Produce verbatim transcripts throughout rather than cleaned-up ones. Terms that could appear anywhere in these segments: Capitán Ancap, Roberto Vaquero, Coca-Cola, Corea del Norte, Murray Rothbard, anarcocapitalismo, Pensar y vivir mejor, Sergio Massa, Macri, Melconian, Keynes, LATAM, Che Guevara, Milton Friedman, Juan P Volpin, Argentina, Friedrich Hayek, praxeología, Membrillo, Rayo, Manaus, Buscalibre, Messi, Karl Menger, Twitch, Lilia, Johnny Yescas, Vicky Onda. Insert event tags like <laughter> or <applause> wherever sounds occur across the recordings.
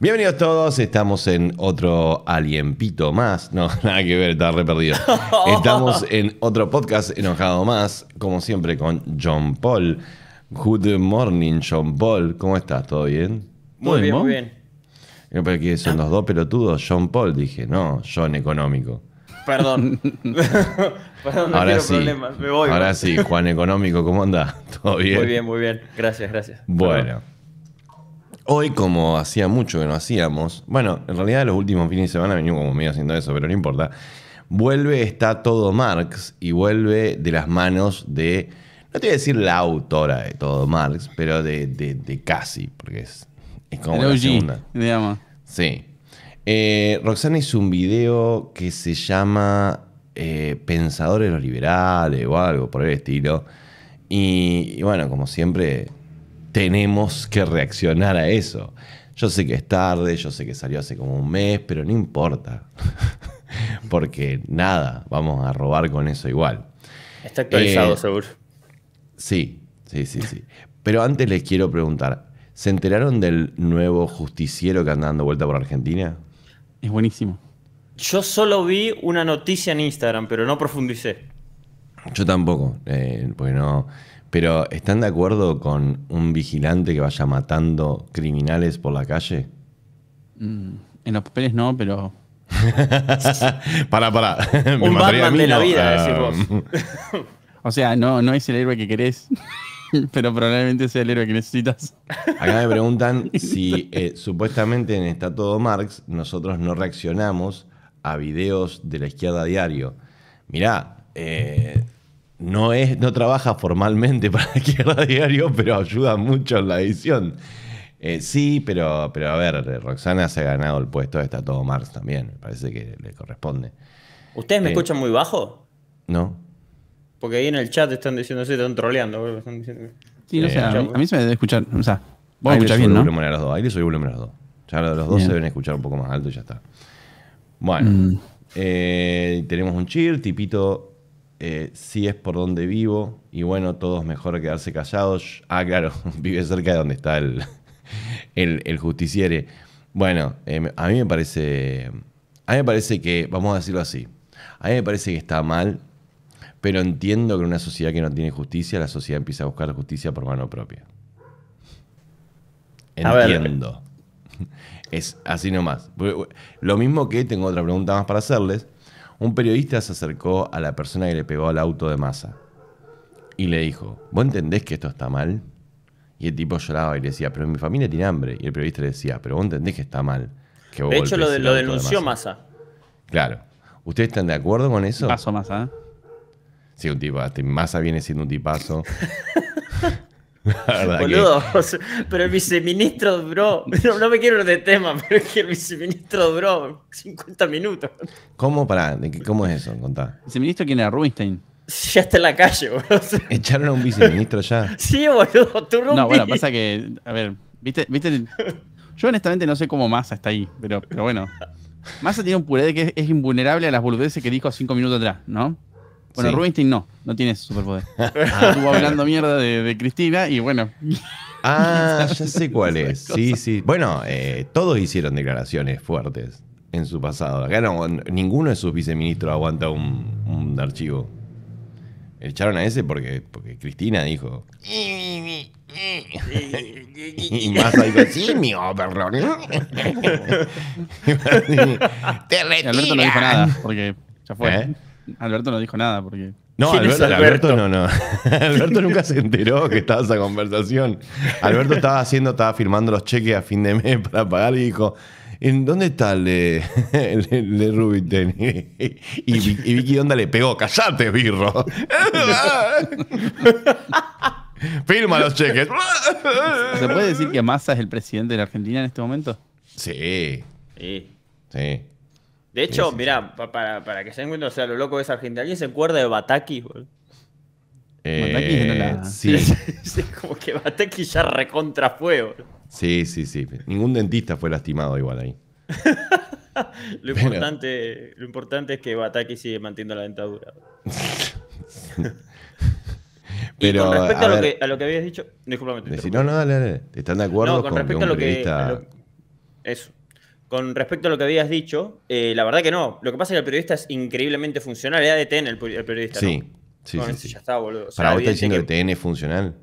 Bienvenidos todos, estamos en otro aliempito más. No, nada que ver, estaba re perdido. Estamos en otro podcast enojado más, como siempre con John Paul. Good morning, John Paul. ¿Cómo estás? ¿Todo bien? Muy bien, muy bien. Yo pensé que son los dos pelotudos. John Paul, dije. No, John Económico. Perdón. Perdón, no quiero problemas. Me voy. Ahora sí, Juan Económico, ¿cómo andás? ¿Todo bien? Muy bien, muy bien. Gracias, gracias. Bueno. Hoy, como hacía mucho que no hacíamos, bueno, en realidad los últimos fines de semana venimos como medio haciendo eso, pero no importa. Vuelve Está Todo Marx y vuelve de las manos de, no te voy a decir la autora de Todo Marx, pero de, de, de casi, porque es, es como la segunda. Digamos. Sí. Eh, Roxana hizo un video que se llama eh, Pensadores los Liberales o algo por el estilo. Y, y bueno, como siempre, tenemos que reaccionar a eso. Yo sé que es tarde, yo sé que salió hace como un mes, pero no importa. Porque nada, vamos a robar con eso igual. Está actualizado, eh, seguro. Sí, sí, sí, sí. Pero antes les quiero preguntar, ¿se enteraron del nuevo justiciero que anda dando vuelta por Argentina? Es buenísimo. Yo solo vi una noticia en Instagram, pero no profundicé. Yo tampoco, eh, porque no... Pero, ¿están de acuerdo con un vigilante que vaya matando criminales por la calle? Mm, en los papeles no, pero... Pará, pará. Un Batman de la vida, decís vos. O sea, no, no es el héroe que querés, pero probablemente sea el héroe que necesitas. Acá me preguntan si eh, supuestamente en Está Todo Marx nosotros no reaccionamos a videos de la izquierda a diario. Mirá, eh... No, es, no trabaja formalmente para la izquierda diario, pero ayuda mucho en la edición. Eh, sí, pero, pero a ver, Roxana se ha ganado el puesto de Está Todo Marx también. Me parece que le corresponde. ¿Ustedes me eh, escuchan muy bajo? No. Porque ahí en el chat están diciendo eso, están troleando. Están diciendo... Sí, no eh, sé, a mí, a mí se me debe escuchar. O sea, vos ahí escuchás bien, ¿no? A los dos. Ahí le soy volumen a los dos. Ya los dos bien. Se deben escuchar un poco más alto y ya está. Bueno, mm. eh, tenemos un chill, Tipito... Eh, sí es por donde vivo y bueno, todos mejor quedarse callados. Ah, claro, vive cerca de donde está el, el, el justiciere. Bueno, eh, a mí me parece a mí me parece que, vamos a decirlo así, a mí me parece que está mal, pero entiendo que en una sociedad que no tiene justicia, la sociedad empieza a buscar justicia por mano propia. Entiendo. Es así nomás. Lo mismo que tengo otra pregunta más para hacerles. Un periodista se acercó a la persona que le pegó al auto de Massa y le dijo, ¿vos entendés que esto está mal? Y el tipo lloraba y le decía, pero mi familia tiene hambre. Y el periodista le decía, pero vos entendés que está mal. Que vos de hecho lo, de, lo denunció de Massa. Massa. Claro. ¿Ustedes están de acuerdo con eso? Paso Massa, ¿eh? Sí, un tipo. Massa viene siendo un tipazo. Boludo, que... o sea, pero el viceministro duró, no, no me quiero ir de tema, pero es que el viceministro duró cincuenta minutos. ¿Cómo? Pará, ¿cómo es eso? Contá. ¿Viceministro quién era? ¿Rubinstein? Ya está en la calle, boludo. ¿Echaron a un viceministro ya? Sí, boludo, tú rompí. No, bueno, pasa que, a ver, viste, viste el... yo honestamente no sé cómo Massa está ahí, pero, pero bueno. Massa tiene un puré de que es, es invulnerable a las boludeces que dijo cinco minutos atrás, ¿no? Bueno, sí. Rubinstein no, no tiene ese superpoder. Ah. Estuvo hablando mierda de, de Cristina y bueno. Ah, ya sé cuál es. Sí, sí. Bueno, eh, todos hicieron declaraciones fuertes en su pasado. Acá no, ninguno de sus viceministros aguanta un, un archivo. Echaron a ese porque, porque Cristina dijo... Y Massa dijo, sí, mi perro. Te retiran. Y Alberto no dijo nada porque ya fue. ¿Eh? Alberto no dijo nada porque... No, Alberto, Alberto? Alberto no, no. Alberto nunca se enteró que estaba esa conversación. Alberto estaba haciendo, estaba firmando los cheques a fin de mes para pagar y dijo, ¿en dónde está el de, el, el de Rubinstein? Y, y, y Vicky Onda le pegó, ¡cállate, birro! ¡Firma los cheques! ¿Se puede decir que Massa es el presidente de la Argentina en este momento? Sí. Sí. Sí. De hecho, sí, sí, mirá, sí. Para, para que se den cuenta, o sea, lo loco es Argentina. ¿Alguien se acuerda de Batakis? Eh, Batakis no la... Sí. Sí, como que Batakis ya recontra fue, bol. Sí, sí, sí. Ningún dentista fue lastimado igual ahí. lo, Pero... importante, lo importante es que Batakis sigue manteniendo la dentadura. Y Pero, con respecto a, a, lo que, a lo que habías dicho... Disculpame, te decí, no, no, dale, dale. ¿Están de acuerdo no, con, con respecto que un periodista... a lo que... Eso. Con respecto a lo que habías dicho, eh, la verdad que no. Lo que pasa es que el periodista es increíblemente funcional. Era E T N el, el periodista, sí, ¿no? Sí, no, sí, sí. Ya está, boludo. O sea, para vos está diciendo que T N es funcional.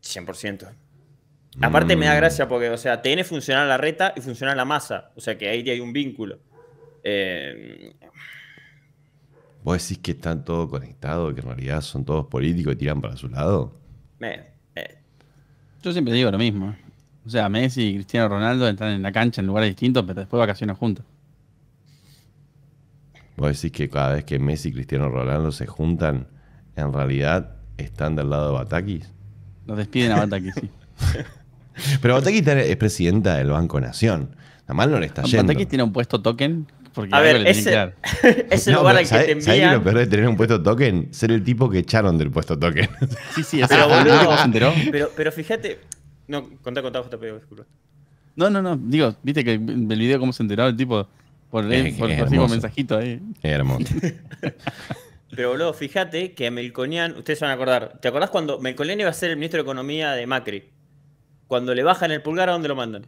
cien por ciento. Mm. Aparte me da gracia porque, o sea, T N funciona la reta y funciona la masa. O sea, que ahí hay un vínculo. Eh... ¿Vos decís que están todos conectados, que en realidad son todos políticos y tiran para su lado? Me, me... Yo siempre digo lo mismo. O sea, Messi y Cristiano Ronaldo entran en la cancha en lugares distintos, pero después vacacionan juntos. Vos decís que cada vez que Messi y Cristiano Ronaldo se juntan, en realidad están del lado de Batakis. Los despiden a Batakis, sí. Pero Batakis es presidenta del Banco Nación. Nada más no le está yendo. Batakis tiene un puesto token. Porque a ver, le ese, que ese no, lugar al que sabe, te envían... Lo peor de tener un puesto token, ser el tipo que echaron del puesto token. Sí, sí, o sea, pero, boludo, se enteró. Pero, pero fíjate... No, contá, contá, J P, disculpa. No, no, no. Digo, viste que el video cómo se enteró el tipo... Por el mensajito ahí. Es hermoso. Pero, boludo, fíjate que a Melconian, ustedes van a acordar, ¿te acordás cuando Melconian iba a ser el ministro de Economía de Macri? Cuando le bajan el pulgar, ¿a dónde lo mandan?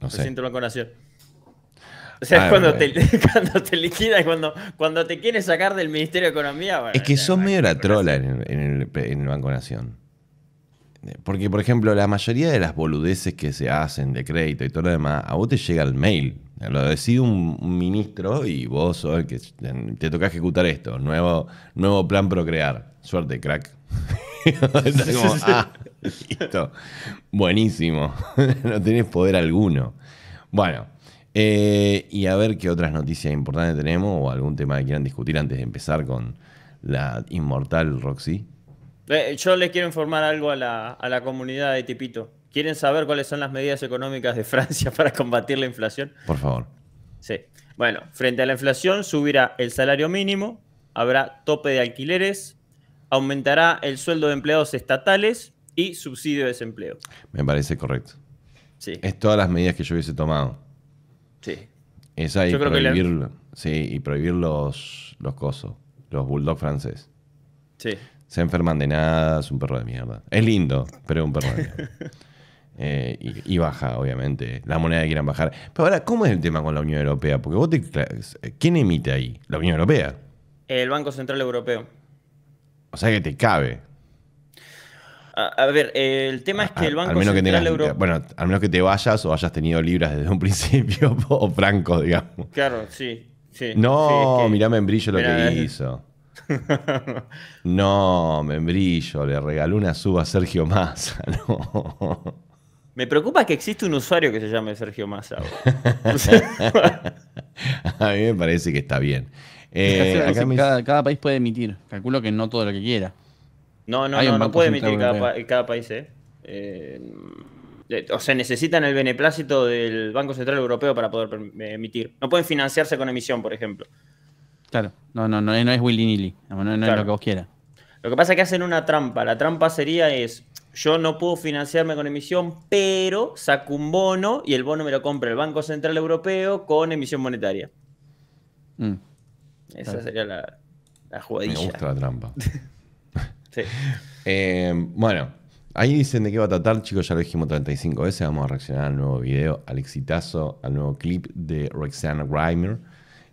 No sé. Presidente del Banco Nación. O sea, ah, es cuando, bueno, te, cuando te liquidas, cuando, cuando te quieren sacar del Ministerio de Economía. Bueno, es que sos medio la trola en, en, el, en el Banco Nación. Porque, por ejemplo, la mayoría de las boludeces que se hacen de crédito y todo lo demás, a vos te llega el mail. Lo decide un, un ministro y vos sos el que te toca ejecutar esto. Nuevo, nuevo plan procrear. Suerte, crack. Estás como, ah, listo. Buenísimo. No tenés poder alguno. Bueno, eh, y a ver qué otras noticias importantes tenemos o algún tema que quieran discutir antes de empezar con la inmortal Roxy. Eh, yo les quiero informar algo a la, a la comunidad de Tipito. ¿Quieren saber cuáles son las medidas económicas de Francia para combatir la inflación? Por favor. Sí. Bueno, frente a la inflación subirá el salario mínimo, habrá tope de alquileres, aumentará el sueldo de empleados estatales y subsidio de desempleo. Me parece correcto. Sí. Es todas las medidas que yo hubiese tomado. Sí. Esa y yo prohibir, creo que la... sí, y prohibir los, los cosos, los bulldogs francés. Sí. Se enferman de nada, es un perro de mierda. Es lindo, pero es un perro de mierda. Eh, y, y baja, obviamente, la moneda que quieran bajar. Pero ahora, ¿cómo es el tema con la Unión Europea? Porque vos te... ¿Quién emite ahí? ¿La Unión Europea? El Banco Central Europeo. O sea que te cabe. A, a ver, el tema es que a, el Banco Central tengas, Europeo... Bueno, al menos que te vayas o hayas tenido libras desde un principio o francos, digamos. Claro, sí. sí no, sí, es que... mirá Membrillo lo mirá, que hizo. No, Membrillo, le regaló una suba a Sergio Massa. No... Me preocupa que existe un usuario que se llame Sergio Massa. A mí me parece que está bien. Eh, acá me... cada, cada país puede emitir. Calculo que no todo lo que quiera. No, no, no, no puede emitir cada, cada país. Eh. Eh, o sea, necesitan el beneplácito del Banco Central Europeo para poder emitir. No pueden financiarse con emisión, por ejemplo. Claro, no, no, no, no es willy nilly. No, no, no claro. Es lo que vos quieras. Lo que pasa es que hacen una trampa. La trampa sería es... Yo no puedo financiarme con emisión, pero saco un bono y el bono me lo compra el Banco Central Europeo con emisión monetaria. Mm. Esa claro. sería la, la jugadilla. Me gusta la trampa. Sí. eh, bueno, ahí dicen de qué va a tratar, chicos, ya lo dijimos treinta y cinco veces. Vamos a reaccionar al nuevo video, al exitazo, al nuevo clip de Roxana Kreimer.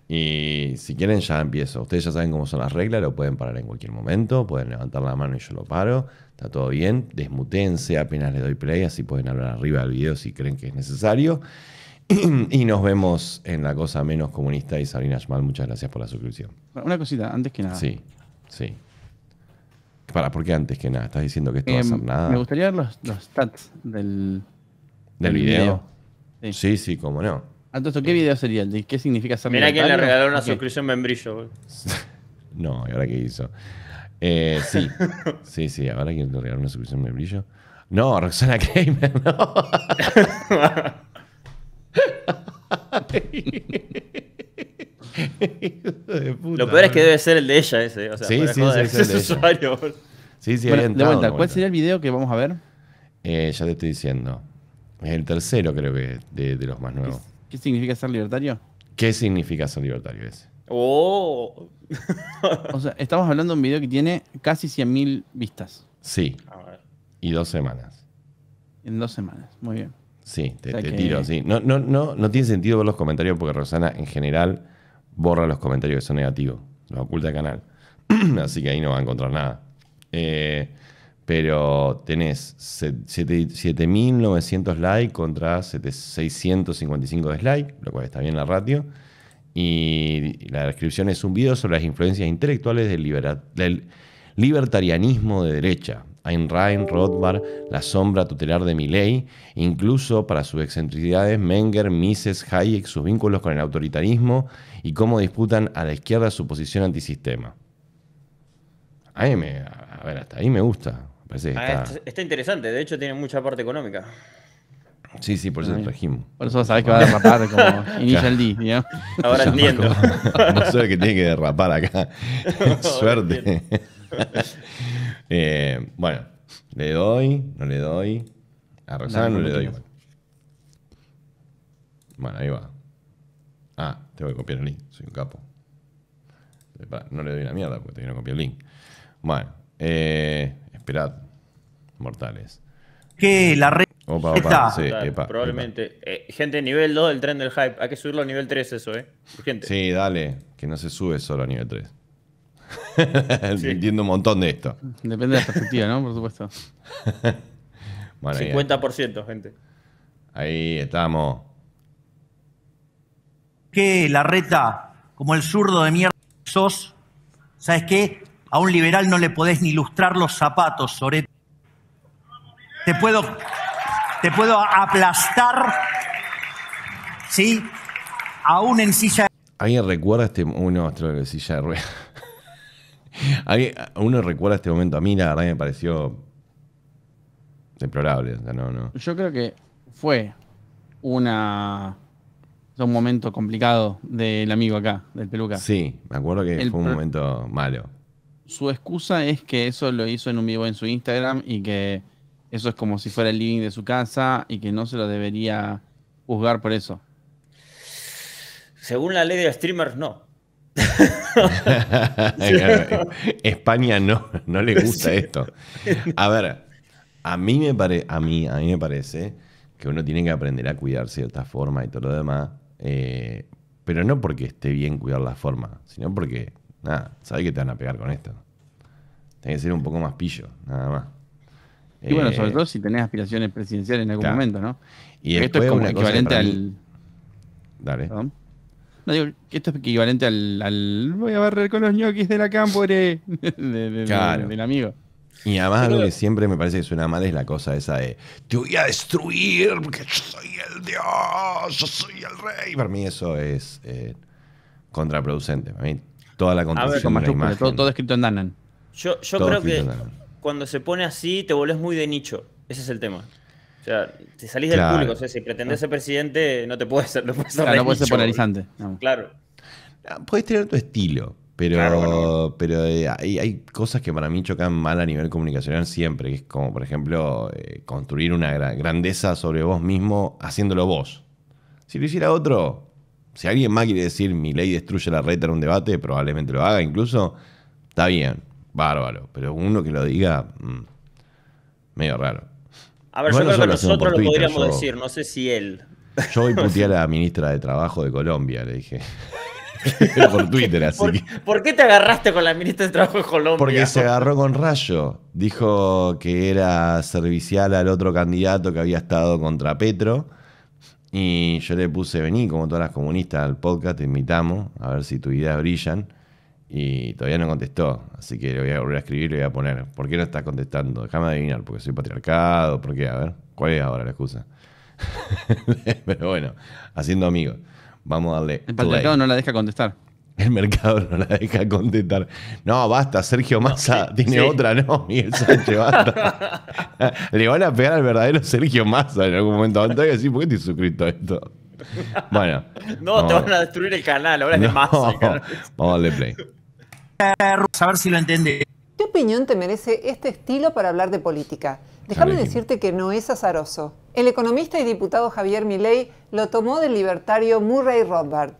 Y si quieren ya empiezo. Ustedes ya saben cómo son las reglas, lo pueden parar en cualquier momento, pueden levantar la mano y yo lo paro. Está todo bien, desmutense apenas le doy play, así pueden hablar arriba del video si creen que es necesario. Y nos vemos en La Cosa Menos Comunista. Y Sabrina Schmal, muchas gracias por la suscripción. Una cosita, antes que nada. Sí, sí. Para, ¿por qué antes que nada? ¿Estás diciendo que esto eh, va a ser nada? Me gustaría ver los, los stats del, ¿Del, del video. video. Sí, sí, sí, cómo no. Entonces, ¿qué video sería? ¿Qué significa ser Mirá quién le regaló una okay. suscripción Membrillo. No, ¿y ahora qué hizo? Eh, sí, sí, sí, ¿ahora quién le regaló una suscripción Membrillo? No, Roxana Kreimer, no. Puta, lo peor es que debe ser el de ella ese. O sea, sí, sí, joder, sí, es el usuario. Ella. Sí, sí, bueno, entrado, de vuelta, ¿cuál de vuelta. sería el video que vamos a ver? Eh, ya te estoy diciendo. Es el tercero, creo que, de, de los más nuevos. ¿Qué, ¿Qué significa ser libertario? ¿Qué significa ser libertario ese? ¡Oh! O sea, estamos hablando de un video que tiene casi cien mil vistas. Sí. Y dos semanas. En dos semanas, muy bien. Sí, te, o sea te que... tiro, sí. No, no, no, no tiene sentido ver los comentarios porque Roxana en general borra los comentarios que son negativos. Los oculta el canal. Así que ahí no va a encontrar nada. Eh, pero tenés siete mil novecientos likes contra seiscientos cincuenta y cinco dislikes, lo cual está bien la ratio. Y la descripción es un video sobre las influencias intelectuales del, libera del libertarianismo de derecha. Ayn Rand, Rothbard, la sombra tutelar de Milei, incluso para sus excentricidades, Menger, Mises, Hayek, sus vínculos con el autoritarismo y cómo disputan a la izquierda su posición antisistema. A mí me, a ver, hasta ahí me gusta. Parece que ah, está... está interesante, de hecho tiene mucha parte económica. Sí, sí, por eso trajimos. Por eso sabés que va a derrapar como Initial D, ¿ya? Ahora entiendo. No sé que tiene que derrapar acá. Suerte. eh, bueno, le doy, no le doy. A Roxana no, no, no le doy. Igual. Bueno, ahí va. Ah, tengo que copiar el link, soy un capo. No le doy una mierda porque tengo que copiar el link. Bueno, eh, esperad, mortales. Que la red... Opa, opa, sí, claro, epa, probablemente. Epa. Eh, gente, nivel dos del tren del hype. Hay que subirlo a nivel tres eso, ¿eh? Urgente. Sí, dale. Que no se sube solo a nivel tres. Sí. Entiendo un montón de esto. Depende de la perspectiva, ¿no? Por supuesto. Bueno, cincuenta por ciento, ahí, gente. Ahí estamos. ¿Qué, la reta? Como el zurdo de mierda que sos. ¿Sabes qué? A un liberal no le podés ni lustrar los zapatos, Soreto. Te puedo... Te puedo aplastar, ¿sí? Aún en silla de ruedas. ¿Alguien recuerda este momento de silla de ruedas? ¿Uno recuerda este momento? A mí la verdad me pareció deplorable. O sea, no, no. Yo creo que fue una un momento complicado del amigo acá, del peluca. Sí, me acuerdo que El fue un momento malo. Su excusa es que eso lo hizo en un vivo en su Instagram y que... Eso es como si fuera el living de su casa y que no se lo debería juzgar por eso. Según la ley de streamers, no. España no, no le gusta esto. A ver, a mí, me pare, a, mí, a mí me parece que uno tiene que aprender a cuidarse de esta forma y todo lo demás, eh, pero no porque esté bien cuidar la forma, sino porque, nada, sabes que te van a pegar con esto. Tienes que ser un poco más pillo, nada más. Y bueno, sobre todo si tenés aspiraciones presidenciales en algún claro. momento, ¿no? Y esto es como equivalente al... Dale. ¿Perdón? No, digo que esto es equivalente al, al... Voy a barrer con los ñoquis de la campo, de, de, claro. de, del amigo. Y además Pero... algo que siempre me parece que suena mal es la cosa esa de... Te voy a destruir porque yo soy el dios, yo soy el rey. Para mí eso es eh, contraproducente. Para mí toda la construcción de la imagen. Todo, todo escrito en Danan. Yo, yo creo que... Cuando se pone así, te volvés muy de nicho. Ese es el tema. O sea, te salís claro. del público. O sea, si pretendés ser presidente, no te puedes ser. No puedes ser, claro, no puedes ser polarizante. No. Claro. Podés tener tu estilo, pero, claro, bueno. pero eh, hay, hay cosas que para mí chocan mal a nivel comunicacional siempre. Es como, por ejemplo, eh, construir una grandeza sobre vos mismo haciéndolo vos. Si lo hiciera otro, si alguien más quiere decir mi ley destruye la reta en un debate, probablemente lo haga incluso, está bien. Bárbaro, pero uno que lo diga mmm, medio raro. A ver, no, yo creo que nosotros lo Twitter, podríamos yo, decir, no sé si él. Yo hoy puteé a la ministra de Trabajo de Colombia, le dije. Por Twitter, así ¿Por, que... ¿Por qué te agarraste con la ministra de Trabajo de Colombia? Porque se agarró con Rayo. Dijo que era servicial al otro candidato que había estado contra Petro. Y yo le puse, vení, como todas las comunistas al podcast, te invitamos, a ver si tus ideas brillan. Y todavía no contestó, así que le voy a volver a escribir y le voy a poner. ¿Por qué no estás contestando? Déjame adivinar, porque soy patriarcado, ¿por qué? A ver, ¿cuál es ahora la excusa? Pero bueno, haciendo amigos, vamos a darle. El patriarcado play. No la deja contestar. El mercado no la deja contestar. No, basta, Sergio Massa no, sí, tiene sí. otra, no, Miguel Sánchez, basta. Le van a pegar al verdadero Sergio Massa en algún momento. Antes de decir, ¿por qué te suscrito a esto? Bueno. No, te van a destruir el canal, ahora no, es de Massa. El canal. Vamos a darle play. A ver si lo entendés. ¿Qué opinión te merece este estilo para hablar de política? Déjame decirte que no es azaroso. El economista y diputado Javier Milei lo tomó del libertario Murray Rothbard.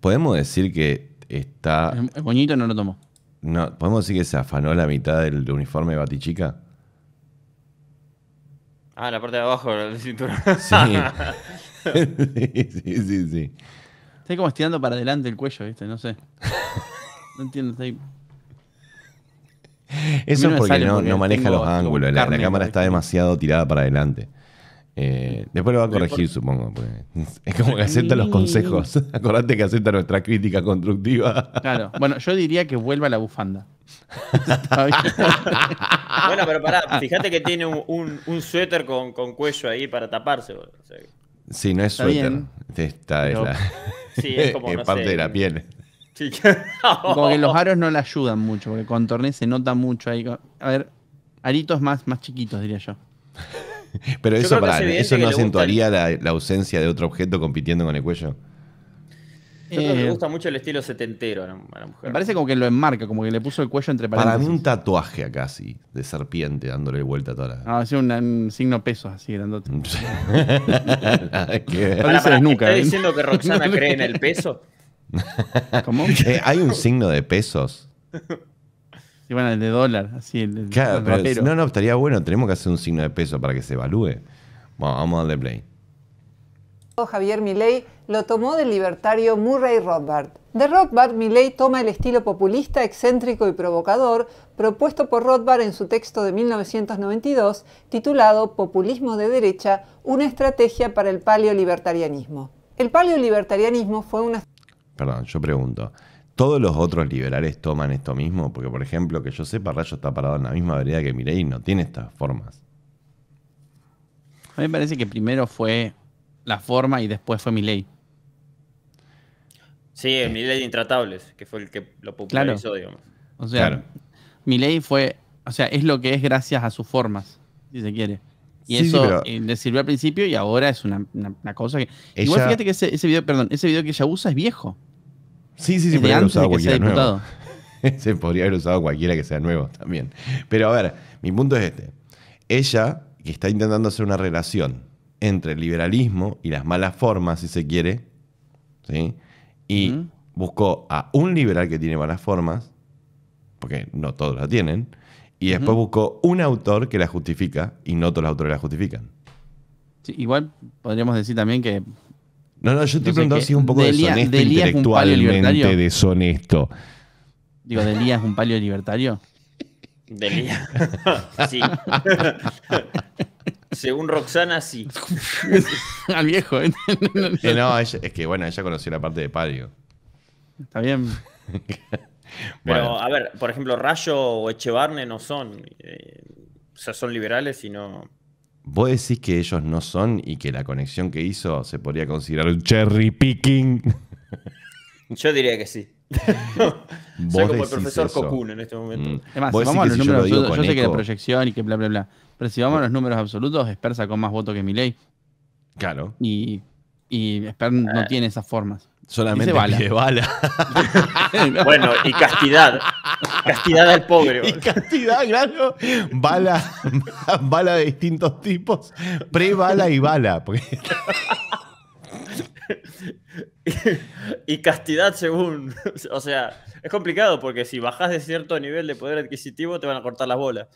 Podemos decir que está... El moñito no lo tomó. No, ¿podemos decir que se afanó la mitad del uniforme de Batichica? Ah, la parte de abajo del cinturón. Sí. sí, sí, sí. Está como estirando para adelante el cuello, ¿viste? No sé. No entiendo. Está ahí. Eso es porque no, porque no maneja tengo, los ángulos. La, la cámara está demasiado tirada para adelante. Eh, después lo va a corregir, supongo. Es como que acepta los consejos. Acordate que acepta nuestra crítica constructiva. Claro. Bueno, yo diría que vuelva la bufanda. Bueno, pero pará. Fíjate que tiene un, un, un suéter con, con cuello ahí para taparse. O sea, sí, no es suéter. Esta es, no. La... Sí, es, como, es no parte sé, de la piel. Sí. Como que los aros no le ayudan mucho, porque con Torné se nota mucho ahí. A ver, aritos más, más chiquitos, diría yo. Pero yo eso, para, ¿eso no acentuaría el... la, la ausencia de otro objeto compitiendo con el cuello? Yo eh, creo que le gusta mucho el estilo setentero a la, a la mujer. Me parece como que lo enmarca, como que le puso el cuello entre paréntesis. Para mí un tatuaje acá, sí, de serpiente, dándole vuelta a toda la... Ah, sí, un, un signo pesos así, grandote. ¿Estás diciendo que Roxana cree en el peso? ¿Cómo? Eh, hay un signo de pesos. Sí, bueno, el de dólar, así el, el, claro, el rapero. Pero, no, no, estaría bueno, tenemos que hacer un signo de peso para que se evalúe. Bueno, vamos a darle play. Javier Milei lo tomó del libertario Murray Rothbard. De Rothbard, Milei toma el estilo populista, excéntrico y provocador propuesto por Rothbard en su texto de mil novecientos noventa y dos titulado Populismo de derecha, una estrategia para el paleolibertarianismo. El paleolibertarianismo fue una... Perdón, yo pregunto, ¿todos los otros liberales toman esto mismo? Porque, por ejemplo, que yo sepa, Rayo está parado en la misma vereda que Milei y no tiene estas formas. A mí me parece que primero fue la forma y después fue Milei. Sí, eh. Milei de Intratables, que fue el que lo popularizó, claro. Digamos. O sea, claro. Milei fue, o sea, es lo que es gracias a sus formas, si se quiere. Y sí, eso sí, pero... eh, le sirvió al principio y ahora es una, una, una cosa que... Ella... Igual fíjate que ese, ese video, perdón, ese video que ella usa es viejo. Sí, sí, sí, podría haber usado cualquiera nuevo. Se podría haber usado cualquiera que sea nuevo también. Pero a ver, mi punto es este. Ella, que está intentando hacer una relación entre el liberalismo y las malas formas, si se quiere, ¿sí? Y uh-huh. buscó a un liberal que tiene malas formas, porque no todos la tienen, y después uh-huh. buscó un autor que la justifica y no todos los autores la justifican. Sí, igual podríamos decir también que... No, no, yo te preguntaba si es un poco Delia, deshonesto Delia intelectualmente, deshonesto. Digo, ¿Delia es un palio libertario? Delia. Sí. Según Roxana, sí. Al viejo, ¿eh? eh no, ella, es que bueno, ella conoció la parte de palio. Está bien. Pero, bueno. A ver, por ejemplo, Rayo o Echevarne no son. Eh, o sea, son liberales y no... ¿Vos decís que ellos no son y que la conexión que hizo se podría considerar un cherry picking? Yo diría que sí. Soy como el profesor Cocoon en este momento. Es más, si vamos a los números absolutos, yo sé que la proyección y que bla, bla, bla. Pero si vamos a los números absolutos, Esper sacó más votos que Milei. Claro. Y, y Esper no tiene esas formas. Solamente pide bala. Bueno, y castidad. Castidad al pobre. Y castidad, claro. Bala, bala de distintos tipos. Pre-bala y bala. Porque... Y, y castidad según... O sea, es complicado porque si bajás de cierto nivel de poder adquisitivo te van a cortar las bolas.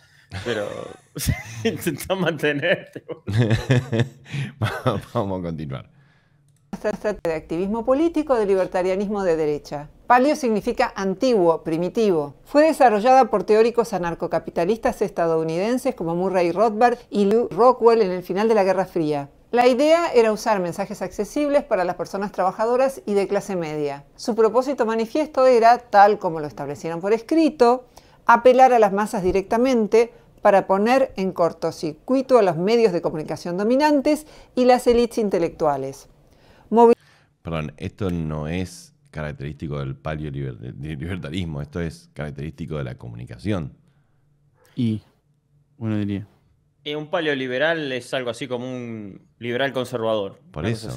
Pero intentás mantenerte. Vamos a continuar. De activismo político, de libertarianismo de derecha. Paleo significa antiguo, primitivo. Fue desarrollada por teóricos anarcocapitalistas estadounidenses como Murray Rothbard y Lou Rockwell en el final de la Guerra Fría. La idea era usar mensajes accesibles para las personas trabajadoras y de clase media. Su propósito manifiesto era, tal como lo establecieron por escrito, apelar a las masas directamente para poner en cortocircuito a los medios de comunicación dominantes y las élites intelectuales. Perdón, esto no es característico del palio libertarismo, esto es característico de la comunicación. Y, bueno, diría. Eh, un palio liberal es algo así como un liberal conservador. Por eso,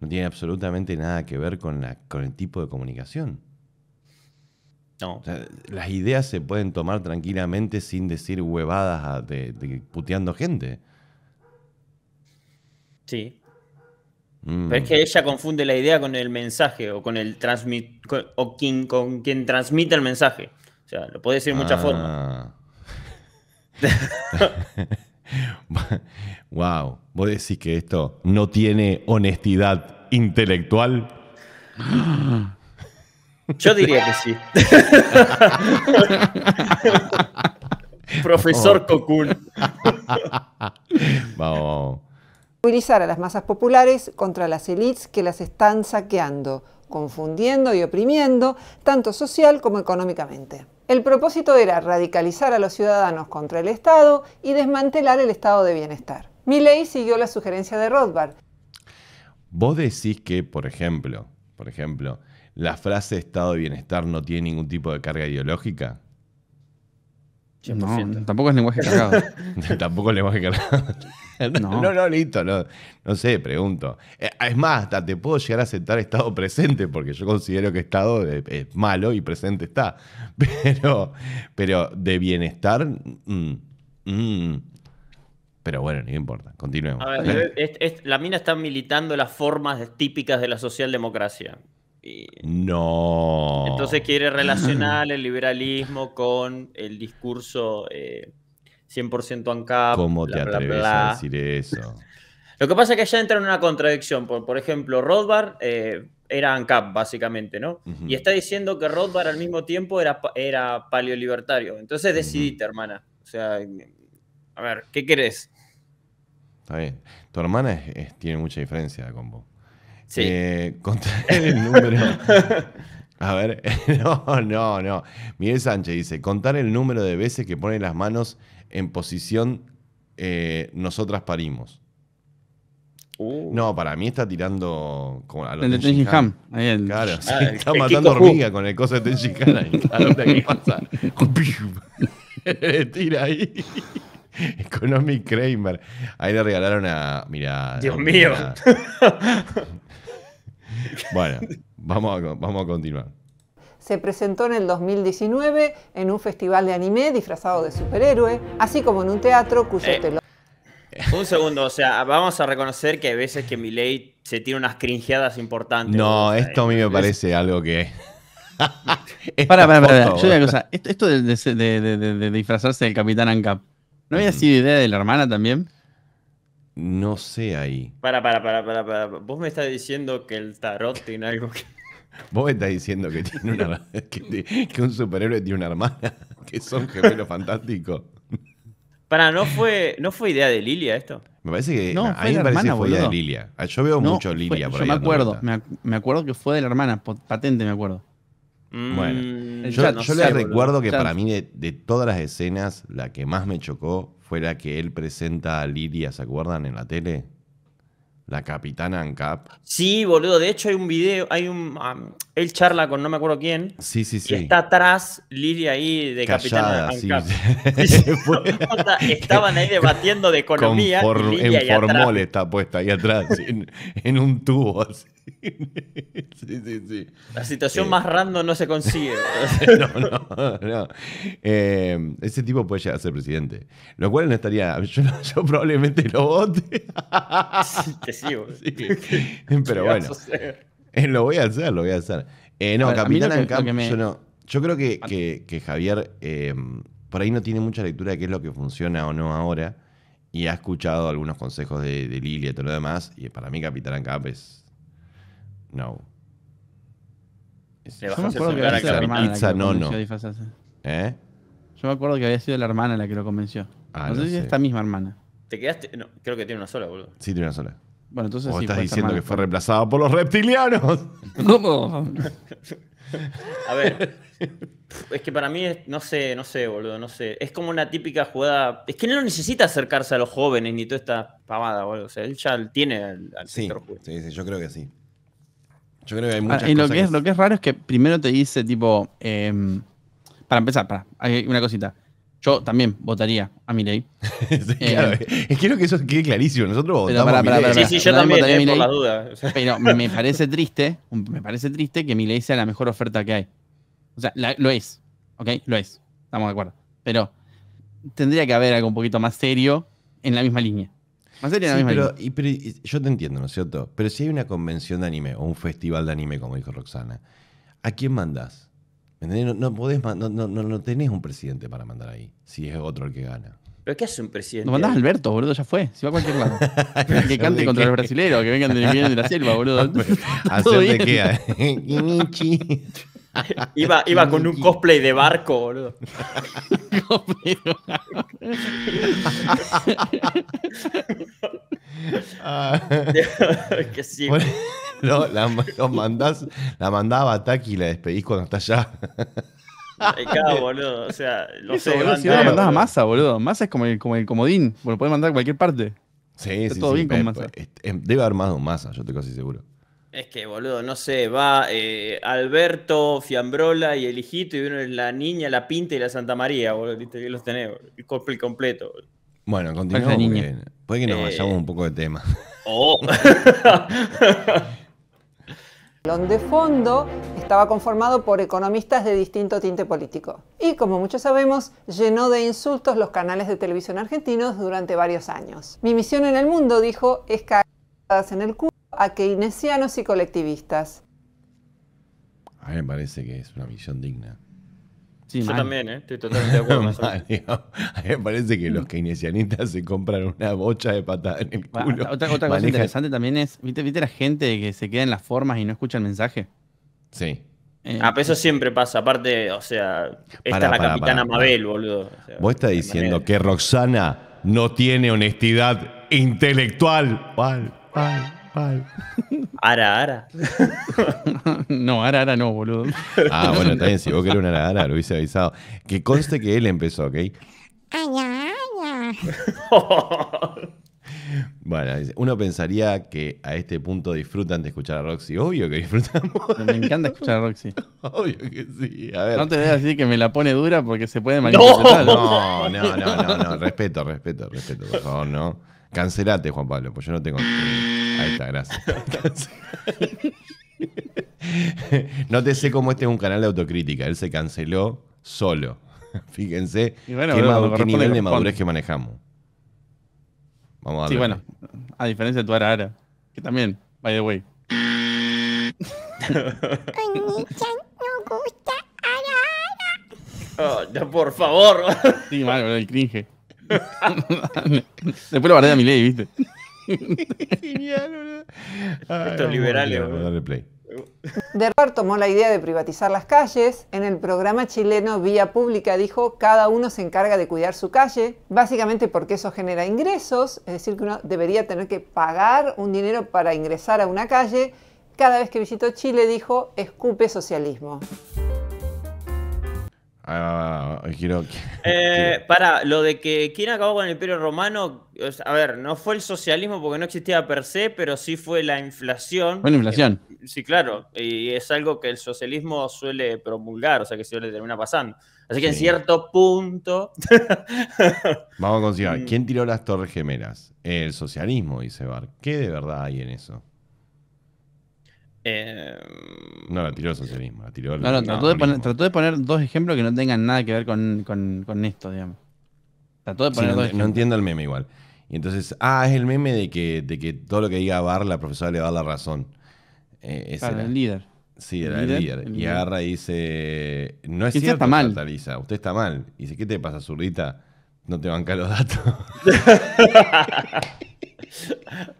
no tiene absolutamente nada que ver con, la, con el tipo de comunicación. No. O sea, las ideas se pueden tomar tranquilamente sin decir huevadas a, de, de, puteando gente. Sí. Pero es que ella confunde la idea con el mensaje o con el transmit con, o quien, con quien transmite el mensaje. O sea, lo puede decir de ah. muchas formas. Wow, ¿vos decís que esto no tiene honestidad intelectual? Yo diría que sí. Profesor Cocoon. Vamos. Movilizar a las masas populares contra las élites que las están saqueando, confundiendo y oprimiendo, tanto social como económicamente. El propósito era radicalizar a los ciudadanos contra el Estado y desmantelar el Estado de bienestar. Milei siguió la sugerencia de Rothbard. Vos decís que, por ejemplo, por ejemplo, la frase Estado de bienestar no tiene ningún tipo de carga ideológica. No, tampoco es lenguaje cargado. Tampoco es lenguaje cargado. No, no, no, listo, no, no sé, pregunto. Es más, hasta te puedo llegar a aceptar Estado presente, porque yo considero que Estado es malo y presente está. Pero, pero de bienestar, mm, mm. Pero bueno, no importa, continuemos. A ver, es, es, la mina está militando las formas típicas de la socialdemocracia. Y no. Entonces quiere relacionar el liberalismo con el discurso eh, cien por ciento ANCAP. ¿Cómo te bla, atreves bla, bla. a decir eso? Lo que pasa es que ya entra en una contradicción. Por, por ejemplo, Rothbard eh, era ANCAP, básicamente, ¿no? Uh-huh. Y está diciendo que Rothbard al mismo tiempo era, era paleolibertario. Entonces decidite, uh-huh. hermana. O sea, a ver, ¿qué querés? Está bien. Tu hermana es, es, tiene mucha diferencia con vos. Sí. Eh, contra el número. A ver, no, no, no. Miguel Sánchez dice: contar el número de veces que pone las manos en posición eh, nosotras parimos. Uh. No, para mí está tirando como a los de Ten Shin Han. El... Claro, ah, sí, el, está el matando hormigas con el coso de Ten Shin Han. ¿Qué pasa? Tira ahí. Economic Kreimer. Ahí le regalaron a... Mirá, Dios mío. Mirá. Bueno, vamos a, vamos a continuar. Se presentó en el dos mil diecinueve en un festival de anime disfrazado de superhéroe, así como en un teatro cuyo eh, telón... Un segundo, o sea, vamos a reconocer que hay veces que Milei se tira unas cringeadas importantes. No, ¿no? esto a mí me parece algo que... Pará, pará, pará. Yo digo una cosa. Esto, esto de, de, de, de, de, de disfrazarse del Capitán Ancap, ¿no había sido idea de la hermana también? No sé ahí. Para, para, para, para, para. Vos me estás diciendo que el tarot tiene algo que... Vos me estás diciendo que tiene una que, que un superhéroe tiene una hermana, que son gemelos fantásticos. Para, ¿no fue, ¿no fue idea de Lilia esto? Me parece que... No, a mí me parece hermana, que fue idea de Lilia. Yo veo no, mucho Lilia fue, por yo ahí. Yo me acuerdo, me, ac me acuerdo que fue de la hermana, patente me acuerdo. Bueno, yo, no yo les sé, recuerdo boludo. que Chance. para mí de, de todas las escenas, la que más me chocó fue la que él presenta a Lilia, ¿se acuerdan? En la tele. La Capitana Ancap. Sí, boludo, de hecho hay un video, hay un... Um, él charla con no me acuerdo quién. Sí, sí, sí. Y está atrás Lilia ahí de Capitana Ancap. Sí, sí. Estaban ahí debatiendo de economía. Con for, en formol está puesta ahí atrás, en, en un tubo así. Sí, sí, sí. La situación eh. más random no se consigue. No, no, no. Eh, ese tipo puede llegar a ser presidente. Lo cual no estaría... Yo, yo probablemente lo vote. Sí, que sí, sí. Pero bueno. Eh, lo voy a hacer, lo voy a hacer. Eh, no, a ver, Capitán Ancap, me... yo no. Yo creo que, que, que Javier eh, por ahí no tiene mucha lectura de qué es lo que funciona o no ahora. Y ha escuchado algunos consejos de, de Lilia y todo lo demás. Y para mí Capitán Ancap es... No. Yo me acuerdo que había sido la hermana la que lo convenció a disfrazarse. ¿Eh? Yo me acuerdo que había sido la hermana la que lo convenció. Ah, no sé si es esta misma hermana. ¿Te quedaste? No, creo que tiene una sola, boludo. Sí, tiene una sola. Bueno, entonces sí. ¿O estás diciendo que fue reemplazada por los reptilianos? ¿Cómo? A ver. Es que para mí, es, no sé, no sé, boludo, no sé. Es como una típica jugada. Es que él no necesita acercarse a los jóvenes ni toda esta pavada, boludo. O sea, él ya tiene al, al sí, sector juvenil. Sí, sí, yo creo que sí. Yo creo que hay muchas ah, y lo cosas que es, que... lo que es raro es que primero te dice, tipo, eh, para empezar, para, hay una cosita. Yo también votaría a Milei. Sí, eh, claro. Es que creo que eso quede clarísimo. Nosotros votamos para, para, a Milei. Sí, sí, yo, yo también, también por las dudas. Pero me parece triste, me parece triste que Milei sea la mejor oferta que hay. O sea, la, lo es, ¿ok? Lo es, estamos de acuerdo. Pero tendría que haber algo un poquito más serio en la misma línea. Sí, pero, y, pero, y, yo te entiendo, ¿no es cierto? Pero si hay una convención de anime o un festival de anime, como dijo Roxana, ¿a quién mandás? ¿Me entendés? No, no, podés, no, no, no tenés un presidente para mandar ahí, si es otro el que gana. ¿Pero qué hace un presidente? Nos mandás a Alberto, boludo, ya fue. Se va a cualquier lado. Que cante contra los brasileros, que vengan de, de la selva, boludo. ¿Hacer de qué? Iba, iba con un cosplay de barco, boludo. Que sí. Bueno, no, la, los mandás, la mandás a Batakis y la despedís cuando está allá. Me cago, boludo. O sea, lo sé. Si no la mandás a Massa, boludo. Massa es como el, como el comodín. Lo podés mandar a cualquier parte. Sí, está sí, todo sí, bien con Massa. Debe haber más de un Massa, yo estoy casi seguro. Es que, boludo, no sé, va eh, Alberto, Fiambrola y el hijito, y uno es la niña, la pinta y la Santa María, boludo. Que los tenés, boludo. El cosplay completo, boludo. Bueno, continuamos. Porque, puede que nos eh... vayamos un poco de tema. Oh. De fondo estaba conformado por economistas de distinto tinte político y, como muchos sabemos, llenó de insultos los canales de televisión argentinos durante varios años. Mi misión en el mundo, dijo, es caer en el culo a keynesianos y colectivistas. A mí me parece que es una misión digna. Sí, yo mal. También, ¿eh? Estoy totalmente de acuerdo. Mal, a mí me parece que los keynesianistas se compran una bocha de patada en el culo. Otra, otra cosa interesante también es, ¿viste, ¿viste la gente que se queda en las formas y no escucha el mensaje? Sí. Eh, ah, pero eso siempre pasa. Aparte, o sea, esta para, es la para, capitana para, para. Mabel, boludo. O sea, vos estás diciendo manera. que Roxana no tiene honestidad intelectual. Pal, pal, pal. Ara, ara. No, ara, ara no, boludo. Ah, bueno, está bien. Si vos querés una ara, ara, lo hubiese avisado. Que conste que él empezó, ¿ok? Aña, aña. Bueno, uno pensaría que a este punto disfrutan de escuchar a Roxy. Obvio que disfrutamos. Me encanta escuchar a Roxy. Obvio que sí. A ver. No te debes decir que me la pone dura porque se puede malinterpretar. No, no, no, no, no, no. Respeto, respeto, respeto. Por favor, no. Cancelate, Juan Pablo, pues yo no tengo... Ahí está, gracias. No te sé cómo este es un canal de autocrítica. Él se canceló solo. Fíjense bueno, qué, bro, qué nivel de madurez que manejamos. Vamos a darle. Sí, bueno. A diferencia de tu ara ara. Que también, by the way. Oh, no, por favor. Sí, mal, bro, el cringe. Después lo guardé a Milei, ¿viste? Genial, boludo. Ay, estos liberales, boludo. Derbar tomó la idea de privatizar las calles. En el programa chileno Vía Pública dijo: cada uno se encarga de cuidar su calle, básicamente porque eso genera ingresos, es decir, que uno debería tener que pagar un dinero para ingresar a una calle. Cada vez que visitó Chile dijo: escupe socialismo. Ah, quiero, eh, quiero. Para, lo de que quién acabó con el Imperio Romano, a ver, no fue el socialismo porque no existía per se, pero sí fue la inflación. Fue la inflación. Eh, sí, claro, y es algo que el socialismo suele promulgar, o sea que suele terminar pasando. Así que sí. En cierto punto... Vamos a considerar, ¿quién tiró las Torres Gemelas? El socialismo, dice Bar. ¿Qué de verdad hay en eso? Eh... No, la tiró el socialismo. La tiró el... No, no, trató, no, de poner, trató de poner dos ejemplos que no tengan nada que ver con, con, con esto, digamos. Trató de poner sí, dos no, ejemplos. No entiendo el meme igual. Y entonces, ah, es el meme de que, de que todo lo que diga Bar, la profesora le va a dar la razón. Eh, ese claro, era. el líder. Sí, era el, el, líder, el líder. Y agarra y dice: no es cierto, Nataliza, usted está mal. Y dice: ¿qué te pasa, zurdita? No te banca los datos.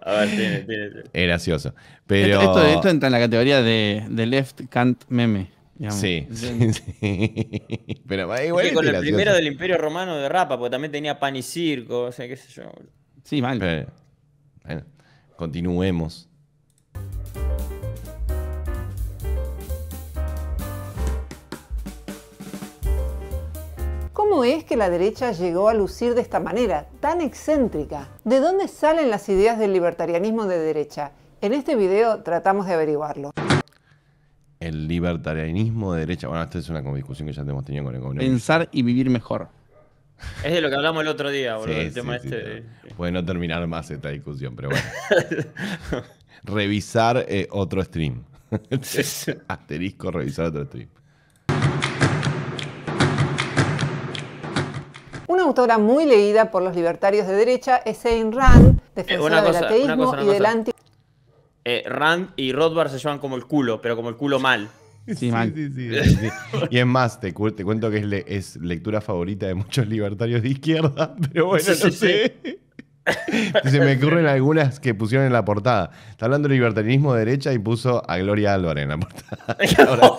A ver, tiene, tiene, tiene. Es gracioso. Pero... Esto, esto, esto entra en la categoría de, de left can't meme. Digamos. Sí, sí, sí. Pero igual es que con el primero del Imperio Romano de Rapa, porque también tenía pan y circo, o sea, qué sé yo. Sí, mal. Pero, bueno, continuemos. ¿Cómo es que la derecha llegó a lucir de esta manera, tan excéntrica? ¿De dónde salen las ideas del libertarianismo de derecha? En este video tratamos de averiguarlo. El libertarianismo de derecha. Bueno, esta es una discusión que ya hemos tenido con el gobierno. Pensar y vivir mejor. Es de lo que hablamos el otro día, boludo. Sí, el sí, tema sí, este. Sí. Puede no terminar más esta discusión, pero bueno. Revisar eh, otro stream. Asterisco, revisar otro stream. Una autora muy leída por los libertarios de derecha es Ayn Rand, defensora eh, cosa, del ateísmo una cosa, una y cosa. del anti... Eh, Rand y Rothbard se llevan como el culo, pero como el culo mal. Sí, man. Sí, sí, sí, sí. Y es más, te, cu te cuento que es, le es lectura favorita de muchos libertarios de izquierda, pero bueno, sí, no sí, sé. Sí. Se me ocurren algunas que pusieron en la portada. Está hablando de libertarianismo de derecha y puso a Gloria Álvarez en la portada. Y ahora,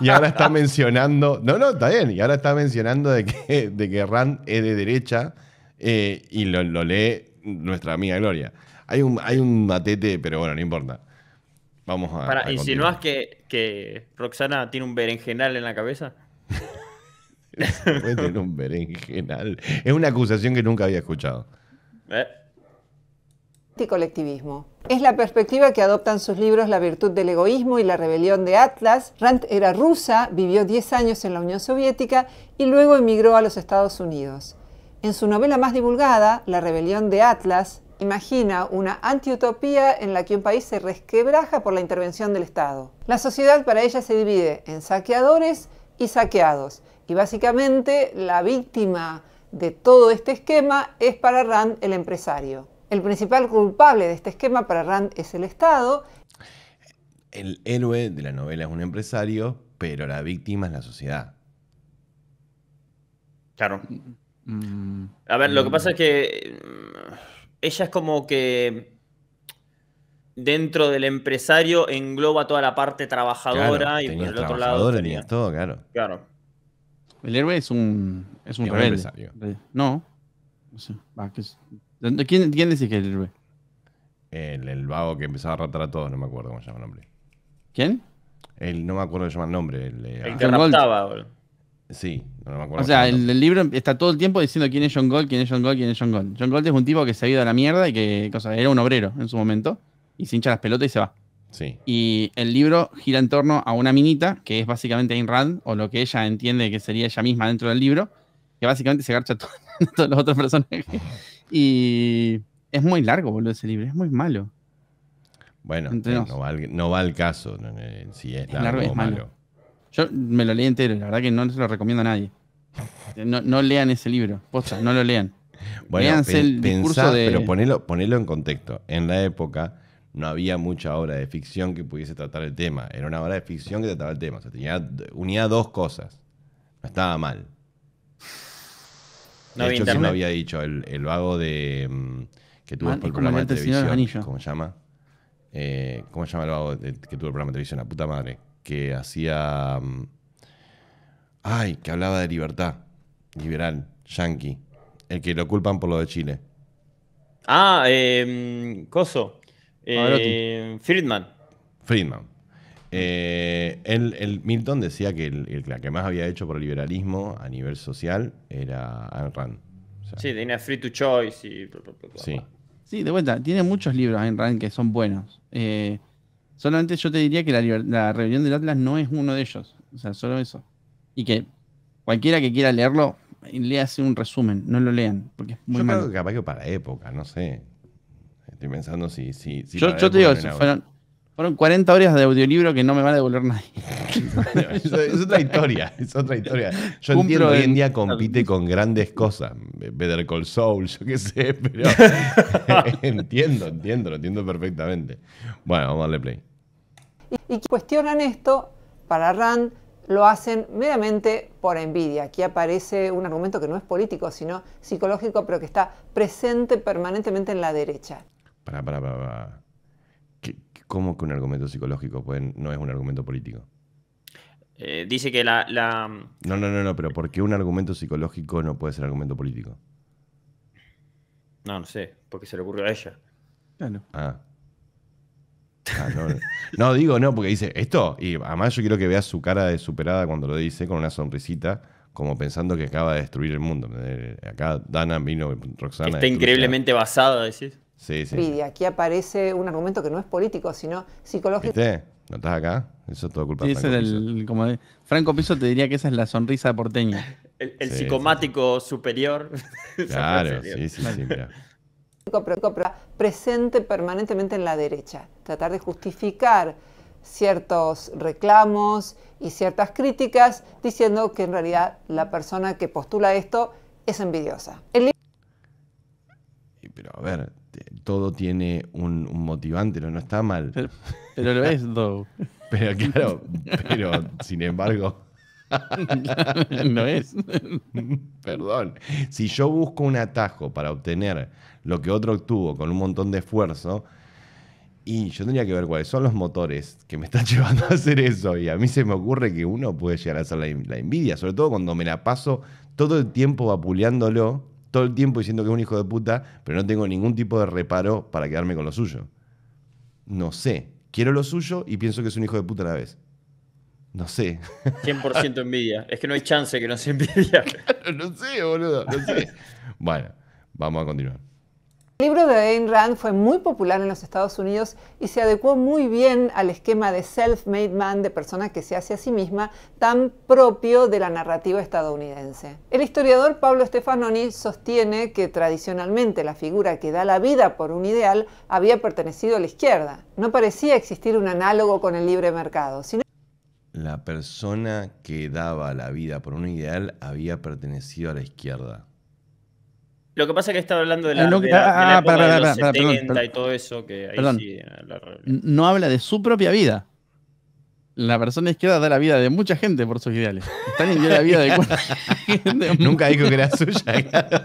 y ahora está mencionando... No, no, está bien. Y ahora está mencionando de que, de que Rand es de derecha eh, y lo, lo lee nuestra amiga Gloria. Hay un, hay un matete, pero bueno, no importa. Vamos a... Para, a ¿insinuás que, que Roxana tiene un berenjenal en la cabeza? Puede tener un berenjenal. Es una acusación que nunca había escuchado. ¿Eh? Colectivismo. Es la perspectiva que adoptan sus libros La virtud del egoísmo y La rebelión de Atlas. Rand era rusa, vivió diez años en la Unión Soviética y luego emigró a los Estados Unidos. En su novela más divulgada, La rebelión de Atlas, imagina una antiutopía en la que un país se resquebraja por la intervención del Estado. La sociedad para ella se divide en saqueadores y saqueados, y básicamente la víctima de todo este esquema es para Rand el empresario. El principal culpable de este esquema para Rand es el Estado. El héroe de la novela es un empresario, pero la víctima es la sociedad. Claro. Mm. A ver, lo que pasa es que ella es como que dentro del empresario engloba toda la parte trabajadora, claro, y por el otro lado tenía todo, claro. Claro. El héroe es un, es un es rebelde. Un empresario. No. No sé. Ah, que es... ¿Quién, ¿Quién decís que es el héroe? El, el vago que empezaba a raptar a todos, no me acuerdo cómo se llama el nombre. ¿Quién? El, no me acuerdo cómo se llama el nombre. El, el, el que raptaba, boludo. Sí, no me acuerdo. O sea, el, el libro está todo el tiempo diciendo quién es John Gold, quién es John Gold, quién es John Gold. John Gold es un tipo que se ha ido a la mierda y que cosa, era un obrero en su momento y se hincha las pelotas y se va. Sí. Y el libro gira en torno a una minita que es básicamente Ayn Rand, o lo que ella entiende que sería ella misma dentro del libro, que básicamente se garcha a todos todo los otros personajes. Y es muy largo, boludo, ese libro. Es muy malo. Bueno, no va, al, no va al caso. No, no, si es, es largo, largo es o malo. malo. Yo me lo leí entero. La verdad que no se lo recomiendo a nadie. No, no lean ese libro. Posta, no lo lean. Bueno, Leanse pe el pensá, discurso de... Pero ponelo, ponelo en contexto. En la época no había mucha obra de ficción que pudiese tratar el tema. Era una obra de ficción que trataba el tema. O sea, tenía, unía dos cosas. No estaba mal. De no hecho, ¿quién lo había dicho? El, el vago de que tuvo Man, por el programa de televisión. ¿Cómo se llama? Eh, ¿Cómo se llama el vago de, que tuvo el programa de televisión? La puta madre. Que hacía... Um, ay, que hablaba de libertad. Liberal. Yankee. El que lo culpan por lo de Chile. Ah, eh, Coso. Eh, Friedman. Friedman. Eh, el, el Milton decía que el, el, la que más había hecho por el liberalismo a nivel social era Ayn Rand. O sea, sí, tenía Free to Choice y... Bla, bla, bla, bla. Sí. Sí, de vuelta, tiene muchos libros Ayn Rand que son buenos. Eh, solamente yo te diría que la, la rebelión del Atlas no es uno de ellos. O sea, solo eso. Y que cualquiera que quiera leerlo, léase un resumen, no lo lean. Porque es muy yo malo. Creo que capaz que para época, no sé. Estoy pensando si... si, si yo, yo te digo, eso fueron... Fueron cuarenta horas de audiolibro que no me van a devolver nadie. Bueno, es, es otra historia, es otra historia. Yo Cumplo entiendo que hoy en día compite con grandes cosas. Better Call Saul, yo qué sé, pero entiendo, entiendo, lo entiendo perfectamente. Bueno, vamos a darle play. Y, y cuestionan esto, para Rand lo hacen meramente por envidia. Aquí aparece un argumento que no es político, sino psicológico, pero que está presente permanentemente en la derecha. Pará, pará, pará, pará. ¿Cómo que un argumento psicológico pues, no es un argumento político? Eh, dice que la, la... No, no, no, no, pero ¿por qué un argumento psicológico no puede ser argumento político? No, no sé, porque se le ocurrió a ella. Claro. Ah. ah no, no. no, digo, no, porque dice esto, y además yo quiero que veas su cara de superada cuando lo dice, con una sonrisita, como pensando que acaba de destruir el mundo. Acá Dana vino, Roxana... Está increíblemente basada, decís. Sí, sí. Aquí aparece un argumento que no es político, sino psicológico. ¿Viste? ¿No estás acá? Eso es todo culpa sí, de Franco Piso. El, como de, Franco Piso te diría que esa es la sonrisa porteña. El, el sí, psicomático sí. superior. Claro, sí, sí, sí, mira. Presente permanentemente en la derecha. Tratar de justificar ciertos reclamos y ciertas críticas diciendo que en realidad la persona que postula esto es envidiosa. El... Pero a ver... Todo tiene un, un motivante, no, no está mal. Pero, pero lo es, though. Pero claro, pero sin embargo... no es. Perdón. Si yo busco un atajo para obtener lo que otro obtuvo con un montón de esfuerzo, y yo tendría que ver cuáles son los motores que me están llevando a hacer eso, y a mí se me ocurre que uno puede llegar a hacer la envidia, sobre todo cuando me la paso todo el tiempo vapuleándolo, todo el tiempo diciendo que es un hijo de puta, pero no tengo ningún tipo de reparo para quedarme con lo suyo. No sé, quiero lo suyo y pienso que es un hijo de puta a la vez. No sé. cien por ciento envidia. Es que no hay chance que no sea envidia. Claro, no sé, boludo. No sé. Bueno, vamos a continuar. El libro de Ayn Rand fue muy popular en los Estados Unidos y se adecuó muy bien al esquema de self-made man, de persona que se hace a sí misma, tan propio de la narrativa estadounidense. El historiador Pablo Stefanoni sostiene que tradicionalmente la figura que da la vida por un ideal había pertenecido a la izquierda. No parecía existir un análogo con el libre mercado, sino la persona que daba la vida por un ideal había pertenecido a la izquierda. Lo que pasa es que estaba hablando de la, no, de la, de la ah, época para, para, de los para, para, setenta, perdón, y todo eso. Que ahí perdón, sí, la no habla de su propia vida. La persona izquierda da la vida de mucha gente por sus ideales. Stalin dio la vida de cuánta gente. Nunca dijo que era suya. Claro.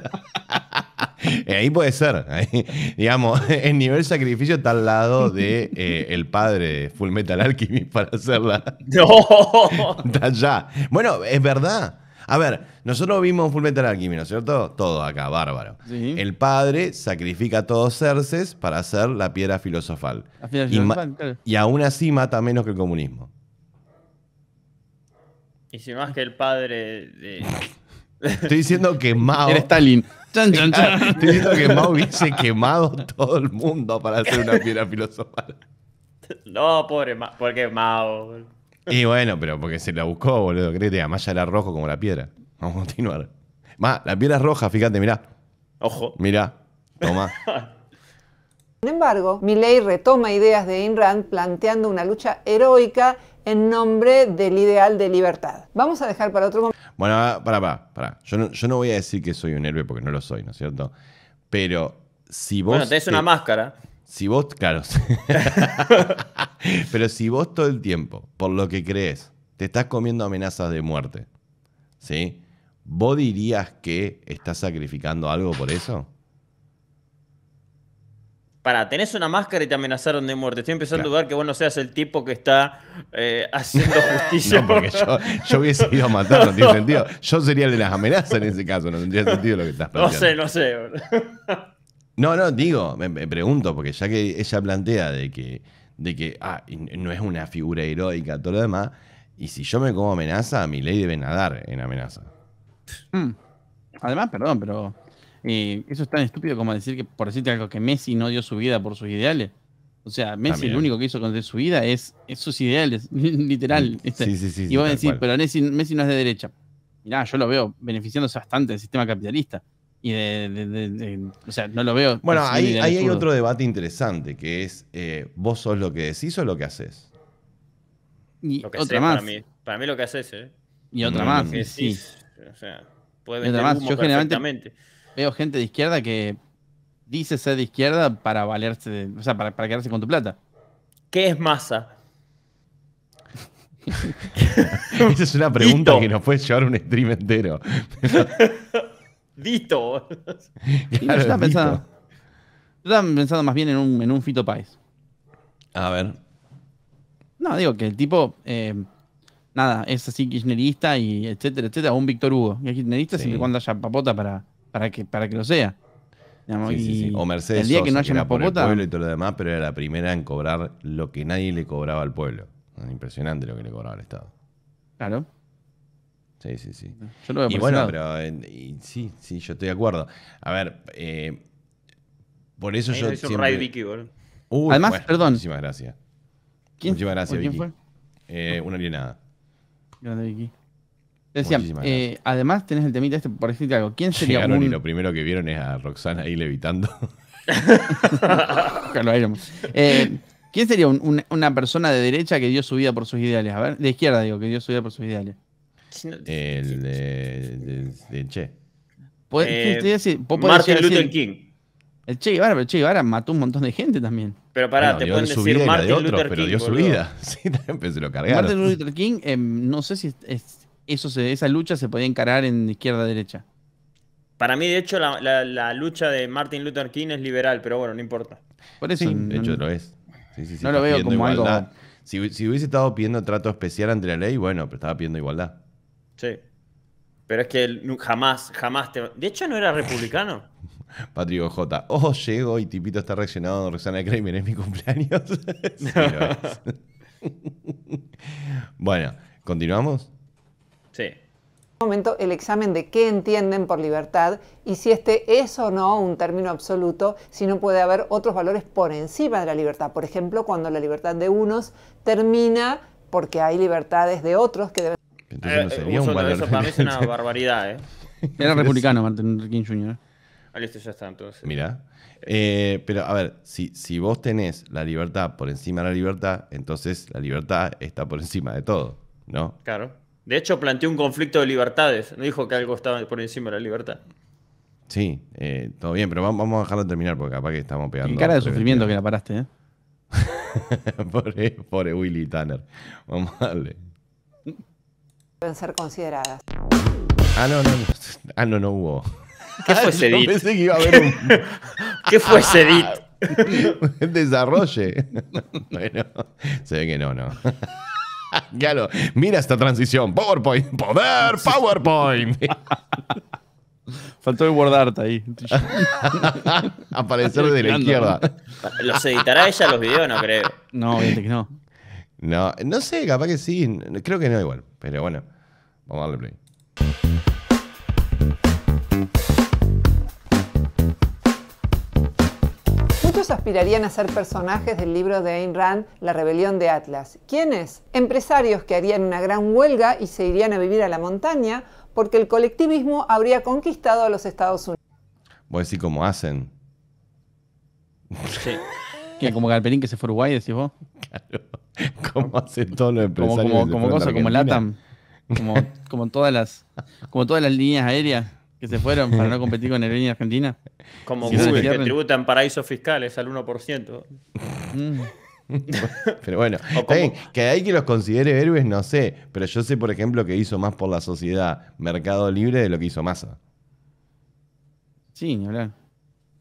Ahí puede ser. Ahí, digamos, el nivel sacrificio está al lado de eh, el padre de Full Metal Alchemist para hacerla. ¡No! Está allá. Bueno, es verdad. A ver, nosotros vimos Full Metal Alchemist, ¿no es cierto? Todo acá, bárbaro. Sí. El padre sacrifica a todos Cerces para hacer la piedra filosofal. La piedra filosofal, y, claro. Y aún así mata menos que el comunismo. Y si más que el padre de... Estoy diciendo que Mao... Era Stalin. Chan, chan, chan. Estoy diciendo que Mao hubiese quemado todo el mundo para hacer una piedra filosofal. No, pobre Mao. ¿Por qué Mao? Y bueno, pero porque se la buscó, boludo. Créete, además ya era rojo como la piedra. Vamos a continuar. Más, la piedra es roja, fíjate, mirá. Ojo. Mirá, toma. Sin embargo, Milei retoma ideas de Ayn Rand planteando una lucha heroica en nombre del ideal de libertad. Vamos a dejar para otro momento. Bueno, para, para, para. Yo no, yo no voy a decir que soy un héroe porque no lo soy, ¿no es cierto? Pero si vos... Bueno, tenés te, una máscara. Si vos... Claro. Pero si vos todo el tiempo, por lo que crees, te estás comiendo amenazas de muerte, ¿sí? ¿Vos dirías que estás sacrificando algo por eso? Pará, tenés una máscara y te amenazaron de muerte. Estoy empezando claro. a dudar que vos no seas el tipo que está eh, haciendo justicia. No, porque yo, yo hubiese ido a matar, no tiene sentido. Yo sería el de las amenazas en ese caso, no tendría sentido lo que estás planteando. No sé, no sé. No, no, digo, me, me pregunto, porque ya que ella plantea de que, de que ah, no es una figura heroica, todo lo demás, y si yo me como amenaza, Milei debe nadar en amenaza. Mm. Además, perdón, pero... Eh, eso es tan estúpido como decir que, por decirte algo, que Messi no dio su vida por sus ideales. O sea, Messi también. Lo único que hizo con su vida es, es sus ideales, literal. Sí, sí, sí, y vos sí, decís, pero Messi, Messi no es de derecha. Mirá, yo lo veo beneficiándose bastante del sistema capitalista. Y de, de, de, de, de, o sea, no lo veo. Bueno, ahí, ahí hay otro debate interesante, que es, eh, ¿vos sos lo que decís o lo que haces? Y lo que otra sé, más. Para mí, para mí lo que haces, ¿eh? Y otra no, más, que sí. O sea, puede vender más, humo yo perfectamente. Veo gente de izquierda que dice ser de izquierda para valerse, de, o sea, para, para quedarse con tu plata. ¿Qué es Massa? Esa es una pregunta Dito. Que nos puede llevar un stream entero. Dito. Claro, yo, estaba pensando, yo estaba pensando más bien en un, en un Fito Páez. A ver. No, digo que el tipo, eh, nada, es así kirchnerista y etcétera, etcétera, o un Víctor Hugo. Y el kirchnerista sí. Siempre cuando haya papota para... Para que, para que lo sea. Digamos, sí, sí, sí. O Mercedes el día Sosa, que no haya que una popota, por el pueblo y todo lo demás, pero era la primera en cobrar lo que nadie le cobraba al pueblo. Impresionante lo que le cobraba al Estado. Claro. Sí, sí, sí. Yo lo veo y bueno, pero eh, y, sí, sí, yo estoy de acuerdo. A ver, eh, por eso ahí yo siempre... Ray Vicky, boludo. Uy, además, bueno, perdón. Muchísimas gracias. ¿Quién? Muchísimas gracias, Vicky. ¿Quién fue? Eh, una alienada. Grande Vicky. Decía, eh, además tenés el temita este, por decirte algo, ¿quién sería Llegaron un... y lo primero que vieron es a Roxana ahí levitando. eh, ¿Quién sería un, un, una persona de derecha que dio su vida por sus ideales? A ver, de izquierda digo, que dio su vida por sus ideales. El de, de, de Che. Eh, decir? Martin Luther King. El Che Guevara, pero Che Guevara mató un montón de gente también. Pero pará, bueno, te pueden decir vida, Martin de otros, Luther King. Pero dio su vida. Sí, también se lo cargaron. Martin Luther King, eh, no sé si es, eso se, esa lucha se podía encarar en izquierda-derecha. Para mí, de hecho, la, la, la lucha de Martin Luther King es liberal, pero bueno, no importa. Por eso, sí, de no, hecho, lo es. Sí, sí, sí, no lo veo como igualdad. Algo... Si, si hubiese estado pidiendo trato especial ante la ley, bueno, pero estaba pidiendo igualdad. Sí. Pero es que jamás, jamás te... De hecho, no era republicano. Patrick J. Oh, llego y Tipito está reaccionado con Roxana Kreimer. Es mi cumpleaños. Sí, lo es. <laughs> Bueno, ¿continuamos? Sí. Momento el examen de qué entienden por libertad y si este es o no un término absoluto, si no puede haber otros valores por encima de la libertad. Por ejemplo, cuando la libertad de unos termina porque hay libertades de otros que deben... Entonces no sería eh, un valor. Eso para mí es una barbaridad, ¿eh? Era republicano Martin Luther King junior Ah, listo, ya está, entonces. Mirá. Eh, pero, a ver, si, si vos tenés la libertad por encima de la libertad, entonces la libertad está por encima de todo, ¿no? Claro. De hecho, planteó un conflicto de libertades. No dijo que algo estaba por encima de la libertad. Sí, eh, todo bien, pero vamos a dejarlo terminar porque capaz que estamos pegando. Y cara de sufrimiento que la paraste, ¿eh? Pobre, pobre Willy Tanner. Vamos a darle. Deben ser consideradas. Ah, no, no. no. Ah, no, no hubo. ¿Qué fue Cedit? Pensé que iba a haber un... ¿Qué fue Cedit? Desarrolle. Bueno, se ve que no, no. Claro, mira esta transición. PowerPoint, poder, PowerPoint. Faltó el guardarte ahí. Aparecer de la izquierda. ¿Los editará ella los videos? No creo. No, obviamente que no. No, no sé, capaz que sí. Creo que no igual. Pero bueno, vamos a darle play. Muchos aspirarían a ser personajes del libro de Ayn Rand, La rebelión de Atlas. ¿Quiénes? Empresarios que harían una gran huelga y se irían a vivir a la montaña porque el colectivismo habría conquistado a los Estados Unidos. Voy a decir cómo hacen. Sí. ¿Qué? ¿Como Galperín que se fue a Uruguay, decís vos? Claro. ¿Cómo hacen todos los empresarios? Como, como, como cosa, como LATAM. Como, como, todas las, como todas las líneas aéreas que se fueron para no competir con Aerolínea Argentina. Como si Google, que tributan paraísos fiscales al uno por ciento. Mm. Pero bueno, bien, que hay que los considere héroes, no sé. Pero yo sé, por ejemplo, que hizo más por la sociedad Mercado Libre de lo que hizo Massa. Sí, ni hablar.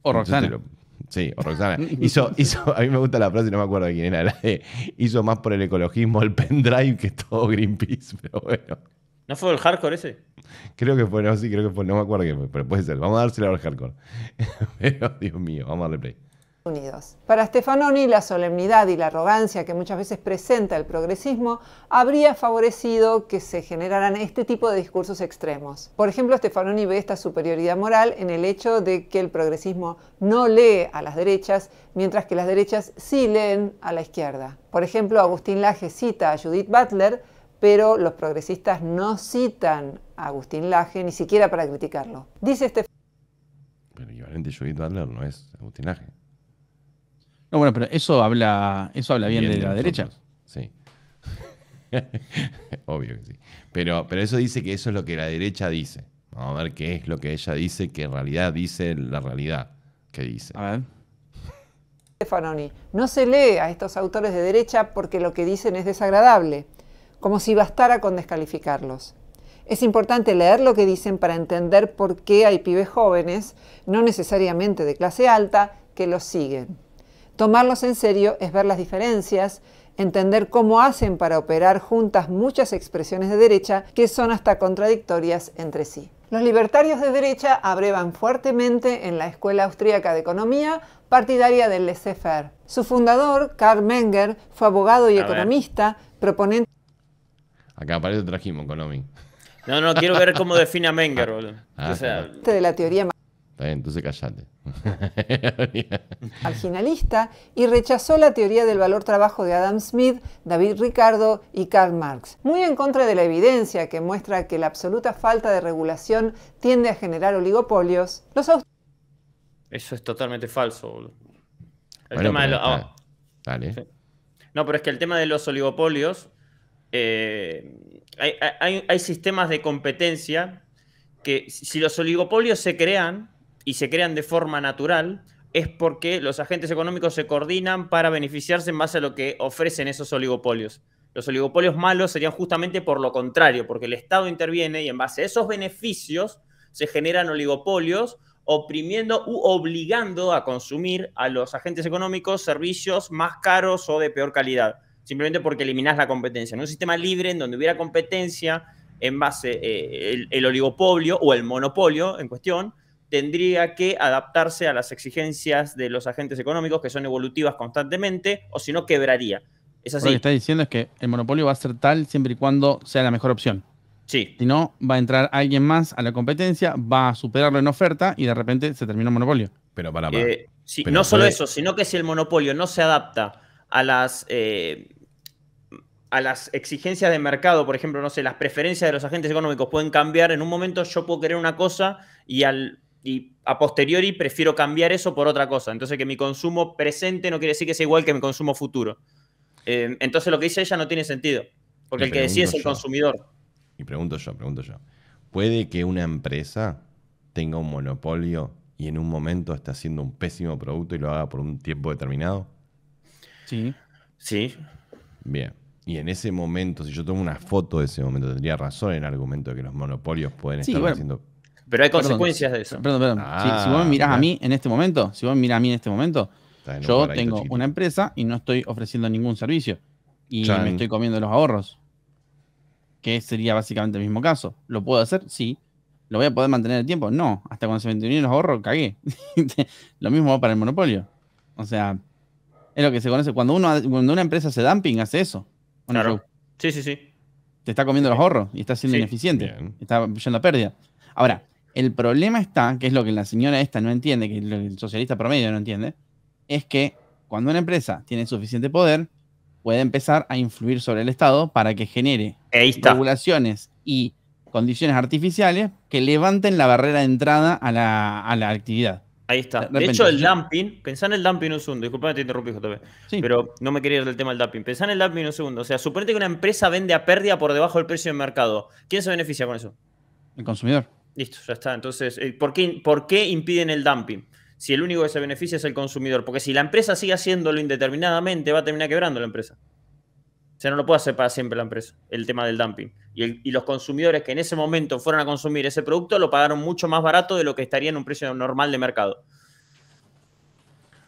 O Roxana. Lo, sí, o Roxana. Hizo, hizo, a mí me gusta la frase, no me acuerdo de quién era. La de, hizo más por el ecologismo el pendrive que todo Greenpeace, pero bueno. ¿No fue el hardcore ese? Creo que fue, no, sí, creo que fue, no me acuerdo qué fue, pero puede ser. Vamos a dárselo al hardcore. Pero, Dios mío, vamos a darle play. Unidos. Para Stefanoni, la solemnidad y la arrogancia que muchas veces presenta el progresismo habría favorecido que se generaran este tipo de discursos extremos. Por ejemplo, Stefanoni ve esta superioridad moral en el hecho de que el progresismo no lee a las derechas, mientras que las derechas sí leen a la izquierda. Por ejemplo, Agustín Laje cita a Judith Butler, pero los progresistas no citan a Agustín Laje ni siquiera para criticarlo. Dice Stefanoni... Pero equivalente Judith Butler no es Agustín Laje. No, bueno, pero eso habla, eso habla bien, bien de la nosotros. Derecha. Sí. Obvio que sí. Pero, pero eso dice que eso es lo que la derecha dice. Vamos a ver qué es lo que ella dice, que en realidad dice la realidad que dice. A ver. Stefanoni, no se lee a estos autores de derecha porque lo que dicen es desagradable, como si bastara con descalificarlos. Es importante leer lo que dicen para entender por qué hay pibes jóvenes, no necesariamente de clase alta, que los siguen. Tomarlos en serio es ver las diferencias, entender cómo hacen para operar juntas muchas expresiones de derecha que son hasta contradictorias entre sí. Los libertarios de derecha abrevan fuertemente en la Escuela Austríaca de Economía, partidaria del laissez-faire. Su fundador, Karl Menger, fue abogado y economista, proponente... Acá para eso trajimos Economy. No, no, quiero ver cómo define a Menger, boludo. Ah, o sea... ...de la teoría... Entonces cállate. Marginalista y rechazó la teoría del valor trabajo de Adam Smith, David Ricardo y Karl Marx. Muy en contra de la evidencia que muestra que la absoluta falta de regulación tiende a generar oligopolios, los aust... Eso es totalmente falso, boludo. El bueno, tema de los... oh. Dale. Sí. No, pero es que el tema de los oligopolios, eh, hay, hay, hay sistemas de competencia que si los oligopolios se crean, y se crean de forma natural, es porque los agentes económicos se coordinan para beneficiarse en base a lo que ofrecen esos oligopolios. Los oligopolios malos serían justamente por lo contrario, porque el Estado interviene y en base a esos beneficios se generan oligopolios oprimiendo u obligando a consumir a los agentes económicos servicios más caros o de peor calidad, simplemente porque eliminás la competencia. En un sistema libre en donde hubiera competencia en base eh, el, el oligopolio o el monopolio en cuestión, tendría que adaptarse a las exigencias de los agentes económicos que son evolutivas constantemente, o si no quebraría. Es así. Lo que está diciendo es que el monopolio va a ser tal siempre y cuando sea la mejor opción. Sí. Si no, va a entrar alguien más a la competencia, va a superarlo en oferta y de repente se termina el monopolio. Pero para, para. Eh, sí, pero no solo puede... eso, sino que si el monopolio no se adapta a las, eh, a las exigencias de mercado, por ejemplo, no sé, las preferencias de los agentes económicos pueden cambiar. En un momento yo puedo querer una cosa y al... y a posteriori prefiero cambiar eso por otra cosa. Entonces que mi consumo presente no quiere decir que sea igual que mi consumo futuro. Eh, entonces lo que dice ella no tiene sentido, porque el que decide es el consumidor. Y pregunto yo, pregunto yo. ¿Puede que una empresa tenga un monopolio y en un momento está haciendo un pésimo producto y lo haga por un tiempo determinado? Sí. Sí. Bien. Y en ese momento, si yo tomo una foto de ese momento, tendría razón en el argumento de que los monopolios pueden sí, estar bueno. haciendo... Pero hay consecuencias perdón, de eso. Perdón, perdón. Ah, si, si vos me mirás claro. a mí en este momento, si vos me mirás a mí en este momento, yo tengo chiquito. una empresa y no estoy ofreciendo ningún servicio. Y Chan. me estoy comiendo los ahorros. Que sería básicamente el mismo caso. ¿Lo puedo hacer? Sí. ¿Lo voy a poder mantener el tiempo? No. Hasta cuando se me terminen los ahorros, cagué. Lo mismo va para el monopolio. O sea, es lo que se conoce. Cuando, uno, cuando una empresa hace dumping, hace eso. Una claro. Sí, sí, sí. Te está comiendo sí. los ahorros y está siendo sí. ineficiente. Bien. Está yendo a pérdida. Ahora, el problema está, que es lo que la señora esta no entiende, que el socialista promedio no entiende, es que cuando una empresa tiene suficiente poder, puede empezar a influir sobre el Estado para que genere regulaciones y condiciones artificiales que levanten la barrera de entrada a la, a la actividad. Ahí está. De, repente, de hecho, el ¿sí? dumping, pensá en el dumping un segundo, disculpame, te interrumpí, J P, sí. pero no me quería ir del tema del dumping. Pensá en el dumping un segundo, o sea, suponete que una empresa vende a pérdida por debajo del precio del mercado. ¿Quién se beneficia con eso? El consumidor. Listo, ya está. Entonces, ¿por qué, ¿por qué impiden el dumping? Si el único que se beneficia es el consumidor. Porque si la empresa sigue haciéndolo indeterminadamente, va a terminar quebrando la empresa. O sea, no lo puede hacer para siempre la empresa, el tema del dumping. Y, el, y los consumidores que en ese momento fueron a consumir ese producto, lo pagaron mucho más barato de lo que estaría en un precio normal de mercado.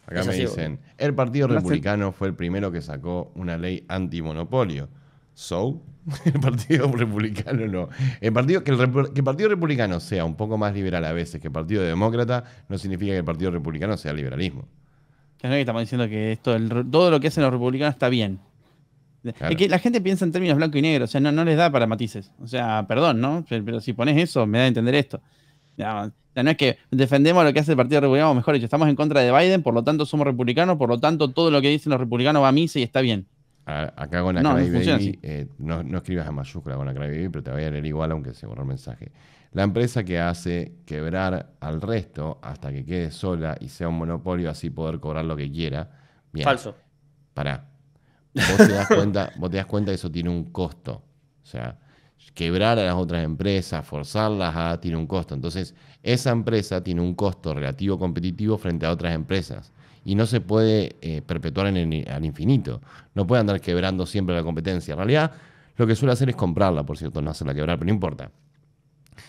Acá es me así, dicen, ¿verdad? El Partido Republicano fue el primero que sacó una ley antimonopolio. So... El Partido Republicano no. El partido, que, el, que el Partido Republicano sea un poco más liberal a veces que el Partido Demócrata no significa que el Partido Republicano sea liberalismo. Claro que estamos diciendo que esto, el, todo lo que hacen los republicanos está bien. Claro. Es que la gente piensa en términos blanco y negro, o sea, no, no les da para matices. O sea, perdón, ¿no? Pero, pero si pones eso, me da a entender esto. No, no es que defendemos lo que hace el Partido Republicano, mejor dicho, estamos en contra de Biden, por lo tanto somos republicanos, por lo tanto todo lo que dicen los republicanos va a misa y está bien. Acá con Acry no, Baby, eh, no, no escribas a mayúscula con Acry Baby, pero te voy a leer igual aunque se borró el mensaje. La empresa que hace quebrar al resto hasta que quede sola y sea un monopolio, así poder cobrar lo que quiera. Bien. Falso. Pará. Vos te das cuenta, vos te das cuenta que eso tiene un costo. O sea, quebrar a las otras empresas, forzarlas a... tiene un costo. Entonces, esa empresa tiene un costo relativo competitivo frente a otras empresas. Y no se puede eh, perpetuar en el, al infinito. No puede andar quebrando siempre la competencia. En realidad, lo que suele hacer es comprarla, por cierto, no hacerla quebrar, pero no importa.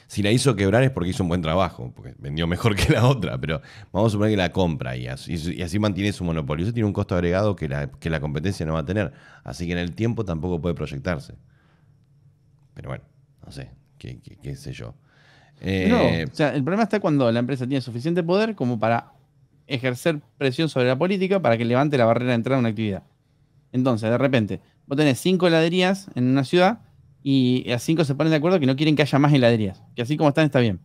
Si la hizo quebrar es porque hizo un buen trabajo, porque vendió mejor que la otra, pero vamos a suponer que la compra y así, y así mantiene su monopolio. Eso tiene un costo agregado que la, que la competencia no va a tener. Así que en el tiempo tampoco puede proyectarse. Pero bueno, no sé, qué, qué, qué sé yo. Eh, no, o sea, el problema está cuando la empresa tiene suficiente poder como para... ejercer presión sobre la política para que levante la barrera de entrada a una actividad. Entonces, de repente, vos tenés cinco heladerías en una ciudad y a cinco se ponen de acuerdo que no quieren que haya más heladerías, que así como están está bien.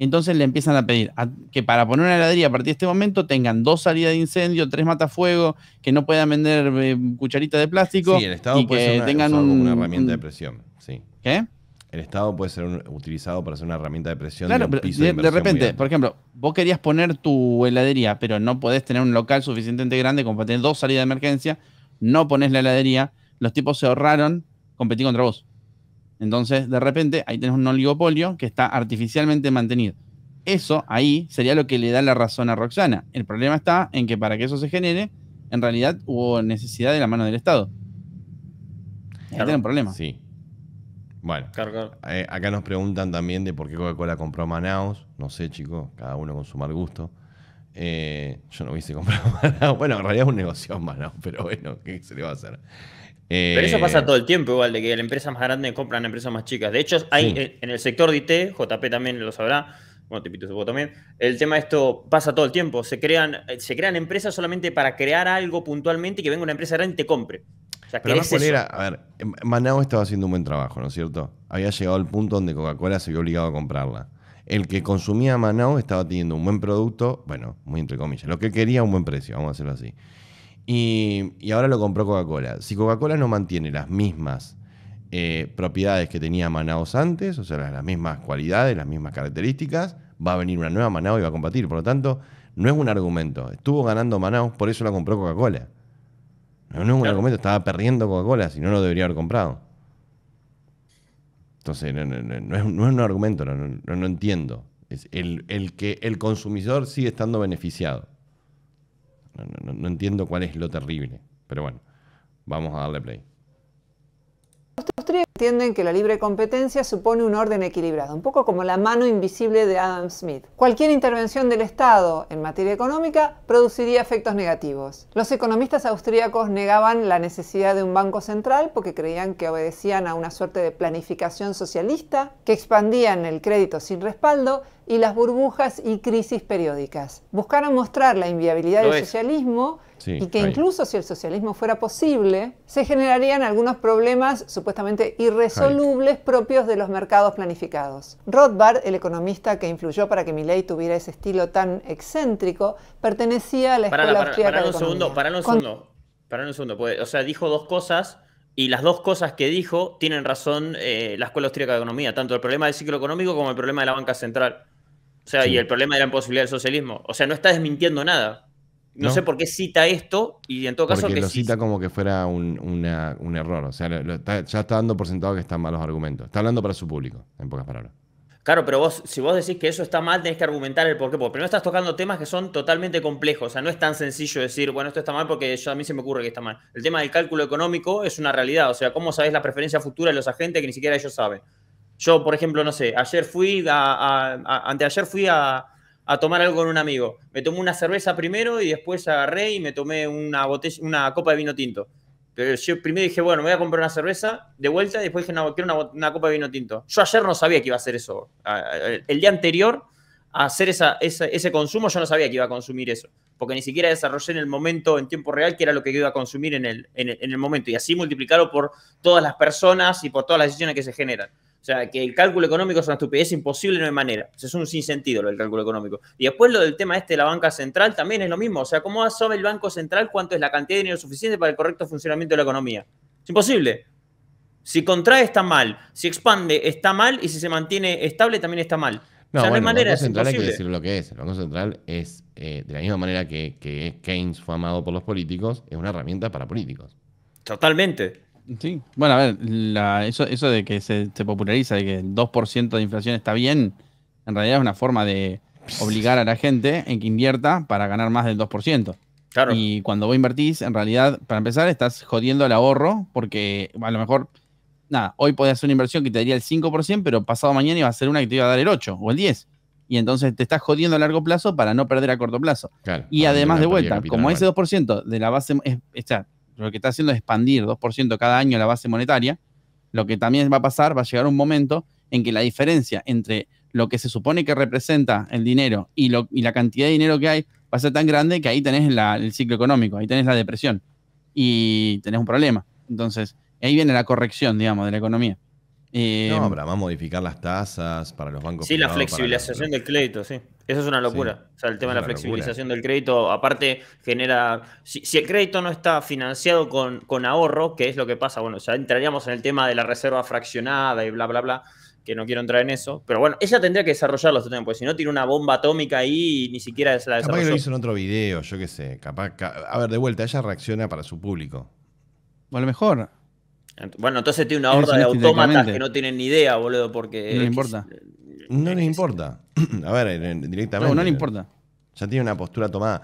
Entonces le empiezan a pedir a, que para poner una heladería a partir de este momento tengan dos salidas de incendio, tres matafuegos, que no puedan vender eh, cucharitas de plástico. Sí, el Estado y puede que ser una, tengan un, una herramienta de presión. Sí. ¿Qué? El Estado puede ser un, utilizado para hacer una herramienta de presión. Claro, de, un piso de, de, de repente, por ejemplo, vos querías poner tu heladería, pero no podés tener un local suficientemente grande como para tener dos salidas de emergencia, no ponés la heladería, los tipos se ahorraron competir contra vos. Entonces, de repente, ahí tenés un oligopolio que está artificialmente mantenido. Eso ahí sería lo que le da la razón a Roxana. El problema está en que para que eso se genere, en realidad hubo necesidad de la mano del Estado. Claro. Tiene un problema. Sí. Bueno, claro, claro. Eh, acá nos preguntan también de por qué Coca-Cola compró Manaus. No sé, chicos, cada uno con su mal gusto. Eh, yo no hubiese comprado Manaus. Bueno, en realidad es un negocio en Manaus, pero bueno, ¿qué se le va a hacer? Eh, pero eso pasa todo el tiempo, igual, de que las empresas más grandes compran empresas más chicas. De hecho, hay sí. en el sector de I T, J P también lo sabrá. Bueno, Tipito supongo también. El tema de esto pasa todo el tiempo. Se crean, se crean empresas solamente para crear algo puntualmente y que venga una empresa grande y te compre. O sea, pero más cuál era, a ver, Manaus estaba haciendo un buen trabajo, ¿no es cierto? Había llegado al punto donde Coca-Cola se vio obligado a comprarla. El que consumía Manaus estaba teniendo un buen producto, bueno, muy entre comillas, lo que quería, un buen precio, vamos a hacerlo así. Y, y ahora lo compró Coca-Cola. Si Coca-Cola no mantiene las mismas Eh, propiedades que tenía Manaus antes, o sea, las, las mismas cualidades, las mismas características, va a venir una nueva Manaus y va a competir. Por lo tanto, no es un argumento. Estuvo ganando Manaus, por eso la compró Coca-Cola. No, no es un claro. argumento, estaba perdiendo Coca-Cola, si no, no debería haber comprado. Entonces, no, no, no, no, es, no es un argumento, no, no, no, no entiendo. Es el, el que el consumidor sigue estando beneficiado. No, no, no entiendo cuál es lo terrible. Pero bueno, vamos a darle play. Los tres entienden que la libre competencia supone un orden equilibrado, un poco como la mano invisible de Adam Smith. Cualquier intervención del Estado en materia económica produciría efectos negativos. Los economistas austríacos negaban la necesidad de un banco central porque creían que obedecían a una suerte de planificación socialista, que expandían el crédito sin respaldo y las burbujas y crisis periódicas. Buscaron mostrar la inviabilidad no del es. socialismo sí, y que ahí. incluso si el socialismo fuera posible, se generarían algunos problemas supuestamente irresolubles Hayek. propios de los mercados planificados. Rothbard, el economista que influyó para que Milei tuviera ese estilo tan excéntrico, pertenecía a la escuela austríaca de economía. Pará un segundo, pará un segundo. O sea, dijo dos cosas y las dos cosas que dijo tienen razón eh, la escuela austríaca de economía, tanto el problema del ciclo económico como el problema de la banca central. O sea, sí. y el problema de la imposibilidad del socialismo. O sea, no está desmintiendo nada. No, no sé por qué cita esto y en todo caso... Porque que lo sí. cita como que fuera un, una, un error. O sea, lo está, ya está dando por sentado que están malos argumentos. Está hablando para su público, en pocas palabras. Claro, pero vos, si vos decís que eso está mal, tenés que argumentar el por qué. Porque primero estás tocando temas que son totalmente complejos. O sea, no es tan sencillo decir, bueno, esto está mal porque yo, a mí se me ocurre que está mal. El tema del cálculo económico es una realidad. O sea, ¿cómo sabés la preferencia futura de los agentes que ni siquiera ellos saben? Yo, por ejemplo, no sé, ayer fui, a, a, a, anteayer fui a, a tomar algo con un amigo. Me tomé una cerveza primero y después agarré y me tomé una, botella, una copa de vino tinto. Pero yo primero dije, bueno, me voy a comprar una cerveza de vuelta y después dije, no, quiero una, una copa de vino tinto. Yo ayer no sabía que iba a hacer eso. El día anterior a hacer esa, esa, ese consumo yo no sabía que iba a consumir eso. Porque ni siquiera desarrollé en el momento, en tiempo real, que era lo que iba a consumir en el, en el, en el momento. Y así multiplicarlo por todas las personas y por todas las decisiones que se generan. O sea, que el cálculo económico es una estupidez imposible, no hay manera. Eso es un sinsentido lo del cálculo económico. Y después lo del tema este de la banca central también es lo mismo. O sea, ¿cómo sabe el Banco Central cuánto es la cantidad de dinero suficiente para el correcto funcionamiento de la economía? Es imposible. Si contrae está mal, si expande está mal y si se mantiene estable también está mal. No, o sea, bueno, no hay manera, el Banco Central hay que decir lo que es. El Banco Central es, eh, de la misma manera que, que Keynes fue amado por los políticos, es una herramienta para políticos. Totalmente. Sí, bueno, a ver, la, eso, eso de que se, se populariza, de que el dos por ciento de inflación está bien, en realidad es una forma de obligar a la gente en que invierta para ganar más del dos por ciento. Claro. Y cuando vos invertís, en realidad, para empezar, estás jodiendo el ahorro, porque a lo mejor, nada, hoy podés hacer una inversión que te daría el cinco por ciento, pero pasado mañana iba a ser una que te iba a dar el ocho por ciento o el diez por ciento. Y entonces te estás jodiendo a largo plazo para no perder a corto plazo. Claro, y además, de vuelta, capital, como ese dos por ciento de la base es, está... lo que está haciendo es expandir dos por ciento cada año la base monetaria, lo que también va a pasar, va a llegar un momento en que la diferencia entre lo que se supone que representa el dinero y, lo, y la cantidad de dinero que hay va a ser tan grande que ahí tenés la, el ciclo económico, ahí tenés la depresión y tenés un problema. Entonces, ahí viene la corrección, digamos, de la economía. Eh, no, pero vamos a modificar las tasas para los bancos. Sí, la flexibilización del crédito, sí. Eso es una locura. Sí, o sea, el tema de la flexibilización locura. del crédito, aparte, genera... Si, si el crédito no está financiado con, con ahorro, que es lo que pasa, bueno, ya entraríamos en el tema de la reserva fraccionada y bla, bla, bla, que no quiero entrar en eso. Pero bueno, ella tendría que desarrollarlo, porque si no tiene una bomba atómica ahí y ni siquiera se la desarrolló. Capaz que lo hizo en otro video, yo qué sé. Capaz, a ver, de vuelta, ella reacciona para su público. O a lo mejor... Bueno, entonces tiene una horda de autómatas que no tienen ni idea, boludo, porque... No le importa. No les importa. A ver, directamente. No, no les importa. Ya tiene una postura tomada.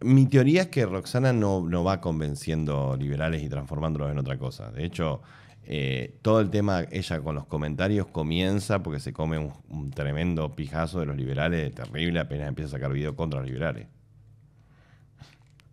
Mi teoría es que Roxana no, no va convenciendo liberales y transformándolos en otra cosa. De hecho, eh, todo el tema, ella con los comentarios comienza porque se come un, un tremendo pijazo de los liberales, terrible, apenas empieza a sacar video contra los liberales.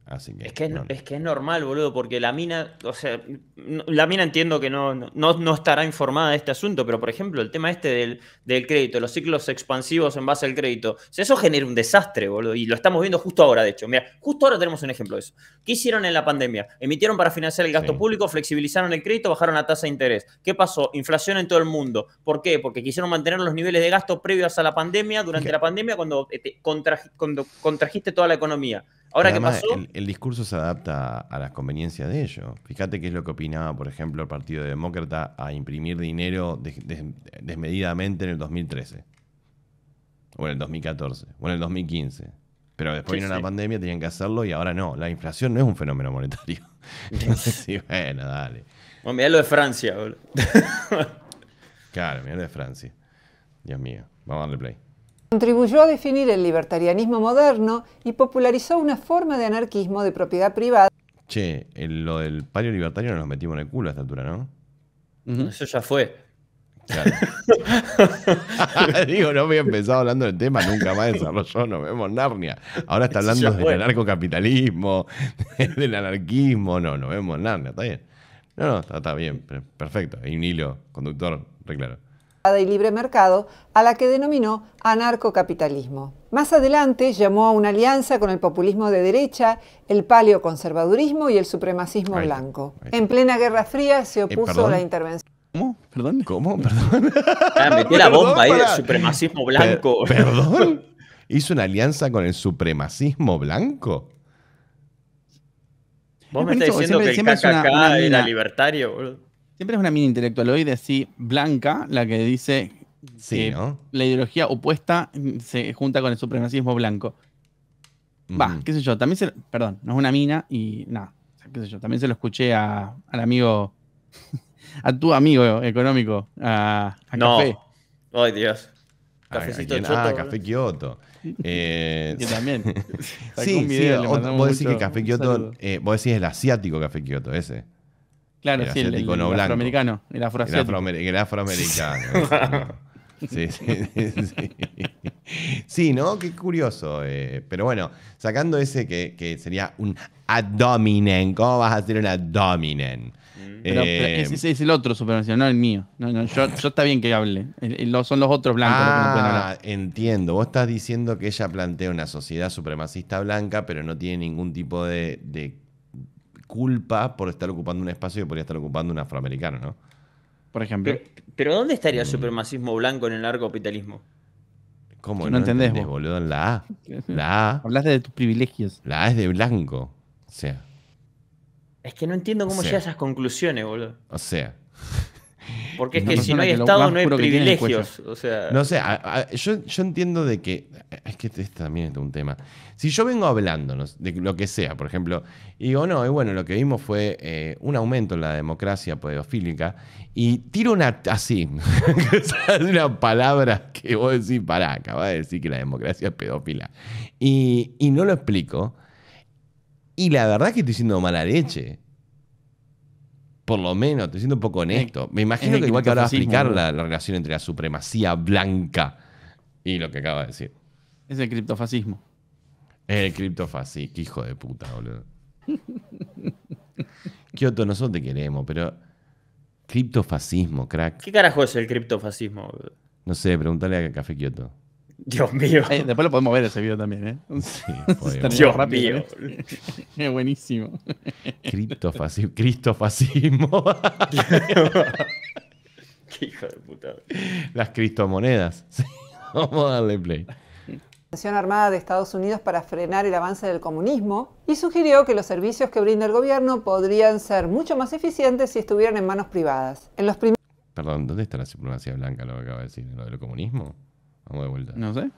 Así que, es, que es, no. es que es normal, boludo, porque la mina, o sea, no, la mina entiendo que no, no, no estará informada de este asunto, pero por ejemplo, el tema este del, del crédito, los ciclos expansivos en base al crédito, o sea, eso genera un desastre, boludo, y lo estamos viendo justo ahora, de hecho. Mira, justo ahora tenemos un ejemplo de eso. ¿Qué hicieron en la pandemia? Emitieron para financiar el gasto sí. público, flexibilizaron el crédito, bajaron la tasa de interés. ¿Qué pasó? Inflación en todo el mundo. ¿Por qué? Porque quisieron mantener los niveles de gasto previos a la pandemia, durante ¿Qué? la pandemia, cuando, te contra, cuando contrajiste toda la economía. Ahora que pasó. El, el discurso se adapta a las conveniencias de ellos. Fíjate qué es lo que opinaba, por ejemplo, el Partido Demócrata a imprimir dinero des, des, desmedidamente en el dos mil trece. O en el dos mil catorce. O en el dos mil quince. Pero después sí, vino sí. la pandemia, tenían que hacerlo y ahora no. La inflación no es un fenómeno monetario. Entonces, sí, bueno, dale. Bueno, mirá lo de Francia, boludo. Claro, mirá lo de Francia. Dios mío. Vamos a darle play. Contribuyó a definir el libertarianismo moderno y popularizó una forma de anarquismo de propiedad privada. Che, el, lo del palio libertario nos metimos en el culo a esta altura, ¿no? Uh-huh. Eso ya fue. Claro. Digo, no había empezado hablando del tema, nunca más desarrolló, nos vemos Narnia. Ahora está hablando del anarcocapitalismo, del anarquismo, no, nos vemos Narnia, está bien. No, no, está, está bien, perfecto. Hay un hilo conductor, re claro. Y libre mercado, a la que denominó anarcocapitalismo. Más adelante llamó a una alianza con el populismo de derecha, el paleoconservadurismo y el supremacismo ahí, blanco. Ahí. En plena Guerra Fría se opuso eh, a la intervención. ¿Cómo? ¿Perdón? ¿Cómo? ¿Perdón? Ah, metí la bomba ahí del supremacismo blanco. Per ¿Perdón? ¿Hizo una alianza con el supremacismo blanco? Vos me, me estás diciendo siempre, que el K K K una, una era libertario, boludo. Siempre es una mini intelectualoide así, blanca, la que dice sí, que ¿no? la ideología opuesta se junta con el supremacismo blanco. Va, mm. qué sé yo, también se... Perdón, no es una mina y nada, no, qué sé yo, también se lo escuché a, al amigo, a tu amigo económico, a, a no. Café. Ay, Dios. Cafecito Choto. Ah, Café Kioto. Eh, Yo también. Sí, sí, vos decís mucho, que Café Kioto, eh, vos decís el asiático Café Kioto, ese. Claro, el sí, el, el, el afroamericano, el afroasiático. El, el afroamericano. Sí, sí, sí, sí. Sí, ¿no? Qué curioso. Eh. Pero bueno, sacando ese que, que sería un ad hominem. ¿Cómo vas a hacer un ad hominem? Pero, eh, pero es, es, es el otro supremacista, no el mío. No, no, yo, yo está bien que hable. El, el, son los otros blancos ah, los que no pueden hablar. Entiendo. Vos estás diciendo que ella plantea una sociedad supremacista blanca, pero no tiene ningún tipo de... de culpa por estar ocupando un espacio que podría estar ocupando un afroamericano, ¿no? Por ejemplo. Pero, ¿pero dónde estaría el supremacismo blanco en el narcocapitalismo? ¿Cómo? No, no entendés, entendés vos. Boludo. La A. La A. Hablaste de tus privilegios. La A es de blanco. O sea. Es que no entiendo cómo o sea. llegas a esas conclusiones, boludo. O sea. Porque es que si no hay Estado, no hay privilegios. O sea... No sé, a, a, yo, yo entiendo de que... Es que este también es un tema. Si yo vengo hablándonos de lo que sea, por ejemplo, y digo, no, y bueno, lo que vimos fue eh, un aumento en la democracia pedofílica, y tiro una... así, una palabra que vos decís, pará, acabás de decir que la democracia es pedófila. Y, y no lo explico. Y la verdad es que estoy siendo mala leche. Por lo menos, estoy siendo un poco honesto. Me imagino es que igual que ahora va a explicar la, la relación entre la supremacía blanca y lo que acaba de decir. Es el criptofascismo. Es el criptofascismo. Qué hijo de puta, boludo. Kioto, nosotros te queremos, pero... Criptofascismo, crack. ¿Qué carajo es el criptofascismo? No sé, pregúntale a Café Kioto. Dios mío. Eh, después lo podemos ver ese video también, ¿eh? Sí, Dios rápido, mío. Es buenísimo. Criptofascismo. Cristofascismo. Qué hijo de puta. Las cristomonedas. Sí, vamos a darle play. La Nación Armada de Estados Unidos para frenar el avance del comunismo y sugirió que los servicios que brinda el gobierno podrían ser mucho más eficientes si estuvieran en manos privadas. En los primeros... Perdón, ¿dónde está la supremacía blanca lo que acaba de decir? ¿Lo del comunismo? Vamos de vuelta. No sé.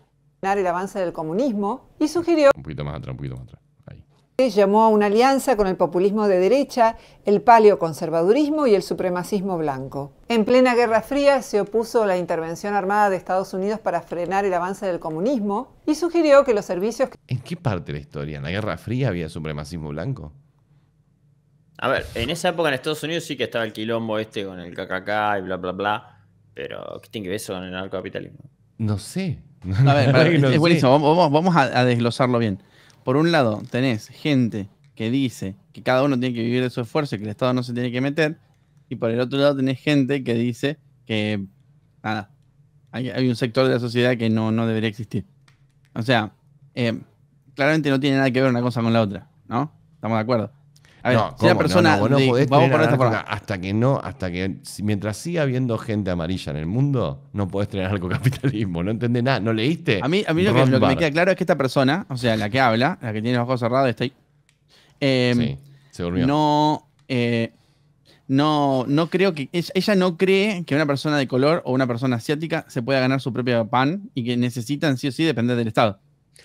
El avance del comunismo y sugirió... Un poquito más atrás, un poquito más atrás. Ahí. llamó a una alianza con el populismo de derecha, el paleoconservadurismo y el supremacismo blanco. En plena Guerra Fría se opuso a la intervención armada de Estados Unidos para frenar el avance del comunismo y sugirió que los servicios... ¿En qué parte de la historia? ¿En la Guerra Fría había supremacismo blanco? A ver, en esa época en Estados Unidos sí que estaba el quilombo este con el K K K y bla, bla, bla. Pero ¿qué tiene que ver eso con el narcocapitalismo? No sé. A ver, para, no es buenísimo. Sé. Vamos, vamos a, a desglosarlo bien. Por un lado, tenés gente que dice que cada uno tiene que vivir de su esfuerzo y que el Estado no se tiene que meter. Y por el otro lado tenés gente que dice que nada, hay, hay un sector de la sociedad que no, no debería existir. O sea, eh, claramente no tiene nada que ver una cosa con la otra, ¿no? Estamos de acuerdo. A ver, no, si una persona... No, no, de, podés vamos por esta forma. Hasta que no, hasta que... Mientras siga habiendo gente amarilla en el mundo, no podés tener algo capitalismo. No entendés nada. ¿No leíste? A mí, a mí lo, que, lo que me queda claro es que esta persona, o sea, la que habla, la que tiene los ojos cerrados, está ahí. Eh, sí, se durmió. No, eh, no, no creo que... Ella no cree que una persona de color o una persona asiática se pueda ganar su propio pan y que necesitan sí o sí depender del Estado.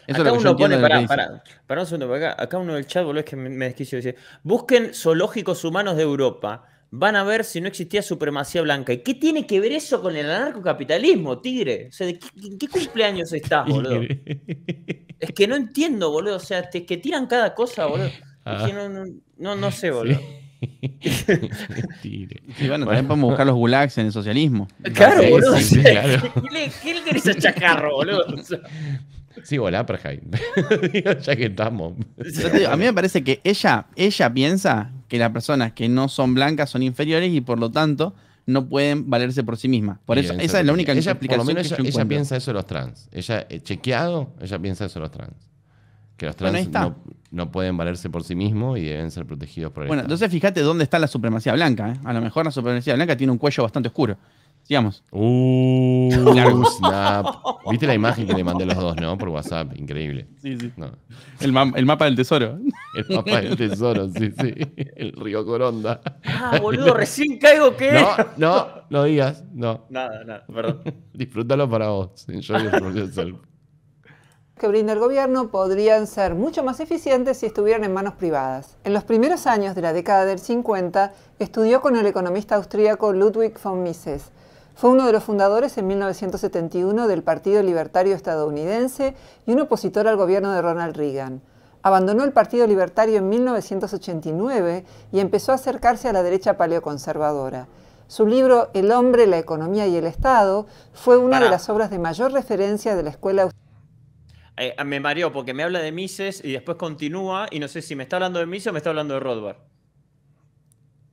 Eso acá uno pone, pará, pará, pará un segundo, acá, acá uno del chat, boludo, es que me, me desquicio, dice, busquen zoológicos humanos de Europa, van a ver si no existía supremacía blanca. ¿Y qué tiene que ver eso con el anarcocapitalismo, tigre? O sea, ¿de qué, qué cumpleaños estás, boludo? Es que no entiendo, boludo, o sea, te, que tiran cada cosa, boludo. Ah. Es que no, no, no, no sé, boludo. Sí. Sí, bueno, también podemos buscar los gulags en el socialismo. Claro, sí, boludo. Sí, claro. ¿Qué, le, ¿Qué le querés achacarro, boludo? O sea, sí, hola, Apartheid. Ya que estamos. A mí me parece que ella, ella piensa que las personas que no son blancas son inferiores y por lo tanto no pueden valerse por sí mismas. Por eso, esa es la única ella, explicación por lo menos que ella, yo ella piensa eso de los trans. Ella, chequeado, ella piensa eso de los trans. Que los trans bueno, no, no pueden valerse por sí mismos y deben ser protegidos por el Bueno, Estado. Entonces fíjate dónde está la supremacía blanca. ¿eh? A lo mejor la supremacía blanca tiene un cuello bastante oscuro. Sigamos. Uh, snap. Viste la imagen que le mandé a los dos, ¿no? Por WhatsApp, increíble. Sí, sí. No. El, ma el mapa del tesoro. El mapa del tesoro, sí, sí. El río Coronda. Ah, boludo, recién caigo que... No, no, no digas, no. Nada, nada, perdón. Disfrútalo para vos. Enjoy yourself. Que brinda el gobierno podrían ser mucho más eficientes si estuvieran en manos privadas. En los primeros años de la década del cincuenta, estudió con el economista austríaco Ludwig von Mises. Fue uno de los fundadores en mil novecientos setenta y uno del Partido Libertario Estadounidense y un opositor al gobierno de Ronald Reagan. Abandonó el Partido Libertario en mil novecientos ochenta y nueve y empezó a acercarse a la derecha paleoconservadora. Su libro El hombre, la economía y el Estado fue una Para. de las obras de mayor referencia de la escuela austríaca. Eh, me mareó porque me habla de Mises y después continúa y no sé si me está hablando de Mises o me está hablando de Rothbard.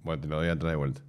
Bueno, te lo doy atrás de vuelta.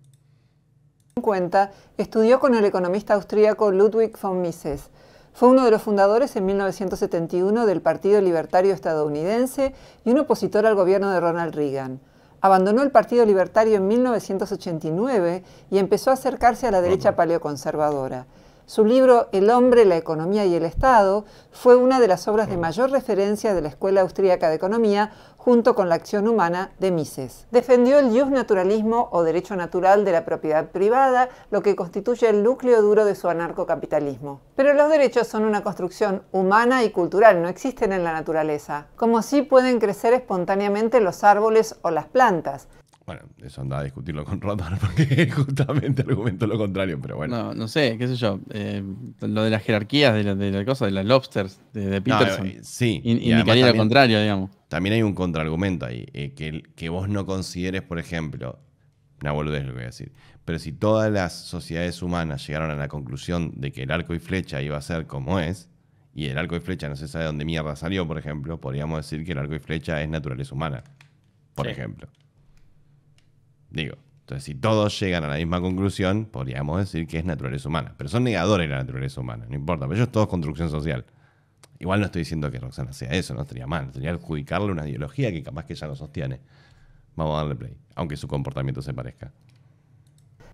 cincuenta, estudió con el economista austríaco Ludwig von Mises. Fue uno de los fundadores en mil novecientos setenta y uno del Partido Libertario Estadounidense y un opositor al gobierno de Ronald Reagan. Abandonó el Partido Libertario en mil novecientos ochenta y nueve y empezó a acercarse a la derecha paleoconservadora. Su libro El hombre, la economía y el Estado fue una de las obras de mayor referencia de la Escuela Austríaca de Economía junto con la Acción Humana de Mises. Defendió el jus naturalismo o derecho natural de la propiedad privada, lo que constituye el núcleo duro de su anarcocapitalismo. Pero los derechos son una construcción humana y cultural, no existen en la naturaleza. Como sí pueden crecer espontáneamente los árboles o las plantas. Bueno, eso andaba a discutirlo con Rothbard porque justamente argumentó lo contrario, pero bueno. No, no sé, qué sé yo. Eh, lo de las jerarquías, de la, de la cosa, de las lobsters, de, de Peterson. No, sí. In, y indicaría lo contrario, digamos. También hay un contraargumento ahí. Eh, que, que vos no consideres, por ejemplo, una boludez lo que voy a decir, pero si todas las sociedades humanas llegaron a la conclusión de que el arco y flecha iba a ser como es, y el arco y flecha no se sabe dónde mierda salió, por ejemplo, podríamos decir que el arco y flecha es naturaleza humana, por sí. ejemplo. Digo, entonces si todos llegan a la misma conclusión, podríamos decir que es naturaleza humana. Pero son negadores de la naturaleza humana, no importa. Pero ellos todos construcción social. Igual no estoy diciendo que Roxana sea eso, no estaría mal. Sería adjudicarle una ideología que capaz que ya no sostiene. Vamos a darle play, aunque su comportamiento se parezca. De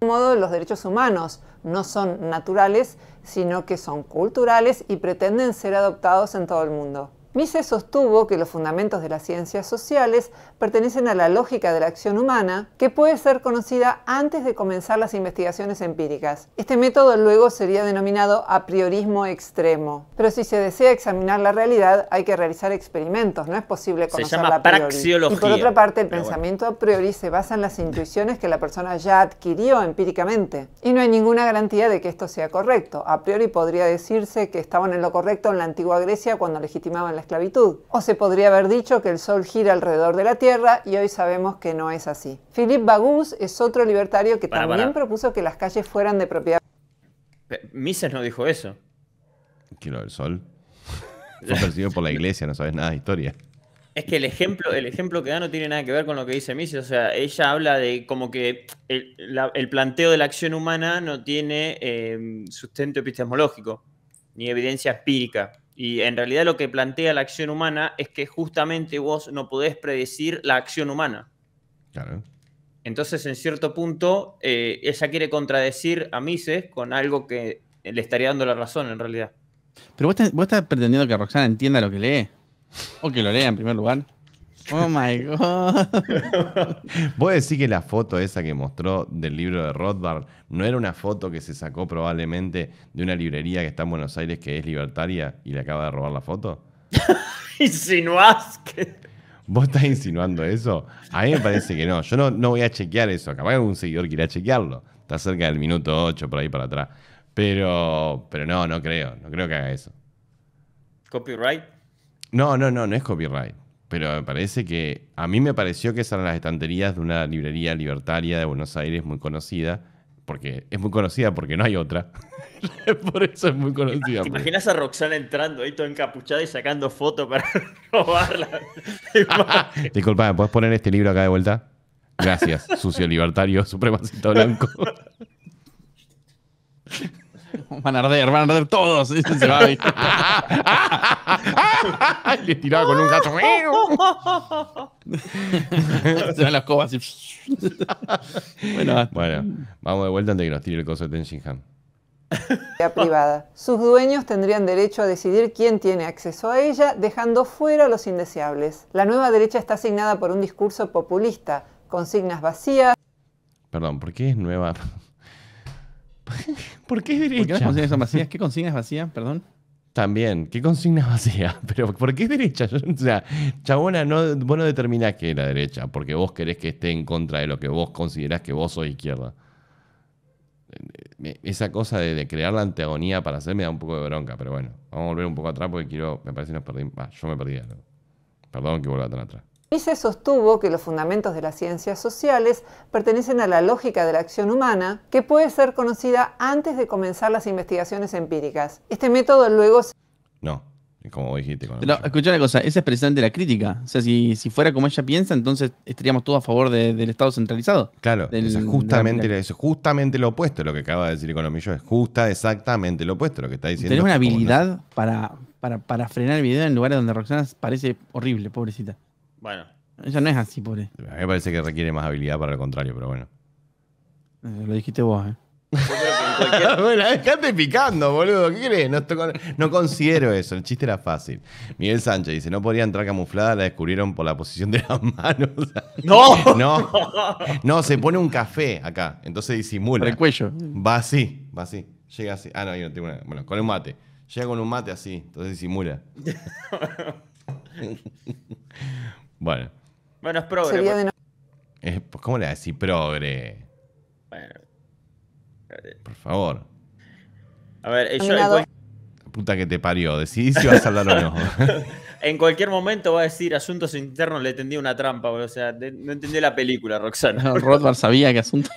algún modo, los derechos humanos no son naturales, sino que son culturales y pretenden ser adoptados en todo el mundo. Mises sostuvo que los fundamentos de las ciencias sociales pertenecen a la lógica de la acción humana, que puede ser conocida antes de comenzar las investigaciones empíricas. Este método luego sería denominado apriorismo extremo. Pero si se desea examinar la realidad, hay que realizar experimentos, no es posible conocerla a priori. Se llama praxeología. Y por otra parte, el Pero pensamiento bueno. a priori se basa en las intuiciones que la persona ya adquirió empíricamente. Y no hay ninguna garantía de que esto sea correcto. A priori podría decirse que estaban en lo correcto en la antigua Grecia cuando legitimaban la esclavitud. O se podría haber dicho que el sol gira alrededor de la Tierra y hoy sabemos que no es así. Philippe Bagouz es otro libertario que para, también para. propuso que las calles fueran de propiedad. Mises no dijo eso. ¿Qué lo del sol? Fue percibido por la iglesia, no sabes nada de historia. Es que el ejemplo, el ejemplo que da no tiene nada que ver con lo que dice Mises. O sea, ella habla de como que el, la, el planteo de la acción humana no tiene eh, sustento epistemológico ni evidencia empírica. Y en realidad lo que plantea la acción humana es que justamente vos no podés predecir la acción humana. Claro. Entonces, en cierto punto, eh, ella quiere contradecir a Mises con algo que le estaría dando la razón, en realidad. Pero vos estás, vos estás pretendiendo que Roxana entienda lo que lee. O que lo lea en primer lugar. Oh my god. ¿Vos decís que la foto esa que mostró del libro de Rothbard no era una foto que se sacó probablemente de una librería que está en Buenos Aires que es libertaria y le acaba de robar la foto? ¿Insinuás que...? ¿Vos estás insinuando eso? A mí me parece que no. Yo no, no voy a chequear eso. Capaz que algún seguidor quiera chequearlo. Está cerca del minuto ocho, por ahí para atrás. Pero, pero no, no creo. No creo que haga eso. ¿Copyright? No, no, no. No es copyright. Pero me parece que... A mí me pareció que esas eran las estanterías de una librería libertaria de Buenos Aires muy conocida. Porque es muy conocida porque no hay otra. Por eso es muy conocida. ¿Te imaginas a Roxana entrando ahí toda encapuchada y sacando fotos para robarla? Disculpame, ¿podés poner este libro acá de vuelta? Gracias, sucio libertario, supremacista blanco. Van a arder, van a arder todos. Se va a le tiraba con un gato. Se van las cobas y... bueno, bueno, vamos de vuelta antes de que nos tire el coso de Tenshinhan. Privada. Sus dueños tendrían derecho a decidir quién tiene acceso a ella, dejando fuera a los indeseables. La nueva derecha está asignada por un discurso populista, consignas vacías... Perdón, ¿por qué es nueva...? ¿Por qué es derecha? ¿Por qué las consignas son vacías? ¿Qué consignas vacías? Perdón. También, ¿qué consignas vacías? Pero ¿por qué es derecha? Yo, o sea, chabona, no, vos no determinás que es la derecha, porque vos querés que esté en contra de lo que vos considerás que vos sos izquierda. Esa cosa de, de crear la antagonía para hacer me da un poco de bronca, pero bueno, vamos a volver un poco atrás porque quiero, me parece que nos perdimos. Ah, yo me perdí. ¿No? Perdón que vuelva tan atrás. Mises sostuvo que los fundamentos de las ciencias sociales pertenecen a la lógica de la acción humana, que puede ser conocida antes de comenzar las investigaciones empíricas. Este método luego... Se... No, como dijiste... Con Pero, escuchá una cosa, esa es precisamente la crítica. O sea, si, si fuera como ella piensa, entonces estaríamos todos a favor de, del Estado centralizado. Claro, del, es justamente, es justamente lo opuesto a lo que acaba de decir Economic Joe. Es justa exactamente lo opuesto a lo que está diciendo. Tenés una habilidad no? para, para, para frenar el video en lugares donde Roxana parece horrible, pobrecita. Bueno. Ella no es así, pobre. A mí me parece que requiere más habilidad para el contrario, pero bueno. Lo dijiste vos, ¿eh? Cualquier... bueno, dejate picando, boludo. ¿Qué crees? No, no considero eso. El chiste era fácil. Miguel Sánchez dice, no podía entrar camuflada, la descubrieron por la posición de las manos. ¡No! No, no se pone un café acá, entonces disimula. Por el cuello. Va así, va así. Llega así. Ah, no, yo no tengo una... Bueno, con un mate. Llega con un mate así, entonces disimula. Bueno. Bueno, es progre. Pues. No... Eh, pues, ¿cómo le vas a decir progre? Bueno. Por favor. A ver, yo... Cual... Puta que te parió, decidí si vas a hablar o no. En cualquier momento va a decir asuntos internos, le tendí una trampa, o sea, de, no entendí la película, Roxana. No, Rothbard sabía que asuntos...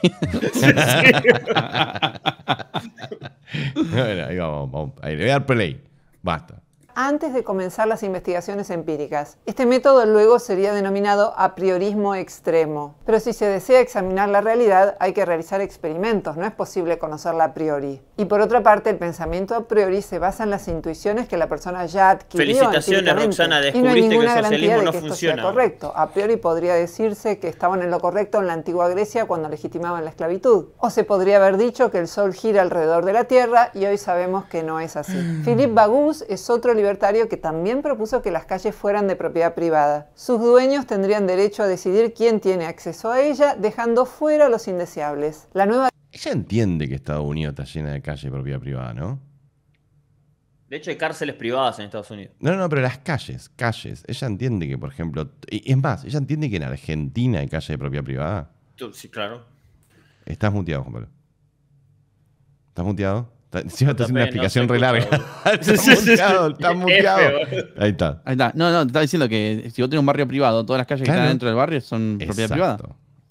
Bueno, ahí vamos, vamos. Ahí le voy a dar play. Basta. Antes de comenzar las investigaciones empíricas. Este método luego sería denominado apriorismo extremo. Pero si se desea examinar la realidad, hay que realizar experimentos, no es posible conocerla a priori. Y por otra parte, el pensamiento a priori se basa en las intuiciones que la persona ya adquirió. Felicitaciones, Roxana, descubriste que el socialismo no funciona. Correcto. A priori podría decirse que estaban en lo correcto en la antigua Grecia cuando legitimaban la esclavitud. O se podría haber dicho que el sol gira alrededor de la Tierra y hoy sabemos que no es así. Philippe Bagouz es otro libertario que también propuso que las calles fueran de propiedad privada. Sus dueños tendrían derecho a decidir quién tiene acceso a ella, dejando fuera a los indeseables. La nueva... Ella entiende que Estados Unidos está llena de calles de propiedad privada, ¿no? De hecho, hay cárceles privadas en Estados Unidos. No, no, pero las calles, calles. Ella entiende que, por ejemplo... Es más, ella entiende que en Argentina hay calles de propiedad privada. Sí, claro. Estás muteado, Juan Pablo. ¿Estás muteado? Si no, estás haciendo una explicación re larga. Estás muteado, estás muteado. Ahí está. Ahí está. No, no, te está diciendo que si vos tenés un barrio privado, todas las calles claro. que están dentro del barrio son Exacto. propiedad privada.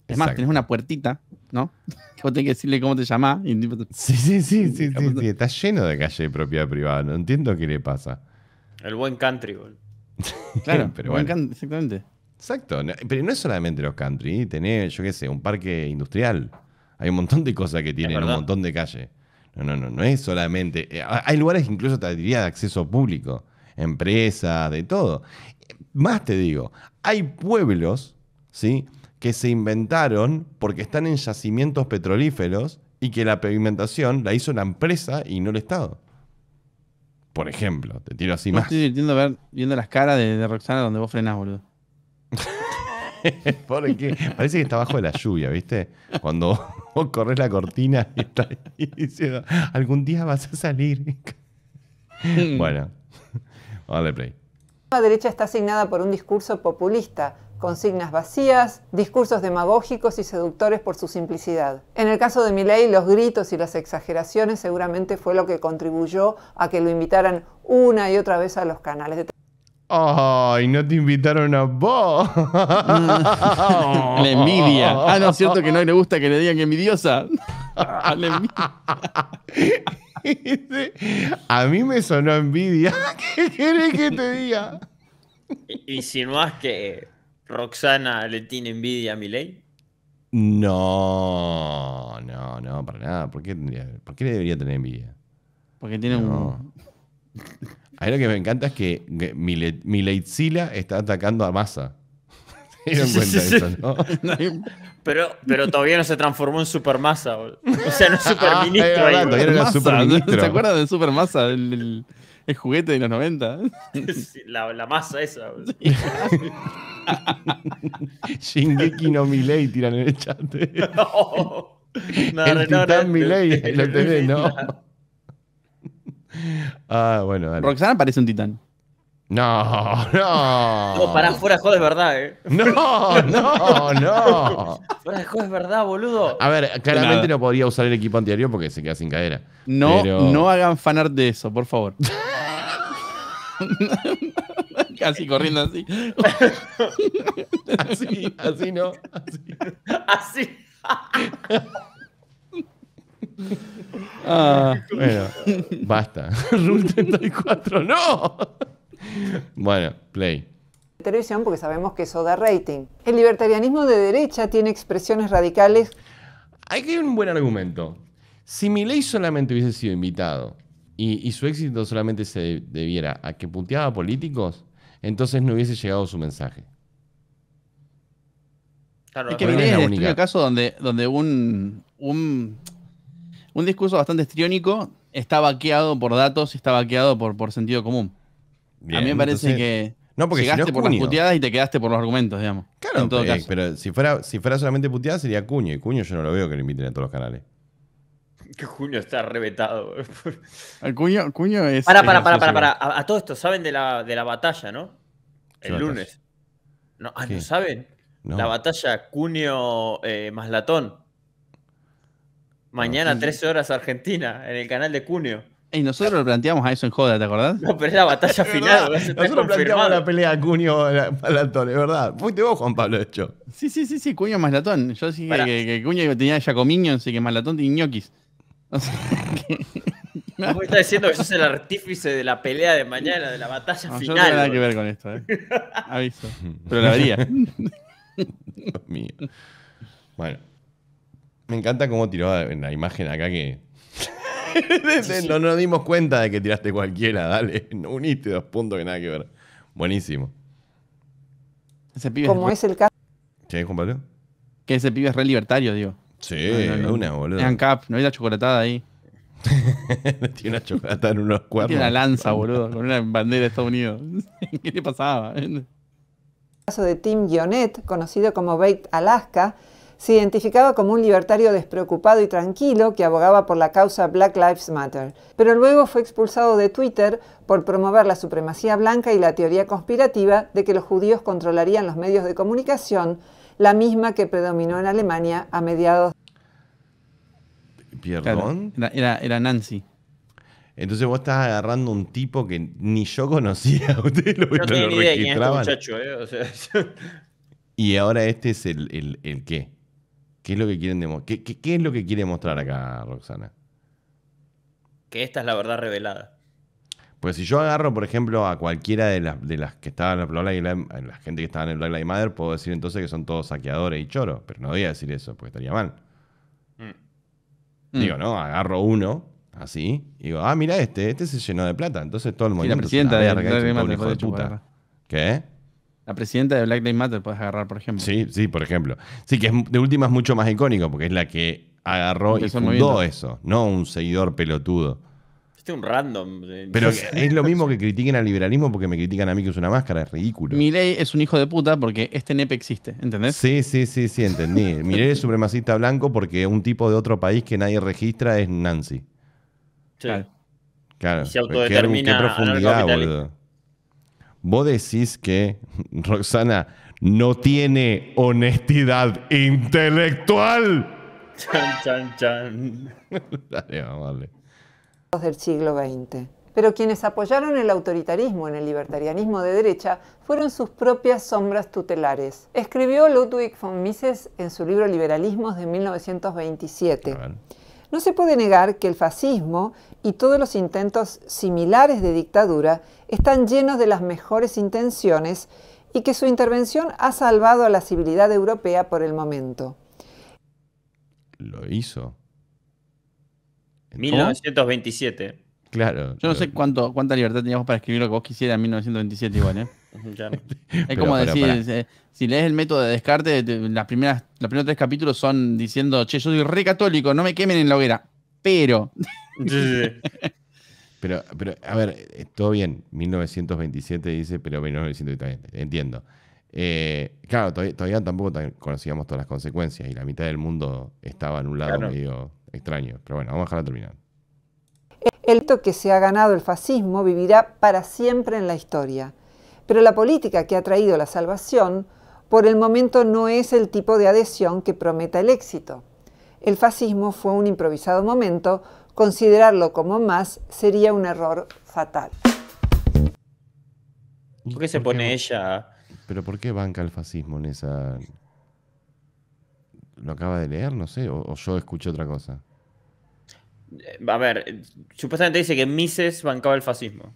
Es más, Exacto. tenés una puertita, ¿no? Que vos tenés que decirle cómo te llamás. Y... Sí, sí, sí, sí, sí, sí. Está lleno de calle de propiedad privada. No entiendo qué le pasa. El buen country, bol. Claro, pero buen bueno. Exactamente. Exacto. No, pero no es solamente los country. Tenés, yo qué sé, un parque industrial. Hay un montón de cosas que tienen un montón de calles. No, no, no, no es solamente... Hay lugares que incluso te diría de acceso público, empresas, de todo. Más te digo, hay pueblos, ¿sí?, que se inventaron porque están en yacimientos petrolíferos y que la pavimentación la hizo la empresa y no el Estado. Por ejemplo, te tiro así no más. Estoy divirtiendo ver, viendo las caras de, de Roxana donde vos frenás, boludo. Porque parece que está bajo de la lluvia, ¿viste? Cuando vos corres la cortina y estás diciendo, algún día vas a salir. Bueno, vamos a darle play. La derecha está asignada por un discurso populista, consignas vacías, discursos demagógicos y seductores por su simplicidad. En el caso de Milei, los gritos y las exageraciones seguramente fue lo que contribuyó a que lo invitaran una y otra vez a los canales de televisión. ¡Ay, no te invitaron a vos! La envidia. Ah, no, es cierto que no le gusta que le digan que envidiosa. La envidia. A mí me sonó envidia. ¿Qué querés que te diga? ¿Insinuás que Roxana le tiene envidia a Milei? No, no, no, para nada. ¿Por qué, tendría, ¿por qué le debería tener envidia? Porque tiene no. un... A mí lo que me encanta es que Mileitzila está atacando a Massa. ¿Se dieron sí, cuenta sí, de sí. eso, no? No, pero, pero todavía no se transformó en Supermasa. O sea, no es superministro. Ah, ahí, todavía no era superministro. ¿Se acuerdan de Supermasa? El, el, el juguete de los noventa. Sí, la, la masa esa. Sí. Shingeki no Milei tiran en el chat. No. No, el no, titán no, Milei, lo tenés, ¿no? No. Ah, bueno, dale. Roxana parece un titán. No, no. No, pará, fuera de joda es verdad, eh. No, no, no. Fuera de joda es verdad, boludo. A ver, claramente no podría usar el equipo anterior porque se queda sin cadera. No, pero... no hagan fanart de eso, por favor. Casi corriendo así. Así, así no. Así. Así. Ah, bueno, basta. Rule treinta y cuatro, no. Bueno, play. Televisión, porque sabemos que eso da rating. El libertarianismo de derecha tiene expresiones radicales. Hay que ir un buen argumento. Si Milei solamente hubiese sido invitado y, y su éxito solamente se debiera a que puteaba a políticos, entonces no hubiese llegado su mensaje. Claro, es que Milei es el único caso donde, donde un... un... un discurso bastante histriónico está vaqueado por datos y está vaqueado por, por sentido común. Bien, a mí me parece entonces, que no, porque llegaste si no por cuño. Las puteadas y te quedaste por los argumentos, digamos. Claro, eh, pero si fuera, si fuera solamente puteadas sería Cuño. Y Cuño yo no lo veo que lo inviten a todos los canales. Que Cuño está revetado. El Cuño, Cuño es... Para, para, para, para, para. A, a todo esto, saben de la, de la batalla, ¿no? El lunes. No, ah, ¿no saben? No. La batalla Cuño eh, más Latón. Mañana, trece horas Argentina, en el canal de Cuneo. Y nosotros lo planteamos a eso en joda, ¿te acordás? No, pero es la batalla final. Nosotros planteamos la pelea de Cuneo más Latón, es verdad. Fuiste vos, Juan Pablo, de hecho. Sí, sí, sí, sí, Cuneo más Latón. Yo dije que, que Cuneo tenía Giacominio, así que más Latón tenía ñoquis. O sea, que... ¿Cómo estás diciendo que sos el artífice de la pelea de mañana, de la batalla no, final? No tengo nada que ver con esto, ¿eh? Aviso. Pero la vería. Dios mío. Bueno. Me encanta cómo tiró en la imagen acá que... no nos dimos cuenta de que tiraste cualquiera, dale. Uniste dos puntos que nada que ver. Buenísimo. Ese pibe Como es, es el caso... ¿Sí, Juan Pablo? Que ese pibe es re libertario, digo. Sí, no, no, no. una, boludo. Es Ancap, no hay la chocolatada ahí. Tiene una chocolata en unos cuernos. Tiene una lanza, boludo, con una bandera de Estados Unidos. ¿Qué le pasaba? El caso de Tim Gionet, conocido como Baked Alaska, se identificaba como un libertario despreocupado y tranquilo que abogaba por la causa Black Lives Matter, pero luego fue expulsado de Twitter por promover la supremacía blanca y la teoría conspirativa de que los judíos controlarían los medios de comunicación, la misma que predominó en Alemania a mediados. ¿Perdón? Claro, era, era Nancy. Entonces vos estás agarrando un tipo que ni yo conocía. Ustedes lo, no tenía lo idea quién es este muchacho, ¿eh? O sea, yo... Y ahora este es el, el, el qué. ¿Qué es lo que quieren demostrar? ¿Qué, qué, ¿Qué es lo que quiere mostrar acá, Roxana? Que esta es la verdad revelada. Pues si yo agarro, por ejemplo, a cualquiera de las, de las que estaban en Black Lives Matter, la gente que estaba en el Black Lives Matter, puedo decir entonces que son todos saqueadores y choros. Pero no voy a decir eso, porque estaría mal. Mm. Digo, no, agarro uno, así, y digo, ah, mira este, este se llenó de plata. Entonces todo el movimiento... La presidenta de Black Lives Matter, hijo de puta. ¿Qué? La presidenta de Black Lives Matter puedes agarrar, por ejemplo. Sí, sí, por ejemplo. Sí, que es, de última es mucho más icónico, porque es la que agarró y fundó eso, no un seguidor pelotudo. Este es un random. Pero es lo mismo que critiquen al liberalismo porque me critican a mí que uso una máscara, es ridículo. Milei es un hijo de puta porque este nepe existe, ¿entendés? Sí, sí, sí, sí, entendí. Milei es supremacista blanco porque un tipo de otro país que nadie registra es Nancy. Sí. Claro. Claro. Y se autodetermina. Qué profundidad, boludo. Vos decís que Roxana no tiene honestidad intelectual. Chan, chan, chan. Dale, vale. Del siglo veinte. Pero quienes apoyaron el autoritarismo en el libertarianismo de derecha fueron sus propias sombras tutelares. Escribió Ludwig von Mises en su libro Liberalismos de mil novecientos veintisiete. No se puede negar que el fascismo y todos los intentos similares de dictadura están llenos de las mejores intenciones y que su intervención ha salvado a la civilidad europea por el momento. ¿Lo hizo? ¿En mil novecientos veintisiete? Claro. Yo no sé cuánto, cuánta libertad teníamos para escribir lo que vos quisieras en mil novecientos veintisiete igual, ¿eh? Ya. Es pero, como decir, para, para. Si lees el método de Descartes, las primeras, los primeros tres capítulos son diciendo, che, yo soy re católico, no me quemen en la hoguera. Pero... pero, pero, a ver, todo bien, mil novecientos veintisiete dice, pero mil novecientos veintisiete, entiendo. Eh, claro, todavía, todavía tampoco conocíamos todas las consecuencias y la mitad del mundo estaba en un lado claro. medio extraño. Pero bueno, vamos a dejarlo terminar. El hito que se ha ganado el fascismo vivirá para siempre en la historia. Pero la política que ha traído la salvación, por el momento no es el tipo de adhesión que prometa el éxito. El fascismo fue un improvisado momento, considerarlo como más sería un error fatal. ¿Por qué se ¿Por pone qué, ella? ¿Pero por qué banca el fascismo en esa...? ¿Lo acaba de leer? No sé, o, o yo escuché otra cosa. A ver, supuestamente dice que Mises bancaba el fascismo.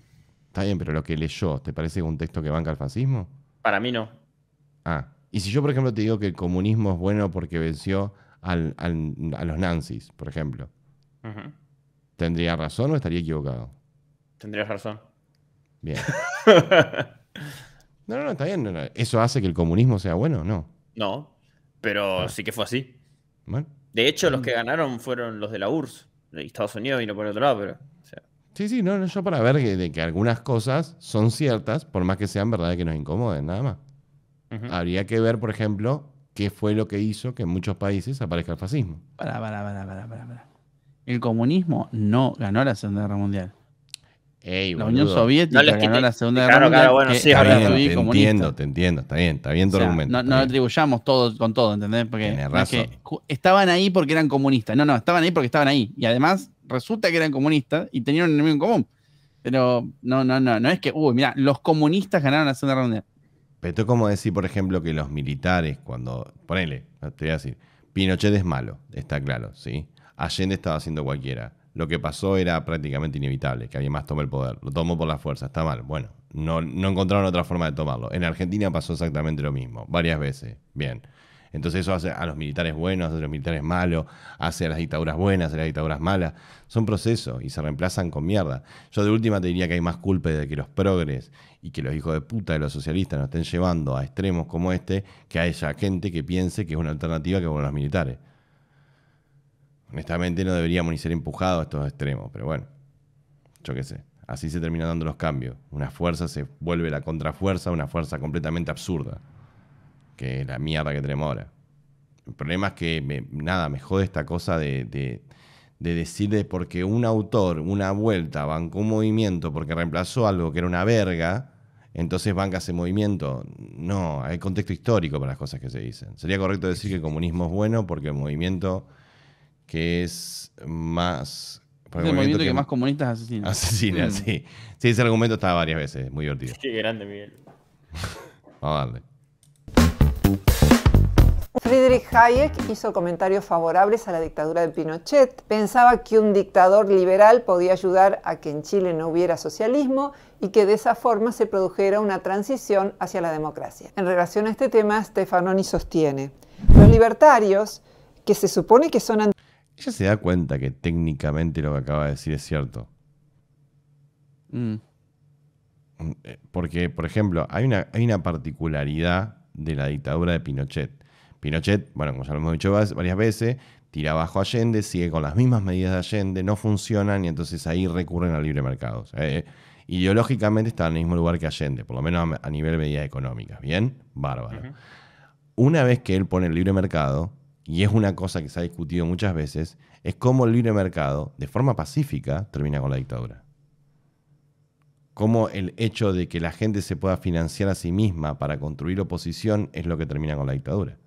Está bien, pero lo que leyó, ¿te parece un texto que banca el fascismo? Para mí no. Ah, y si yo, por ejemplo, te digo que el comunismo es bueno porque venció al, al, a los nazis, por ejemplo, uh-huh. ¿tendría razón o estaría equivocado? Tendrías razón. Bien. No, no, no, está bien. No, no. ¿Eso hace que el comunismo sea bueno o no? No, pero ah. sí que fue así. Bueno. De hecho, los que ganaron fueron los de la U R S S, de Estados Unidos vino por el otro lado, pero... Sí, sí, no, no, yo para ver que, de que algunas cosas son ciertas, por más que sean verdad que nos incomoden, nada más. Uh-huh. Habría que ver, por ejemplo, qué fue lo que hizo que en muchos países aparezca el fascismo. Para, para, para, para, para. El comunismo no ganó la Segunda Guerra Mundial. Ey, la Unión Soviética no ganó la Segunda Guerra Mundial. Claro, bueno, sí, ahora te entiendo, te entiendo, está bien, está bien tu argumento. No atribuyamos todo con todo, ¿entendés? Porque estaban ahí porque eran comunistas. No, no, estaban ahí porque estaban ahí. Y además... resulta que eran comunistas y tenían un enemigo en común. Pero no, no, no. No es que, uy, mira, los comunistas ganaron la Segunda Guerra Mundial. Pero esto es como decir, por ejemplo, que los militares cuando... Ponele, te voy a decir. Pinochet es malo, está claro, ¿sí? Allende estaba haciendo cualquiera. Lo que pasó era prácticamente inevitable, que alguien más tome el poder. Lo tomó por la fuerza, está mal. Bueno, no, no encontraron otra forma de tomarlo. En Argentina pasó exactamente lo mismo, varias veces. Bien. Entonces eso hace a los militares buenos, hace a los militares malos, hace a las dictaduras buenas, a las dictaduras malas. Son procesos y se reemplazan con mierda. Yo de última te diría que hay más culpa de que los progres y que los hijos de puta de los socialistas nos estén llevando a extremos como este, que haya gente que piense que es una alternativa que con los militares. Honestamente no deberíamos ni ser empujados a estos extremos, pero bueno, yo qué sé. Así se terminan dando los cambios. Una fuerza se vuelve la contrafuerza, una fuerza completamente absurda, que es la mierda que tenemos ahora. El problema es que, me, nada, me jode esta cosa de, de, de decir de porque un autor, una vuelta, bancó un movimiento porque reemplazó algo que era una verga, entonces banca ese movimiento. No, hay contexto histórico para las cosas que se dicen. Sería correcto decir que el comunismo es bueno porque el movimiento que es más... El, el movimiento, movimiento que, que más comunistas asesina. Asesina, mm. sí. Sí, ese argumento estaba varias veces. Muy divertido. Qué grande, Miguel. Vamos a darle. Friedrich Hayek hizo comentarios favorables a la dictadura de Pinochet. Pensaba que un dictador liberal podía ayudar a que en Chile no hubiera socialismo y que de esa forma se produjera una transición hacia la democracia. En relación a este tema, Stefanoni sostiene: los libertarios, que se supone que son... Ella se da cuenta que técnicamente lo que acaba de decir es cierto. Mm. Porque, por ejemplo, hay una, hay una particularidad de la dictadura de Pinochet. Pinochet, bueno, como ya lo hemos dicho varias veces, tira abajo a Allende, sigue con las mismas medidas de Allende, no funcionan y entonces ahí recurren al libre mercado. O sea, eh, ideológicamente está en el mismo lugar que Allende, por lo menos a, a nivel de medidas económicas. ¿Bien? Bárbaro. Uh-huh. Una vez que él pone el libre mercado, y es una cosa que se ha discutido muchas veces, es cómo el libre mercado, de forma pacífica, termina con la dictadura. Cómo el hecho de que la gente se pueda financiar a sí misma para construir oposición es lo que termina con la dictadura.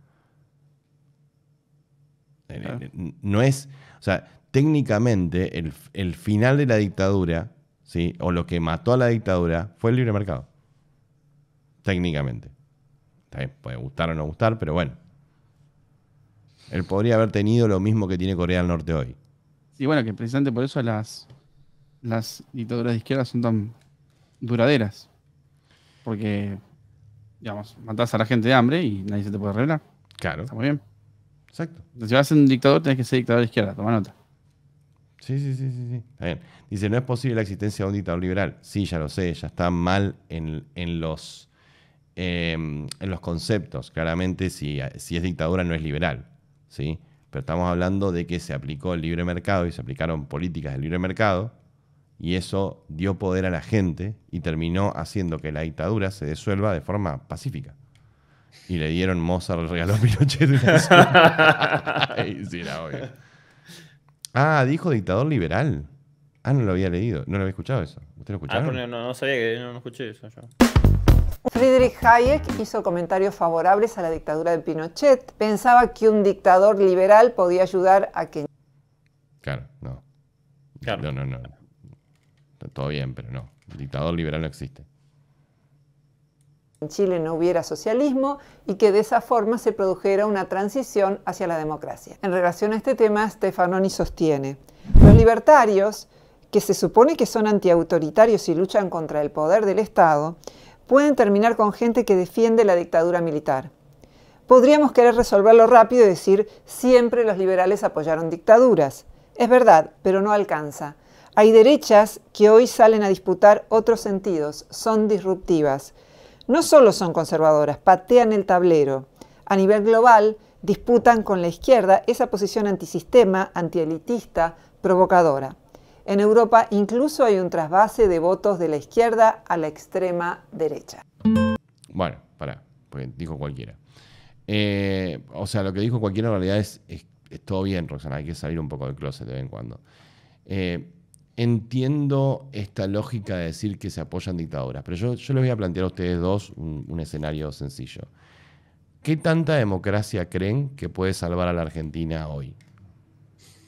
Claro. No es... O sea, técnicamente, el, el final de la dictadura, ¿sí?, o lo que mató a la dictadura, fue el libre mercado. Técnicamente. También puede gustar o no gustar, pero bueno. Él podría haber tenido lo mismo que tiene Corea del Norte hoy. Sí, bueno, que precisamente por eso las, las dictaduras de izquierda son tan duraderas. Porque, digamos, matás a la gente de hambre y nadie se te puede arreglar. Claro. Está muy bien. Exacto. Si vas a ser un dictador, tenés que ser dictador de izquierda. Toma nota. Sí, sí, sí, sí, sí. Está bien. Dice, no es posible la existencia de un dictador liberal. Sí, ya lo sé. Ya está mal en, en los... Eh, en los conceptos. Claramente, si, si es dictadura no es liberal, ¿sí? Pero estamos hablando de que se aplicó el libre mercado y se aplicaron políticas del libre mercado y eso dio poder a la gente y terminó haciendo que la dictadura se disuelva de forma pacífica. Y le dieron Mozart, el regalo a Pinochet. Ay, sí, era obvio. Ah, dijo dictador liberal. Ah, no lo había leído, no lo había escuchado eso. ¿Usted lo escucharon? Ah, pero no, no sabía que no, no escuché eso yo. Friedrich Hayek hizo comentarios favorables a la dictadura de Pinochet. Pensaba que un dictador liberal podía ayudar a que... Claro, no. Claro. No, no, no. Todo bien, pero no. El dictador liberal no existe. En Chile no hubiera socialismo y que de esa forma se produjera una transición hacia la democracia. En relación a este tema, Stefanoni sostiene: los libertarios, que se supone que son antiautoritarios y luchan contra el poder del Estado, pueden terminar con gente que defiende la dictadura militar. Podríamos querer resolverlo rápido y decir, siempre los liberales apoyaron dictaduras. Es verdad, pero no alcanza. Hay derechas que hoy salen a disputar otros sentidos, son disruptivas. No solo son conservadoras, patean el tablero. A nivel global, disputan con la izquierda esa posición antisistema, antielitista, provocadora. En Europa incluso hay un trasvase de votos de la izquierda a la extrema derecha. Bueno, pará, porque dijo cualquiera. Eh, o sea, lo que dijo cualquiera en realidad es, es, es todo bien, Roxana, hay que salir un poco del closet de vez en cuando. Eh, entiendo esta lógica de decir que se apoyan dictaduras, pero yo, yo les voy a plantear a ustedes dos un, un escenario sencillo. ¿Qué tanta democracia creen que puede salvar a la Argentina hoy?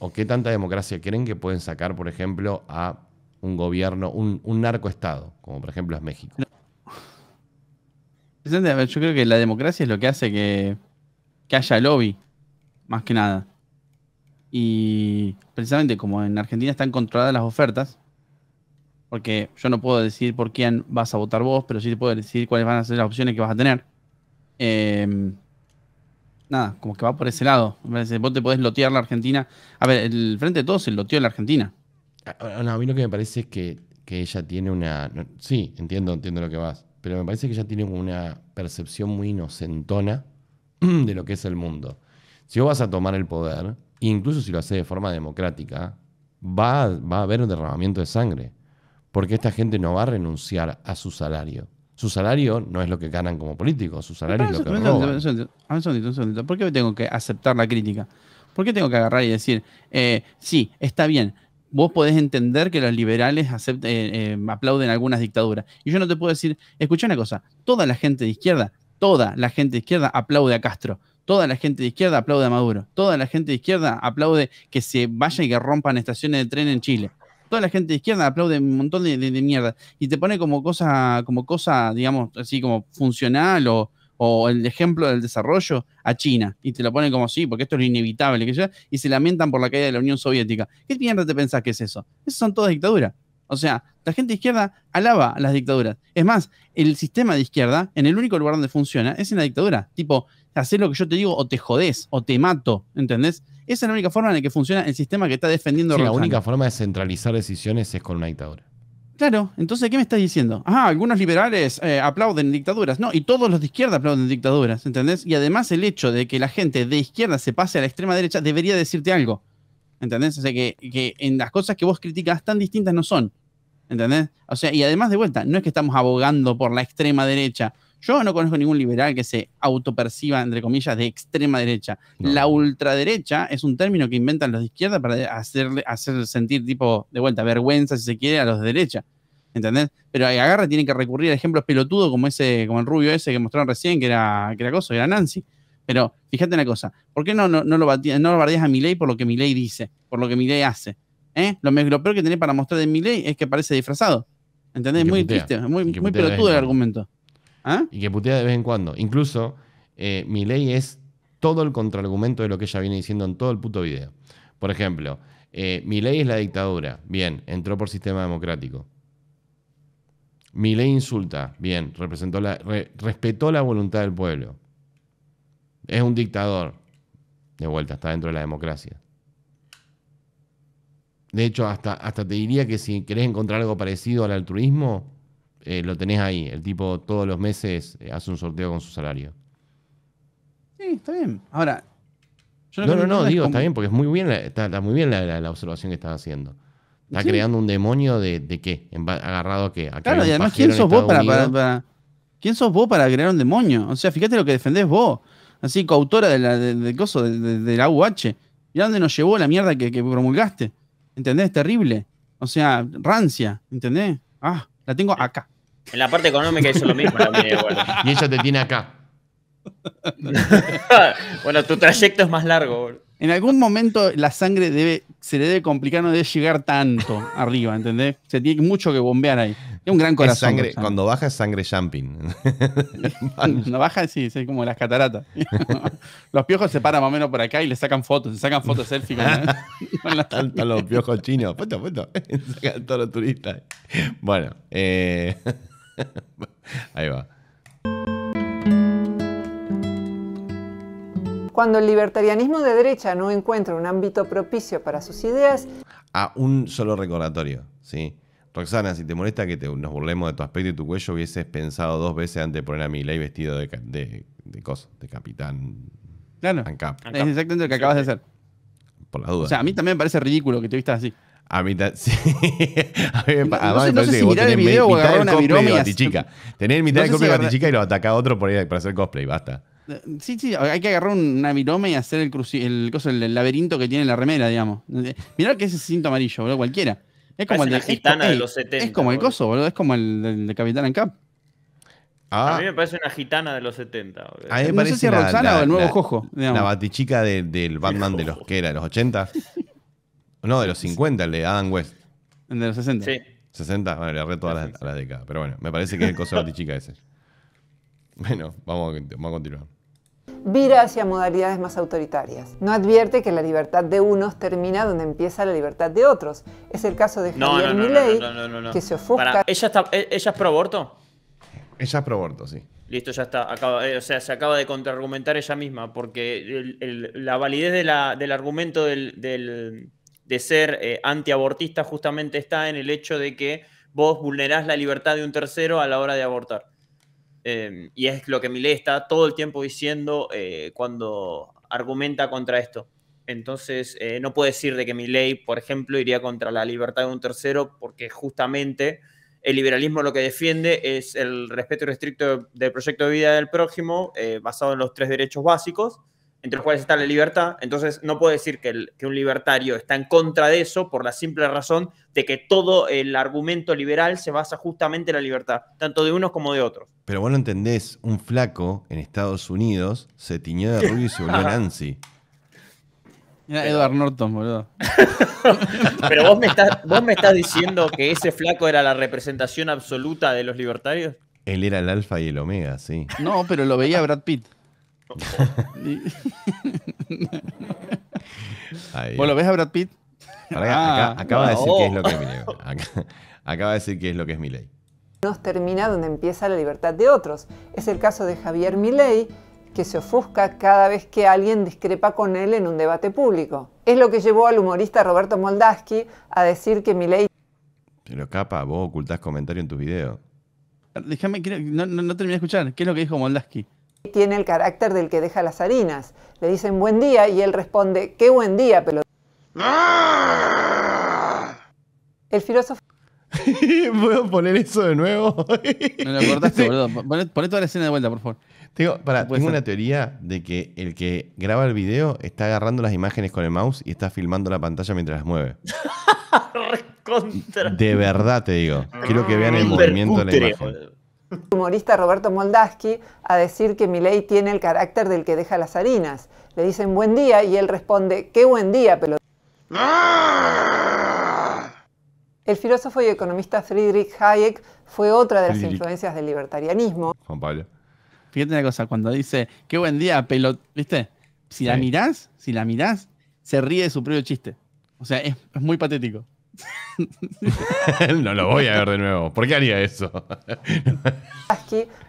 ¿O qué tanta democracia creen que pueden sacar, por ejemplo, a un gobierno, un, un narcoestado, como por ejemplo es México? No. A ver, yo creo que la democracia es lo que hace que, que haya lobby, más que nada. Y precisamente como en Argentina están controladas las ofertas, porque yo no puedo decir por quién vas a votar vos, pero sí te puedo decir cuáles van a ser las opciones que vas a tener. Eh... Nada, como que va por ese lado. Vos te podés lotear la Argentina. A ver, el Frente de Todos se loteó en la Argentina. No, a mí lo que me parece es que, que ella tiene una... No, sí, entiendo, entiendo lo que vas. Pero me parece que ella tiene una percepción muy inocentona de lo que es el mundo. Si vos vas a tomar el poder, incluso si lo hace de forma democrática, va a, va a haber un derramamiento de sangre, porque esta gente no va a renunciar a su salario. Su salario no es lo que ganan como políticos, su salario es lo que roban. Un segundito, un segundito, un segundito. ¿Por qué tengo que aceptar la crítica? ¿Por qué tengo que agarrar y decir, eh, sí, está bien, vos podés entender que los liberales acepten, eh, eh, aplauden algunas dictaduras? Y yo no te puedo decir, escuchá una cosa, toda la gente de izquierda, toda la gente de izquierda aplaude a Castro, toda la gente de izquierda aplaude a Maduro, toda la gente de izquierda aplaude que se vaya y que rompan estaciones de tren en Chile, toda la gente de izquierda aplaude un montón de, de, de mierda, y te pone como cosa, como cosa, digamos, así como funcional o... o el ejemplo del desarrollo a China, y te lo ponen como sí, porque esto es lo inevitable, que ya, y se lamentan por la caída de la Unión Soviética. ¿Qué mierda te pensás que es eso? Esas son todas dictaduras. O sea, la gente de izquierda alaba las dictaduras. Es más, el sistema de izquierda, en el único lugar donde funciona, es en la dictadura. Tipo, hacés lo que yo te digo o te jodés, o te mato, ¿entendés? Esa es la única forma en la que funciona el sistema que está defendiendo Roxana. Sí, la única forma de centralizar decisiones es con una dictadura. Claro, entonces, ¿qué me estás diciendo? Ah, algunos liberales eh, aplauden dictaduras. No, y todos los de izquierda aplauden dictaduras, ¿entendés? Y además el hecho de que la gente de izquierda se pase a la extrema derecha debería decirte algo, ¿entendés? O sea, que, que en las cosas que vos criticas tan distintas no son, ¿entendés? O sea, y además de vuelta, no es que estamos abogando por la extrema derecha. Yo no conozco ningún liberal que se autoperciba, entre comillas, de extrema derecha. No. La ultraderecha es un término que inventan los de izquierda para hacerle, hacer sentir, tipo, de vuelta, vergüenza, si se quiere, a los de derecha. ¿Entendés? Pero ahí agarra, tienen que recurrir a ejemplos pelotudos como ese, como el rubio ese que mostraron recién, que era, que era cosa, era Nancy. Pero fíjate una cosa, ¿por qué no, no, no lo batía, no lo bardeas a Milei por lo que Milei dice, por lo que Milei hace? ¿Eh? Lo, lo peor que tenés para mostrar de Milei es que parece disfrazado. ¿Entendés? Muy putea, triste, muy, muy pelotudo el argumento. ¿Ah? Y que putea de vez en cuando. Incluso, eh, Milei es todo el contraargumento de lo que ella viene diciendo en todo el puto video. Por ejemplo, eh, Milei es la dictadura. Bien, entró por sistema democrático. Milei insulta. Bien, representó la, re, respetó la voluntad del pueblo. Es un dictador. De vuelta, está dentro de la democracia. De hecho, hasta, hasta te diría que si querés encontrar algo parecido al altruismo... Eh, lo tenés ahí, el tipo todos los meses eh, hace un sorteo con su salario. Sí, está bien. Ahora, yo no, no, no, digo, como... está bien, porque es muy bien la, está, está muy bien la, la, la observación que estás haciendo. Está sí. creando un demonio de, de qué, agarrado a qué. A claro, y además, ¿quién sos vos para, para, para, ¿quién sos vos para crear un demonio? O sea, fíjate lo que defendés vos, así, coautora de la, de, del coso de, de, de la U H. Mirá dónde nos llevó la mierda que, que promulgaste. ¿Entendés? Terrible. O sea, rancia, ¿entendés? Ah, la tengo acá. En la parte económica hizo lo mismo. La mía, bueno. Y ella te tiene acá. Bueno, tu trayecto es más largo. Bro. En algún momento la sangre debe, se le debe complicar, no debe llegar tanto arriba, ¿entendés? Se tiene mucho que bombear ahí. Es un gran corazón. Sangre, sangre. Cuando baja es sangre jumping. Cuando baja, sí, es como las cataratas. Los piojos se paran más o menos por acá y le sacan fotos, se sacan fotos selfie. Con la, con la tanto los piojos chinos. Puesto, puesto. Sacan todos los turistas. Bueno, eh... ahí va. Cuando el libertarianismo de derecha no encuentra un ámbito propicio para sus ideas... A un solo recordatorio, ¿sí? Roxana, si te molesta que te, nos burlemos de tu aspecto y tu cuello, hubieses pensado dos veces antes de poner a Milei vestido de, de, de cosa, de capitán... Claro, Ancap. Ancap. Es exactamente lo que acabas de hacer. Por la duda. O sea, a mí también me parece ridículo que te vistas así. A mí, sí. a mí me, no, a no me parece no sé si que vos tenés video o agarrar una viroma y así. Tenés mitad no del cosplay de Batichica y lo atacás a otro por ahí para hacer cosplay, basta. Sí, sí, hay que agarrar una viroma y hacer el, el, el, el laberinto que tiene la remera, digamos. Mirá que ese cinto amarillo, boludo, cualquiera. Es como el, es, gitana es, de los setenta. Es como boludo. El coso, boludo, es como el, el de Capitán Ancap. Ah. A mí me parece una gitana de los setenta. A mí me parece no sé si la, Roxana la, o el nuevo la, Jojo. Digamos. La Batichica de, del Batman de los que era, de los ochenta. No, de los cincuenta, el de Adam West. El de los sesenta. Sí. sesenta, bueno, le agarré todas las, las décadas. Pero bueno, me parece que es el coso de Batichica ese. Bueno, vamos a, vamos a continuar. Vira hacia modalidades más autoritarias. No advierte que la libertad de unos termina donde empieza la libertad de otros. Es el caso de no, Javier no, no, Milei, no, no, no, no, no. que se ofusca... Para. ¿Ella, está, ¿Ella es pro aborto? Ella es pro aborto, sí. Listo, ya está. Acaba, eh, o sea, se acaba de contraargumentar ella misma, porque el, el, la validez de la, del argumento del, del, de ser eh, antiabortista justamente está en el hecho de que vos vulnerás la libertad de un tercero a la hora de abortar. Eh, y es lo que Milei está todo el tiempo diciendo eh, cuando argumenta contra esto. Entonces, eh, no puede decir de que Milei, por ejemplo, iría contra la libertad de un tercero, porque justamente el liberalismo lo que defiende es el respeto irrestricto del proyecto de vida del prójimo, eh, basado en los tres derechos básicos, entre los cuales está la libertad. Entonces, no puede decir que, el, que un libertario está en contra de eso por la simple razón de que todo el argumento liberal se basa justamente en la libertad, tanto de unos como de otros. Pero vos no entendés, un flaco en Estados Unidos se tiñó de rubio y se volvió Nancy. Mira, Edward Norton, boludo. Pero vos me, estás, vos me estás diciendo que ese flaco era la representación absoluta de los libertarios. Él era el alfa y el omega, sí. No, pero lo veía Brad Pitt. ¿Vos lo ves a Brad Pitt? Acá, acá, acaba, de decir qué es lo que es Milei. Acá, acaba de decir qué es lo que es Milei. No termina donde empieza la libertad de otros. Es el caso de Javier Milei, que se ofusca cada vez que alguien discrepa con él en un debate público. Es lo que llevó al humorista Roberto Moldaski a decir que Milei... Pero capa, vos ocultás comentario en tus videos. Déjame, no, no, no terminé de escuchar. ¿Qué es lo que dijo Moldaski? Tiene el carácter del que deja las harinas. Le dicen buen día y él responde, qué buen día, pelotudo. ¡Ah! El filósofo... ¿Puedo poner eso de nuevo? No lo cortaste, boludo. Poné, poné toda la escena de vuelta, por favor. Tengo, para, tengo una teoría de que el que graba el video está agarrando las imágenes con el mouse y está filmando la pantalla mientras las mueve. De verdad te digo. Quiero que vean el movimiento de la imagen. Humorista Roberto Moldaski a decir que Milei tiene el carácter del que deja las harinas. Le dicen buen día y él responde, qué buen día, pelotudo. El filósofo y economista Friedrich Hayek fue otra de las influencias del libertarianismo. Juan Pablo. Fíjate una cosa, cuando dice, qué buen día, pelotudo, ¿viste? Si la sí. mirás, si la mirás, se ríe de su propio chiste. O sea, es, es muy patético. No lo voy a ver de nuevo. ¿Por qué haría eso?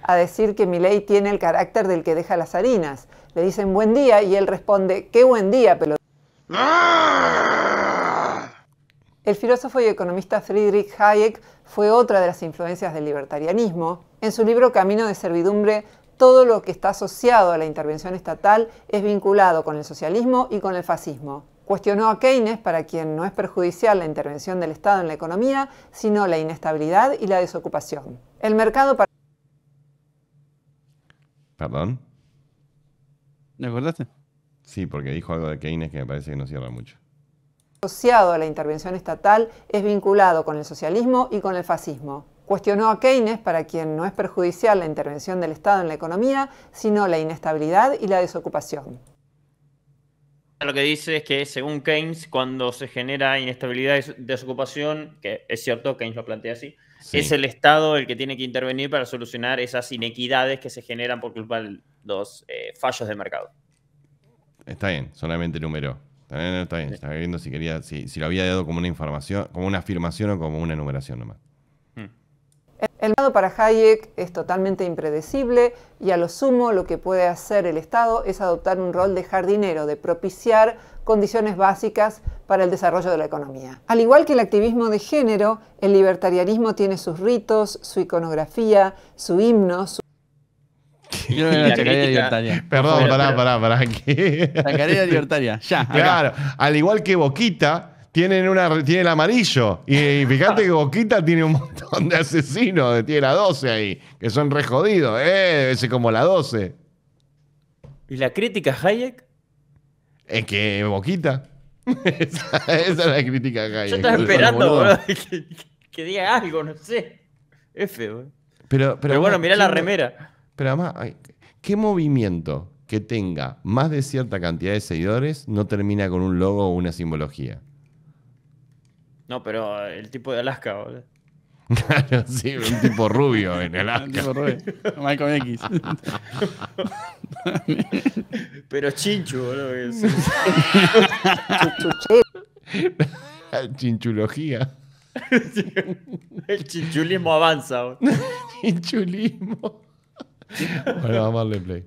A decir que Milei tiene el carácter del que deja las harinas. Le dicen buen día y él responde, qué buen día, pelotudo. El filósofo y economista Friedrich Hayek fue otra de las influencias del libertarianismo. En su libro Camino de servidumbre, todo lo que está asociado a la intervención estatal es vinculado con el socialismo y con el fascismo. Cuestionó a Keynes, para quien no es perjudicial la intervención del Estado en la economía, sino la inestabilidad y la desocupación. El mercado... Para... ¿Perdón? ¿Me acordaste? Sí, porque dijo algo de Keynes que me parece que no cierra mucho. Asociado a la intervención estatal es vinculado con el socialismo y con el fascismo. Cuestionó a Keynes, para quien no es perjudicial la intervención del Estado en la economía, sino la inestabilidad y la desocupación. Lo que dice es que, según Keynes, cuando se genera inestabilidad y desocupación, que es cierto, Keynes lo plantea así, sí. es el Estado el que tiene que intervenir para solucionar esas inequidades que se generan por culpa de los eh, fallos del mercado. Está bien, solamente número. Está bien, está bien. Sí. Estaba viendo si quería, si, si lo había dado como una información, como una afirmación o como una enumeración nomás. Hmm. El mercado para Hayek es totalmente impredecible y a lo sumo lo que puede hacer el Estado es adoptar un rol de jardinero, de propiciar condiciones básicas para el desarrollo de la economía. Al igual que el activismo de género, el libertarianismo tiene sus ritos, su iconografía, su himno, su... Yo me la chacarera libertaria. Perdón, pero, pará, pará, pará. ¿Qué? Chacarera libertaria, ya. Claro, acá. Al igual que Boquita... Tienen una, tiene el amarillo. Y, y fíjate que Boquita tiene un montón de asesinos. Tiene la doce ahí. Que son re jodidos. Eh, debe ser como la doce. ¿Y la crítica a Hayek? Es que Boquita. esa, esa es la crítica a Hayek. Yo estaba esperando, bro, que, que diga algo, no sé. F, bro. Pero, pero, pero bueno, además, mirá la remera. Pero además, ¿qué movimiento que tenga más de cierta cantidad de seguidores no termina con un logo o una simbología? No, pero el tipo de Alaska, boludo. Claro, sí, un tipo rubio en Alaska. Un tipo rubio. Michael X. Pero Chinchu, boludo. Chinchulogía. El chinchulismo avanza, boludo. Chinchulismo. Bueno, vamos a darle play.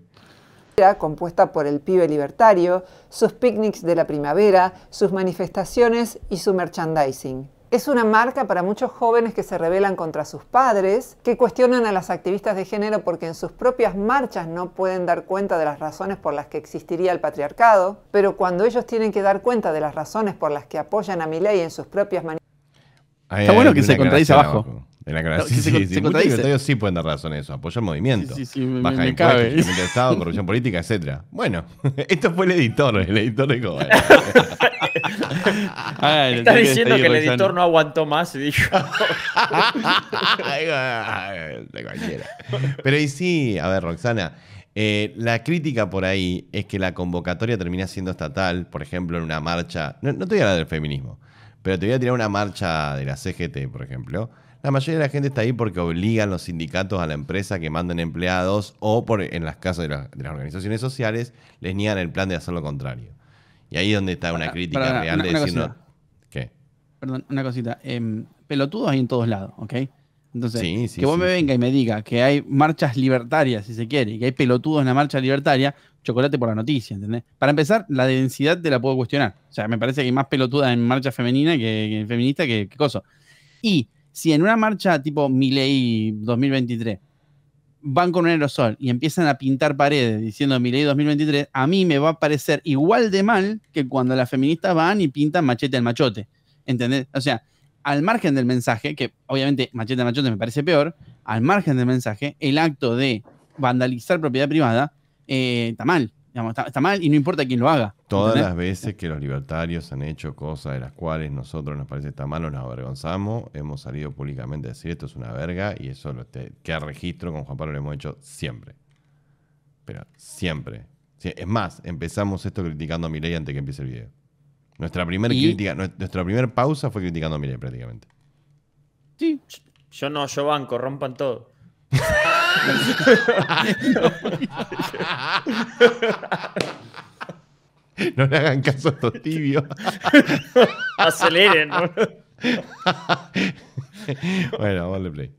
Compuesta por el pibe libertario, sus picnics de la primavera, sus manifestaciones y su merchandising. Es una marca para muchos jóvenes que se rebelan contra sus padres, que cuestionan a las activistas de género porque en sus propias marchas no pueden dar cuenta de las razones por las que existiría el patriarcado, pero cuando ellos tienen que dar cuenta de las razones por las que apoyan a Milei en sus propias manifestaciones... Está bueno que se contradice abajo. abajo. En la no, sí, sí, se, sí, se contradice. Sí pueden dar razón a eso. Apoyar movimiento. Sí, sí, sí, me, baja me, me cabe. De Estado, corrupción política, etcétera. Bueno, esto fue el editor. El editor de Coba. Ah, está diciendo que el Roxana. editor no aguantó más y dijo... Pero y sí, a ver, Roxana, eh, la crítica por ahí es que la convocatoria termina siendo estatal, por ejemplo, en una marcha... No, no te voy a hablar del feminismo, pero te voy a tirar una marcha de la C G T, por ejemplo... La mayoría de la gente está ahí porque obligan los sindicatos a la empresa que manden empleados o por, en las casas de, la, de las organizaciones sociales les niegan el plan de hacer lo contrario. Y ahí es donde está una para, crítica para, para, real una, de una decir cosita. No. ¿Qué? Perdón, una cosita. Eh, pelotudos hay en todos lados, ¿ok? Entonces, sí, sí, que vos sí, me sí. venga y me diga que hay marchas libertarias, si se quiere, y que hay pelotudos en la marcha libertaria, chocolate por la noticia, ¿entendés? Para empezar, la densidad te la puedo cuestionar. O sea, me parece que hay más pelotudas en marcha femenina que, que feminista que, que coso. Y si en una marcha tipo Milei dos mil veintitrés van con un aerosol y empiezan a pintar paredes diciendo Milei dos mil veintitrés, a mí me va a parecer igual de mal que cuando las feministas van y pintan machete al machote. ¿Entendés? O sea, al margen del mensaje, que obviamente machete al machote me parece peor, al margen del mensaje, el acto de vandalizar propiedad privada eh, está mal. Digamos, está, está mal y no importa quién lo haga. Todas ¿entendés? Las veces que los libertarios han hecho cosas de las cuales nosotros nos parece está mal o nos avergonzamos, hemos salido públicamente a decir esto es una verga y eso lo te, queda registro, con Juan Pablo lo hemos hecho siempre. Pero siempre. Sí, es más, empezamos esto criticando a Milei antes que empiece el video. Nuestra primera crítica, nuestra primera pausa fue criticando a Milei prácticamente. Sí. Yo no, yo banco, rompan todo. No le hagan caso a estos tibios. Aceleren. Bueno, vale, play.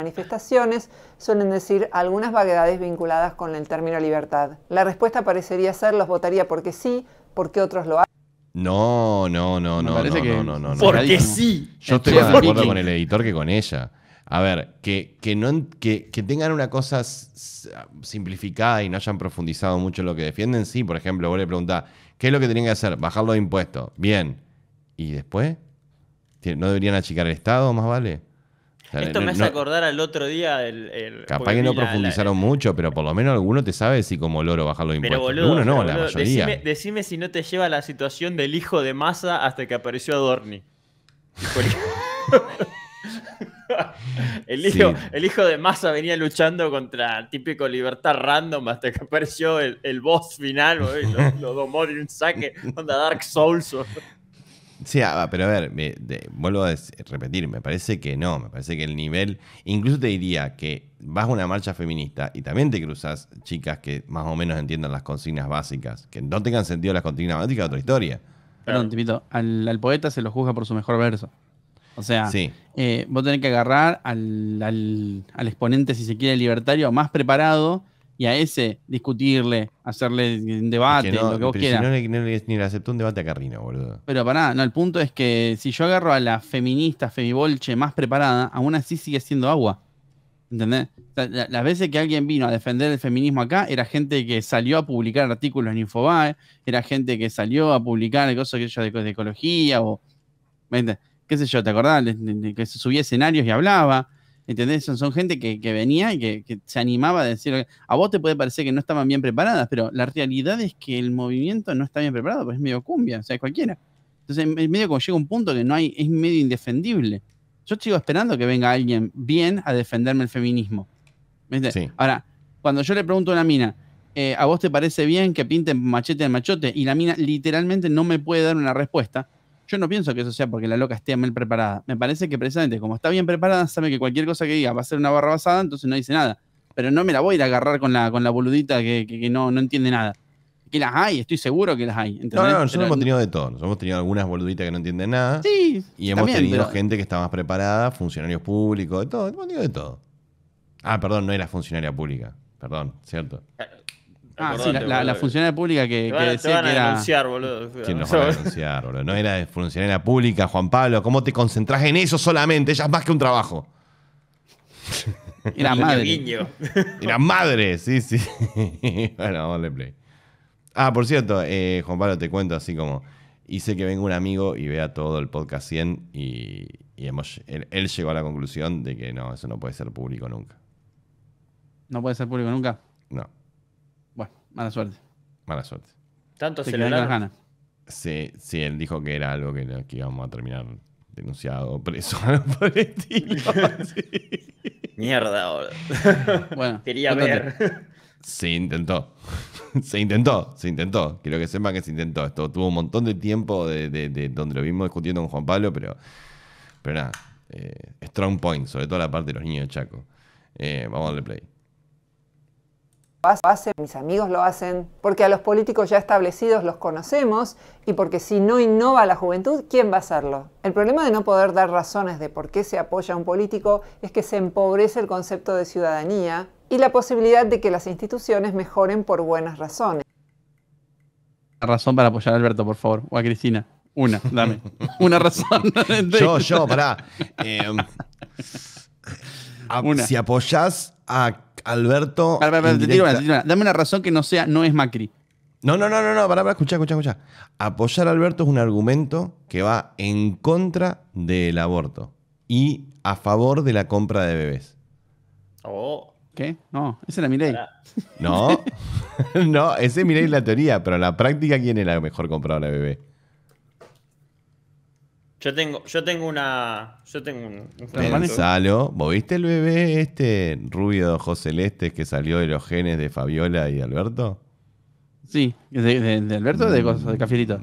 Manifestaciones suelen decir algunas vaguedades vinculadas con el término libertad. La respuesta parecería ser: los votaría porque sí, porque otros lo hacen. No, no, no, no, no, que... no, no, no, no. Porque no. sí. Yo estoy más de acuerdo con el editor que con ella. A ver, que, que, no, que, que tengan una cosa simplificada y no hayan profundizado mucho en lo que defienden. Sí, por ejemplo, vos le preguntás, ¿qué es lo que tenían que hacer? Bajar los impuestos. Bien. ¿Y después? ¿No deberían achicar el Estado, más vale? O sea, Esto no, me hace no, acordar al otro día. El, el, capaz que no la, profundizaron la, la, mucho, pero por lo menos alguno te sabe si como loro bajar los impuestos. Pero boludo, uno no, pero boludo, la mayoría. Decime, decime si no te lleva a la situación del hijo de Massa hasta que apareció Adorni. El hijo, sí. el hijo de Massa venía luchando contra el típico libertad random hasta que apareció el, el boss final, ¿no? lo, lo domó de un saque, onda Dark Souls. ¿no? Sí, ah, pero a ver, me, de, vuelvo a repetir, me parece que no, me parece que el nivel, incluso te diría que vas a una marcha feminista y también te cruzas chicas que más o menos entiendan las consignas básicas, que no tengan sentido las consignas básicas, otra historia. Perdón, Tipito, al, al poeta se lo juzga por su mejor verso. O sea, sí. eh, vos tenés que agarrar al, al, al exponente, si se quiere, libertario más preparado y a ese discutirle, hacerle un debate, es que no, lo que vos pero quieras. Si no le, no le, ni le aceptó un debate a Carrino, boludo. Pero pará, no, el punto es que si yo agarro a la feminista femibolche más preparada, aún así sigue siendo agua. ¿Entendés? O sea, las veces que alguien vino a defender el feminismo acá era gente que salió a publicar artículos en Infobae, era gente que salió a publicar cosas que yo de, de ecología o... ¿entendés? Qué sé yo, ¿te acordás? Que se subía a escenarios y hablaba, ¿entendés? Son, son gente que, que venía y que, que se animaba a decir, a vos te puede parecer que no estaban bien preparadas, pero la realidad es que el movimiento no está bien preparado, porque es medio cumbia, o sea, es cualquiera. Entonces, es medio como llega un punto que no hay, es medio indefendible. Yo sigo esperando que venga alguien bien a defenderme el feminismo. ¿Viste? Sí. Ahora, cuando yo le pregunto a una mina, eh, ¿a vos te parece bien que pinten machete en machote? Y la mina literalmente no me puede dar una respuesta. Yo no pienso que eso sea porque la loca esté mal preparada. Me parece que precisamente como está bien preparada, sabe que cualquier cosa que diga va a ser una barra basada, entonces no dice nada. Pero no me la voy a ir a agarrar con la, con la boludita que, que, que no, no entiende nada. Que las hay, estoy seguro que las hay. ¿Entendés? No, no, nosotros pero, hemos tenido de todo. Nos hemos tenido algunas boluditas que no entienden nada. Sí, y hemos también, tenido pero... gente que está más preparada, funcionarios públicos, de todo. Hemos tenido de todo. Ah, perdón, no era funcionaria pública. Perdón, cierto. Ah, sí, la, la, la funcionaria pública que, que decía que era... denunciar, boludo. ¿Quién nos va a denunciar, boludo? No era funcionaria pública, Juan Pablo. ¿Cómo te concentrás en eso solamente? Ella es más que un trabajo. Era madre. Era madre, sí, sí. Bueno, vamos a darle play. Ah, por cierto, eh, Juan Pablo, te cuento así como... Hice que venga un amigo y vea todo el podcast cien y, y hemos, él, él llegó a la conclusión de que no, eso no puede ser público nunca. ¿No puede ser público nunca? No. Bueno, mala suerte. Mala suerte. ¿Tanto se le gana? Sí, sí, él dijo que era algo que, que íbamos a terminar denunciado, preso, algo por el estilo. Sí. Mierda, ahora. Bueno, quería ver. Se intentó. Se intentó, se intentó. Quiero que sepan que se intentó. Esto tuvo un montón de tiempo de, de, de donde lo vimos discutiendo con Juan Pablo, pero, pero nada. Eh, strong point, sobre todo la parte de los niños de Chaco. Eh, vamos a darle play. Lo hacen, mis amigos lo hacen, porque a los políticos ya establecidos los conocemos y porque si no innova la juventud, ¿quién va a hacerlo? El problema de no poder dar razones de por qué se apoya a un político es que se empobrece el concepto de ciudadanía y la posibilidad de que las instituciones mejoren por buenas razones. Razón para apoyar a Alberto, por favor, o a Cristina. Una, dame. Una razón. yo, yo, pará. Eh, a, Una. Si apoyás a Alberto... Para, para, te tiro una, te tiro una. Dame una razón que no sea, no es Macri. No, no, no, no, no, pará, pará, escuchá, escuchá, escuchá. Apoyar a Alberto es un argumento que va en contra del aborto y a favor de la compra de bebés. Oh. ¿Qué? No, ese era Milei. No, no, ese Milei es la teoría, pero en la práctica, ¿quién es la mejor compradora de bebé? Yo tengo, yo tengo una... Yo tengo un... un Pensalo. ¿Vos viste el bebé este rubio de ojos celestes que salió de los genes de Fabiola y Alberto? Sí. ¿De, de, de Alberto mm. o de, cosa, de Cafierito?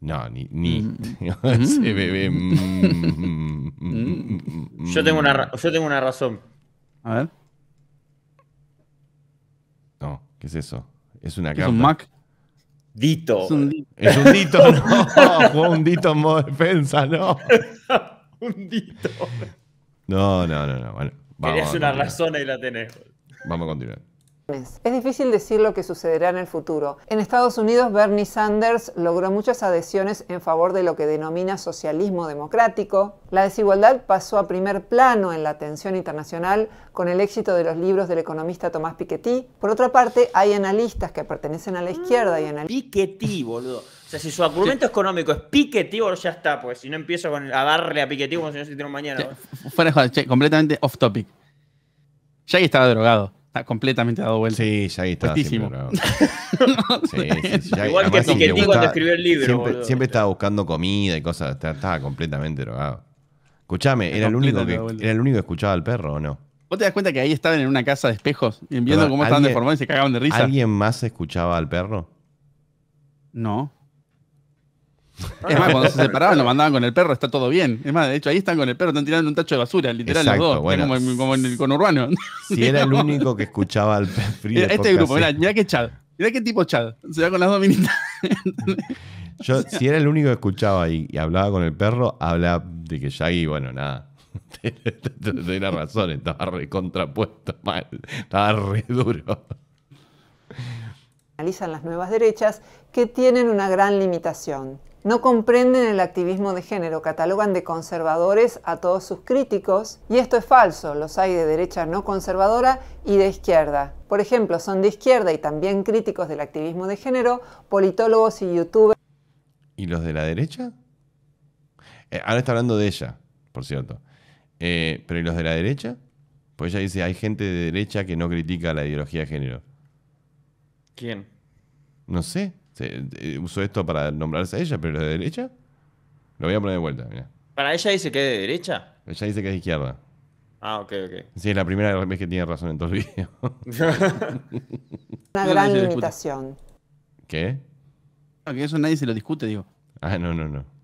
No, ni... ni mm. Ese bebé... Mm, mm, yo, tengo una, yo tengo una razón. A ver. No, ¿qué es eso? Es una carta. ¿Es un Mac? Dito. Es un dito. Es un dito, no. Jugó un dito en modo defensa, no. Un dito. No, no, no, no. Bueno, querías una razón y la tenés. Vamos a continuar. Es difícil decir lo que sucederá en el futuro. En Estados Unidos, Bernie Sanders logró muchas adhesiones en favor de lo que denomina socialismo democrático. La desigualdad pasó a primer plano en la atención internacional con el éxito de los libros del economista Tomás Piketty. Por otra parte, hay analistas que pertenecen a la izquierda y analistas... Piketty, boludo. O sea, si su argumento sí. económico es Piketty, boludo, ya está. Pues si no empiezo con el, a darle a Piketty como si no se tiene mañana. Sí. Fuera de joder, che, completamente off topic. Ya estaba drogado. Está completamente dado vuelta. Sí, ya ahí está. Siempre, no. sí, sí, sí, ya, igual que Piketty cuando escribió el libro. Siempre, siempre estaba buscando comida y cosas. Estaba completamente drogado. Escuchame, era el único que era el único que escuchaba al perro, ¿o no? ¿Vos te das cuenta que ahí estaban en una casa de espejos viendo Perdón, cómo estaban deformados y se cagaban de risa? ¿Alguien más escuchaba al perro? No. Es más, cuando se separaban lo mandaban con el perro, está todo bien. Es más, de hecho ahí están con el perro, están tirando un tacho de basura, literal. Exacto, los dos, bueno, como, como en el conurbano. Si era el único que escuchaba al perro. Este grupo, mirá, mirá qué Chad, mirá qué tipo Chad, se va con las dominitas. Yo, si era el único que escuchaba y, y hablaba con el perro, hablaba de que Shaggy, bueno, nada. Tenía razón, estaba re contrapuesto, mal, estaba re duro. Analizan las nuevas derechas que tienen una gran limitación. No comprenden el activismo de género, catalogan de conservadores a todos sus críticos y esto es falso, los hay de derecha no conservadora y de izquierda. Por ejemplo, son de izquierda y también críticos del activismo de género, politólogos y youtubers. ¿Y los de la derecha? Eh, ahora está hablando de ella, por cierto. Eh, ¿Pero y los de la derecha? Pues ella dice, hay gente de derecha que no critica la ideología de género. ¿Quién? No sé. Uso esto para nombrarse a ella, pero ¿lo de derecha? Lo voy a poner de vuelta, mira. ¿Para ella dice que es de derecha? Ella dice que es de izquierda. Ah, ok, ok. Sí, es la primera vez que tiene razón en todo el video. Una gran limitación. ¿Qué? No, que eso nadie se lo discute, digo. Ah, no, no, no.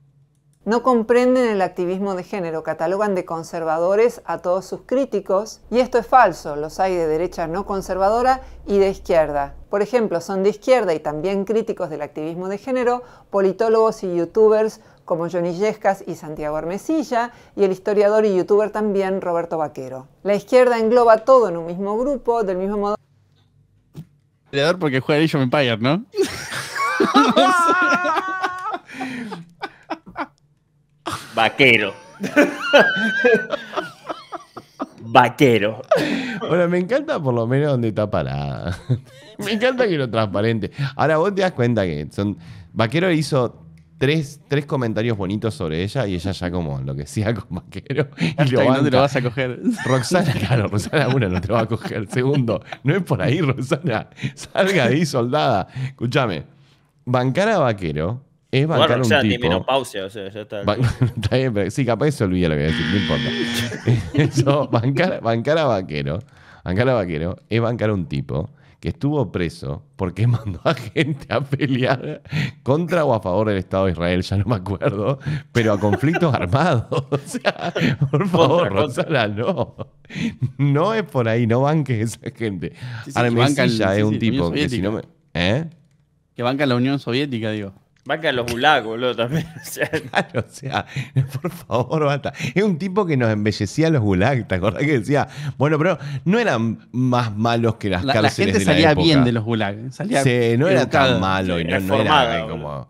No comprenden el activismo de género, catalogan de conservadores a todos sus críticos y esto es falso, los hay de derecha no conservadora y de izquierda. Por ejemplo, son de izquierda y también críticos del activismo de género, politólogos y youtubers como Johnny Yescas y Santiago Hermesilla y el historiador y youtuber también Roberto Vaquero. La izquierda engloba todo en un mismo grupo, del mismo modo... peleador porque juega Age of Empires, ¿no? Vaquero. Vaquero. Bueno, me encanta por lo menos donde está parada. Me encanta que lo transparente. Ahora vos te das cuenta que son... Vaquero hizo tres, tres comentarios bonitos sobre ella y ella ya como enloquecía con Vaquero. Y lo no te lo vas a coger. Roxana, claro, Roxana, uno, no te lo va a coger. Segundo, no es por ahí, Roxana. Salga de ahí, soldada. Escúchame, bancar a Vaquero es bancar bueno, Roxana, un tipo... menopausia, o sea, ya está. Ban... está bien, pero... Sí, capaz se olvida lo que voy a decir, no importa. Eso, bancar, bancar a Vaquero, bancar a Vaquero es bancar a un tipo... que estuvo preso porque mandó a gente a pelear contra o a favor del Estado de Israel, ya no me acuerdo, pero a conflictos armados. O sea, por favor, Roxana, no. No es por ahí, no banques esa gente. Sí, sí, Armesilla es sí, un sí, tipo que si no me... ¿Eh? Que banca la Unión Soviética, digo. Banca los gulags, boludo, también. O sea, claro, o sea, por favor, basta. Es un tipo que nos embellecía a los gulags, ¿te acordás que decía? Bueno, pero no eran más malos que las la, cárceles la de la época. La gente salía bien de los gulags. Salía sí, no educado. Era tan malo sí, y no, no era eh, como...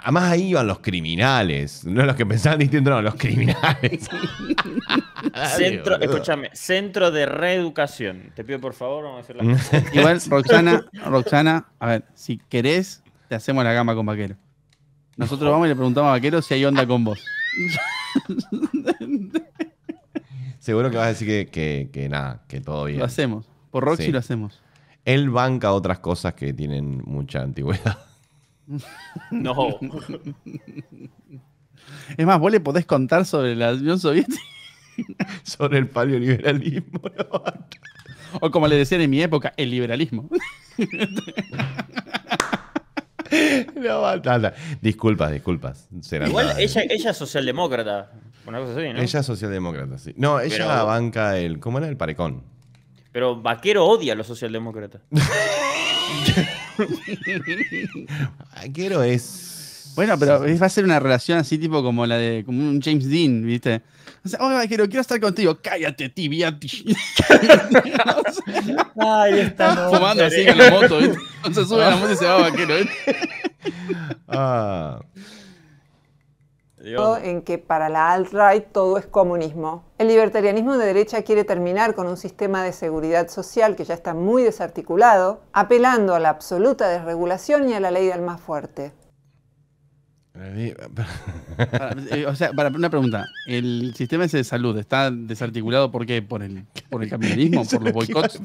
Además ahí iban los criminales, no los que pensaban distinto, no, los criminales. Centro, escúchame, centro de reeducación. Te pido por favor, vamos a hacer la... Igual, Roxana, Roxana, a ver, si querés, te hacemos la gama con Vaquero. Nosotros vamos y le preguntamos a Vaquero si hay onda con vos. Seguro que vas a decir que, que, que nada, que todo bien. Lo hacemos. Por Roxy sí. Lo hacemos. Él banca otras cosas que tienen mucha antigüedad. No. Es más, vos le podés contar sobre la Unión Soviética. Sobre el paleoliberalismo. O como le decían en mi época, el liberalismo. No, no, no. Disculpas, disculpas. Será igual nada, ella, ella es socialdemócrata. Una cosa así, ¿no? Ella es socialdemócrata, sí. No, ella pero, banca el... ¿Cómo era? El parecón. Pero Vaquero odia a los socialdemócratas. Vaquero es... Bueno, pero va a ser una relación así tipo como la de... Como un James Dean, ¿viste? O sea, oye, Vaquero, quiero estar contigo. Cállate, tibia. Ay, está no, fumando no, así en la moto, ¿viste? O sea, sube la moto y se va Vaquero, ¿viste? Ah. En que para la alt-right todo es comunismo. El libertarianismo de derecha quiere terminar con un sistema de seguridad social que ya está muy desarticulado, apelando a la absoluta desregulación y a la ley del más fuerte. Para, eh, o sea, para una pregunta, ¿el sistema ese de salud está desarticulado por qué? ¿Por el, por el capitalismo? ¿Por los boicots?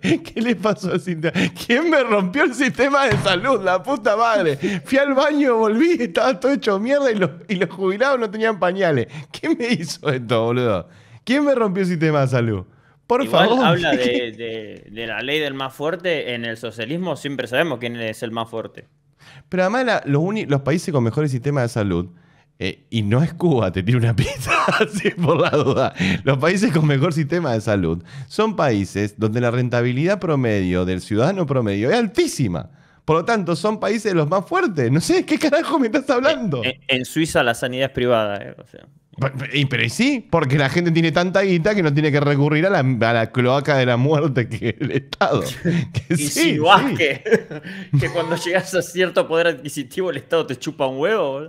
¿Qué le pasó a Cintia? ¿Quién me rompió el sistema de salud? La puta madre. Fui al baño, volví, estaba todo hecho mierda y los, y los jubilados no tenían pañales. ¿Quién me hizo esto, boludo? ¿Quién me rompió el sistema de salud? Por Igual favor. Habla de, de, de la ley del más fuerte. En el socialismo siempre sabemos quién es el más fuerte. Pero además la, los, uni, los países con mejores sistemas de salud, eh, y no es Cuba, te tiro una pizza así por la duda, los países con mejor sistema de salud son países donde la rentabilidad promedio del ciudadano promedio es altísima. Por lo tanto, son países los más fuertes. No sé, ¿qué carajo me estás hablando? En, en Suiza la sanidad es privada. Eh, o sea. Pero, pero sí, porque la gente tiene tanta guita que no tiene que recurrir a la, a la cloaca de la muerte que el Estado. Que y sí, si lo sí. que, que cuando llegas a cierto poder adquisitivo el Estado te chupa un huevo.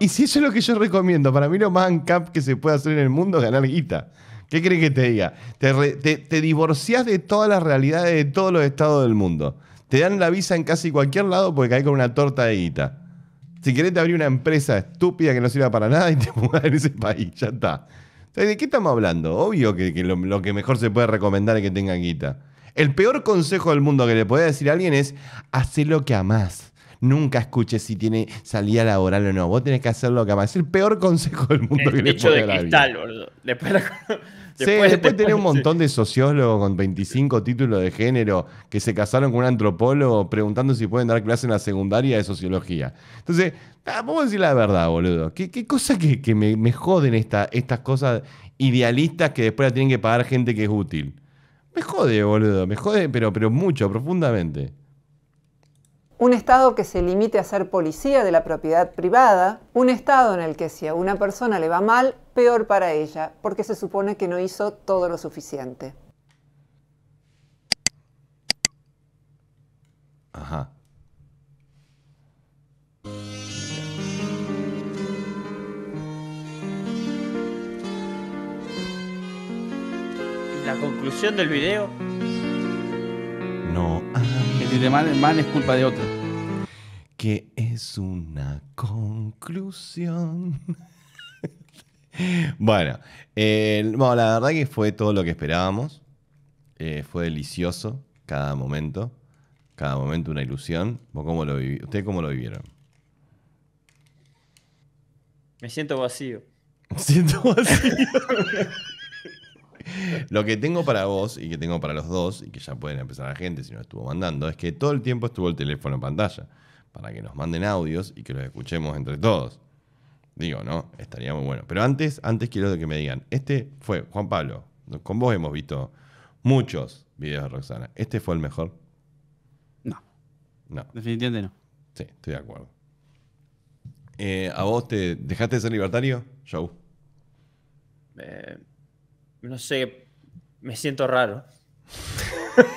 Y si eso es lo que yo recomiendo, para mí lo más ANCAP que se puede hacer en el mundo es ganar guita. ¿Qué crees que te diga? Te, re, te, te divorciás de todas las realidades de todos los estados del mundo. Te dan la visa en casi cualquier lado porque caes con una torta de guita. Si querés te abrir una empresa estúpida que no sirva para nada y te mudas en ese país, ya está. Entonces, ¿de qué estamos hablando? Obvio que, que lo, lo que mejor se puede recomendar es que tengan guita. El peor consejo del mundo que le podés decir a alguien es hacé lo que amás. Nunca escuches si tiene salida laboral o no. Vos tenés que hacer lo que amás. Es el peor consejo del mundo el que le podés dar. De cristal, boludo. Después la... Después, sí, después tenés un montón de sociólogos con veinticinco títulos de género que se casaron con un antropólogo preguntando si pueden dar clase en la secundaria de sociología. Entonces, ah, vamos a decir la verdad, boludo. ¿Qué, qué cosa que, que me, me joden esta, estas cosas idealistas que después la tienen que pagar gente que es útil? Me jode, boludo. Me jode, pero, pero mucho, profundamente. Un Estado que se limite a ser policía de la propiedad privada, un Estado en el que si a una persona le va mal, peor para ella, porque se supone que no hizo todo lo suficiente. conclusión del video, no hay... Que si te mal, mal es culpa de otro. Que es una conclusión. Bueno, eh, bueno, la verdad que fue todo lo que esperábamos. Eh, fue delicioso cada momento. Cada momento una ilusión. ¿Vos cómo lo vivi- ¿Ustedes cómo lo vivieron? Me siento vacío. Me siento vacío. Lo que tengo para vos y que tengo para los dos, y que ya pueden empezar la gente si no estuvo mandando, es que todo el tiempo estuvo el teléfono en pantalla para que nos manden audios y que los escuchemos entre todos. Digo, ¿no? Estaría muy bueno. Pero antes, antes quiero que me digan, este fue, Juan Pablo, con vos hemos visto muchos videos de Roxana. ¿Este fue el mejor? No. No. Definitivamente no. Sí, estoy de acuerdo. Eh, ¿A vos te dejaste de ser libertario, Joe? Eh... No sé, me siento raro.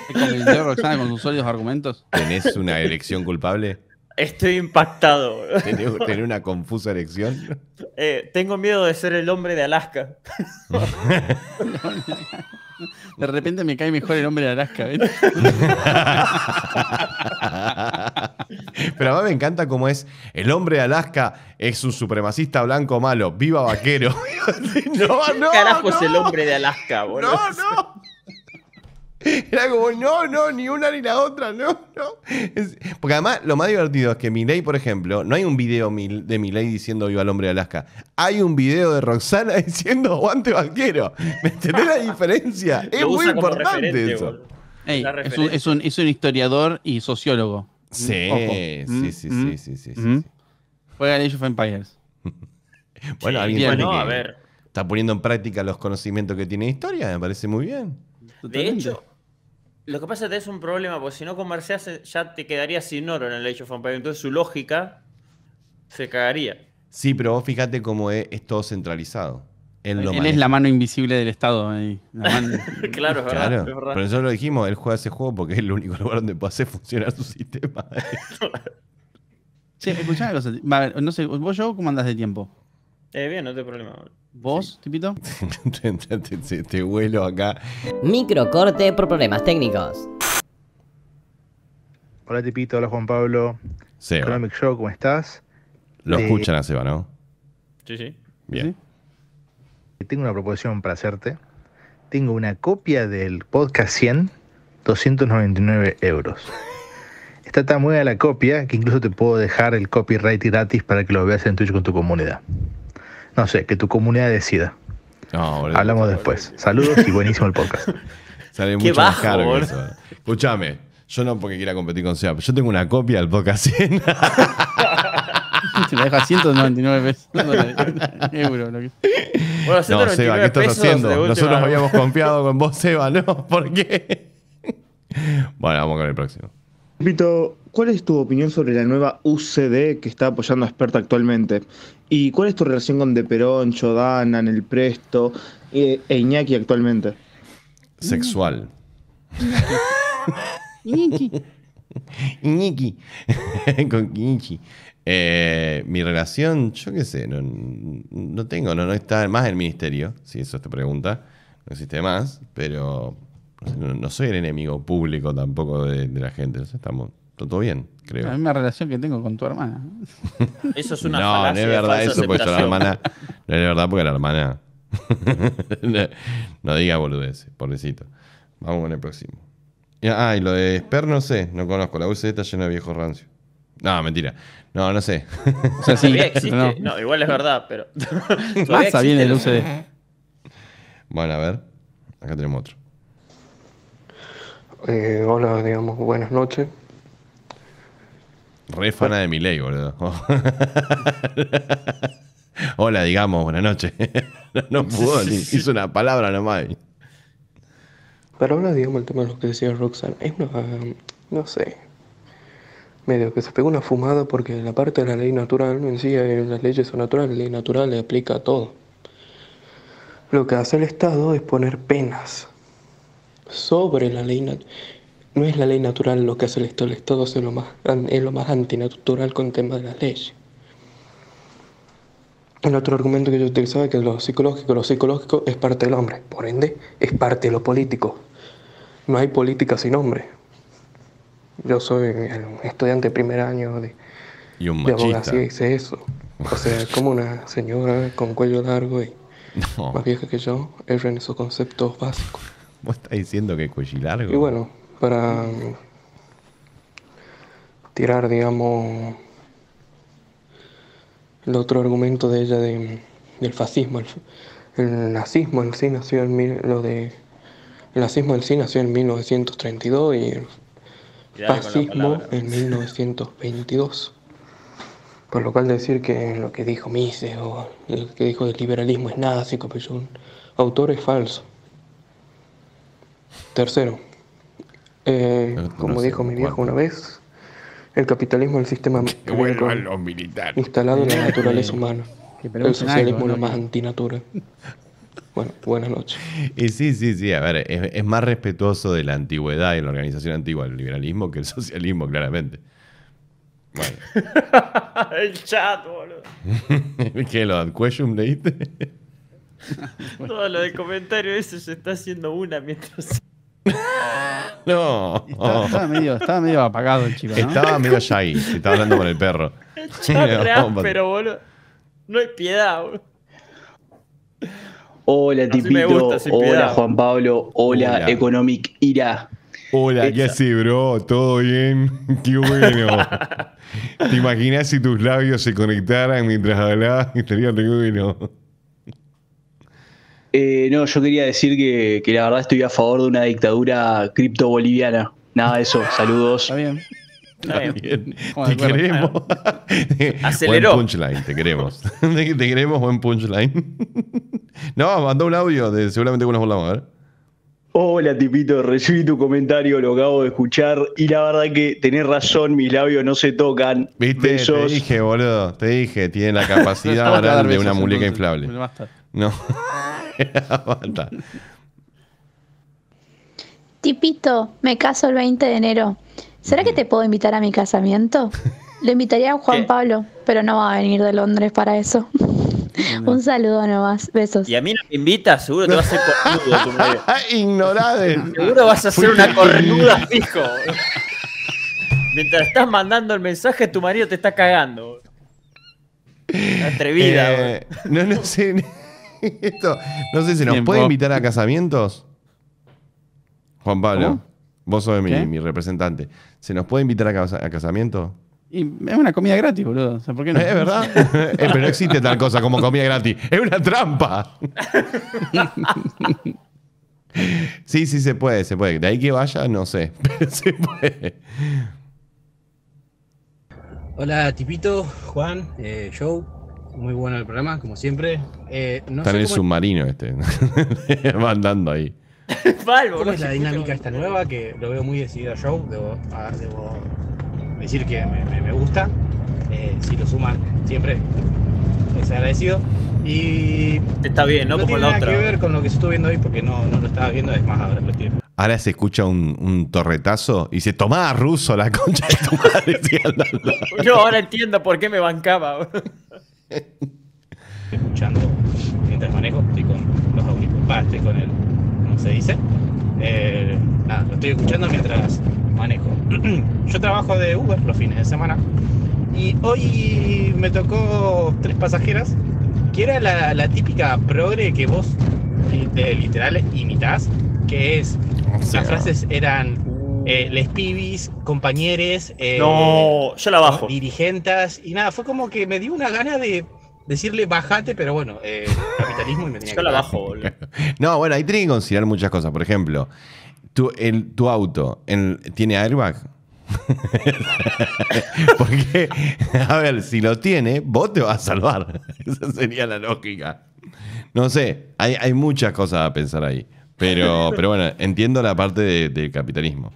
¿Te convirtió Roxana con sus sólidos argumentos? ¿Tenés una elección culpable? Estoy impactado. ¿Tenés, tenés una confusa elección? Eh, tengo miedo de ser el hombre de Alaska. De repente me cae mejor el hombre de Alaska, ¿ves? Pero a mí me encanta cómo es el hombre de Alaska, es un supremacista blanco malo, viva Vaquero. No, no, carajo, no es el hombre de Alaska, boludo. No, no. Era como, no, no, ni una ni la otra, no, no. Es, porque además lo más divertido es que Milei, por ejemplo, no hay un video de Milei diciendo viva el hombre de Alaska. Hay un video de Roxana diciendo aguante Vaquero. ¿Me entendés la diferencia? Es muy importante eso. Ey, es, un, es, un, es un historiador y sociólogo. Sí, sí, sí, sí, sí, sí, sí, sí. Juega Age of Empires. Bueno, sí, alguien bueno, que a ver. Está poniendo en práctica los conocimientos que tiene de historia, me parece muy bien. Totalmente. De hecho, lo que pasa es que es un problema, porque si no comercias ya te quedarías sin oro en el Age of Empires, entonces su lógica se cagaría. Sí, pero vos fíjate cómo es, es todo centralizado. Él, lo él es la mano invisible del Estado. Ahí. La mano... Claro, es verdad, claro, es verdad. Pero nosotros lo dijimos, él juega ese juego porque es el único lugar donde puede hacer funcionar su sistema. Sí, escuchá una cosa. Va, no sé, ¿vos, Joe, cómo andás de tiempo? Eh, bien, no tengo problema. ¿Vos, sí. Tipito? te, te, te, te vuelo acá. Microcorte por problemas técnicos. Hola, Tipito. Hola, Juan Pablo. Seba. Economic Joe, ¿cómo estás? Lo eh... escuchan a Seba, ¿no? Sí, sí. Bien. ¿Sí? Tengo una proposición para hacerte. Tengo una copia del podcast cien, doscientos noventa y nueve euros. Está tan buena la copia que incluso te puedo dejar el copyright gratis para que lo veas en Twitch con tu comunidad. No sé, que tu comunidad decida. No, boludo, hablamos boludo, después. Boludo. Saludos y buenísimo el podcast. Sale mucho más caro eso. Escúchame, yo no porque quiera competir con Seba, pero yo tengo una copia del podcast cien. Se la deja a ciento noventa y nueve pesos. Euro, lo que... Bueno, no, Seba, ¿qué estás haciendo? Nosotros habíamos confiado con vos, Seba, ¿no? ¿Por qué? Bueno, vamos con el próximo. Pito, ¿cuál es tu opinión sobre la nueva U C D que está apoyando a Experta actualmente? ¿Y cuál es tu relación con De Perón, Chodana, El Presto e, e Iñaki actualmente? Sexual. Iñaki. Iñaki. Con Iñaki. Eh, mi relación, yo qué sé, no, no tengo, no, no está más en el ministerio, si eso te pregunta, no existe más, pero no, no soy el enemigo público tampoco de, de la gente, o sea, estamos todo bien, creo. La misma relación que tengo con tu hermana. Eso es una falacia. No, no es verdad eso, porque yo la hermana, no es verdad porque la hermana, no, no diga boludeces, pobrecito. Vamos con el próximo. Ah, y lo de Esper no sé, no conozco, la U C D está llena de viejos rancios. No, mentira. No, no sé. O sea, sí, existe. No. No, igual es verdad, pero... Massa viene el U C D. Bueno, a ver. Acá tenemos otro. Eh, hola, digamos, buenas noches. Re fana de Milei, boludo. Oh. Hola, digamos, buenas noches. No pudo, ni hizo una palabra nomás. Pero ahora, digamos, el tema de lo que decía Roxana. Es una... no sé... medio que se pegó una fumada porque la parte de la ley natural en sí, las leyes son naturales, la ley natural le aplica a todo. Lo que hace el Estado es poner penas sobre la ley natural. No es la ley natural lo que hace el Estado, el Estado es lo más, es lo más antinatural con el tema de las leyes. El otro argumento que yo utilizaba es que lo psicológico, lo psicológico es parte del hombre, por ende es parte de lo político. No hay política sin hombre. Yo soy un estudiante de primer año de, y un de abogacía y sé eso. O sea, como una señora con cuello largo y no. más vieja que yo, erra en esos conceptos básicos. ¿Vos estás diciendo que cuello largo? Y bueno, para tirar, digamos, el otro argumento de ella de, del fascismo, el, el nazismo en sí nació en lo de el nazismo en sí nació en mil novecientos treinta y dos y el Mirá fascismo en mil novecientos veintidós. Por lo cual decir que lo que dijo Mises o lo que dijo del liberalismo es nazi, que es un autor, es falso. Tercero, eh, no como dijo mi viejo cuánto. una vez, el capitalismo es el sistema instalado en la naturaleza humana. El socialismo es lo más antinatura. Bueno, buenas noches. Y sí, sí, sí. A ver, es, es más respetuoso de la antigüedad y de la organización antigua el liberalismo que el socialismo, claramente. Bueno. El chat, boludo. ¿Qué? ¿Lo ad question leíste? Todo lo de comentario eso se está haciendo una mientras... No. Estaba, estaba, medio, estaba medio apagado el chico, ¿no? Estaba medio shy. Estaba hablando con el perro. Pero boludo, no hay piedad, boludo. Hola, Tipito. Gusta, hola, piedad. Juan Pablo. Hola, hola. Economic Ira. Hola, ¿qué hace, bro? ¿Todo bien? Qué bueno. ¿Te imaginas si tus labios se conectaran mientras hablabas? Estaría re bueno. Eh, no, yo quería decir que, que la verdad estoy a favor de una dictadura cripto-boliviana. Nada de eso. Saludos. Está bien. Está bien. Está bien. Te queremos. Aceleró. Buen punchline, te queremos. Te queremos, buen punchline. No, mandó un audio, de, seguramente que nos volvamos a ver. Hola, Tipito, recibí tu comentario, lo acabo de escuchar. Y la verdad que tenés razón, mis labios no se tocan. ¿Viste? Besos. Te dije, boludo, te dije, tiene la capacidad moral de una muñeca inflable. No. Tipito, me caso el veinte de enero. ¿Será que te puedo invitar a mi casamiento? Lo invitaría a Juan ¿Qué? Pablo, pero no va a venir de Londres para eso. No. Un saludo nomás, besos. Y a mí no me invitas, seguro te vas a hacer cornudo. Ignorades. Seguro vas a hacer una cornuda fijo. Mientras estás mandando el mensaje, tu marido te está cagando. Atrevida. Eh, no, no sé. Esto, no sé si nos puede invitar a casamientos. Juan Pablo, ¿Cómo? vos sos mi, mi representante. ¿Se nos puede invitar a, cas a casamientos? Y es una comida gratis, boludo. O sea, ¿por qué no? Es verdad. eh, pero no existe tal cosa como comida gratis. Es una trampa. Sí, sí, se puede, se puede. De ahí que vaya, no sé. Pero se puede. Hola, Tipito, Juan, eh, Joe. Muy bueno el programa, como siempre. Eh, no Está sé en el submarino este. Va andando ahí. ¿Cómo es la dinámica esta nueva? Que lo veo muy decidido a Joe. Debo... Ah, debo... decir que me, me, me gusta, eh, si lo suman siempre es agradecido y está bien, ¿no? No como tiene la nada otra. que ver con lo que estuve viendo hoy porque no, no lo estaba viendo, es más ahora lo estoy viendo. Ahora se escucha un, un torretazo y se tomaba ruso la concha de tu madre. Yo ahora entiendo por qué me bancaba. Escuchando mientras manejo, estoy con los audífonos, ah, estoy con el, ¿cómo se dice? Eh, nada, lo estoy escuchando mientras manejo. Yo trabajo de Uber los fines de semana y hoy me tocó tres pasajeras que era la, la típica progre que vos literal imitás, que es, o sea, las frases eran eh, les pibis, compañeres, eh, no, yo la bajo, dirigentas y nada, fue como que me dio una gana de decirle bajate, pero bueno, eh, capitalismo y me tenía yo que la bajo. No, bueno, ahí tiene que considerar muchas cosas, por ejemplo, Tu, el, tu auto el, tiene airbag. Porque, a ver, si lo tiene, vos te vas a salvar. Esa sería la lógica. No sé, hay, hay muchas cosas a pensar ahí. Pero, pero bueno, entiendo la parte de, del capitalismo.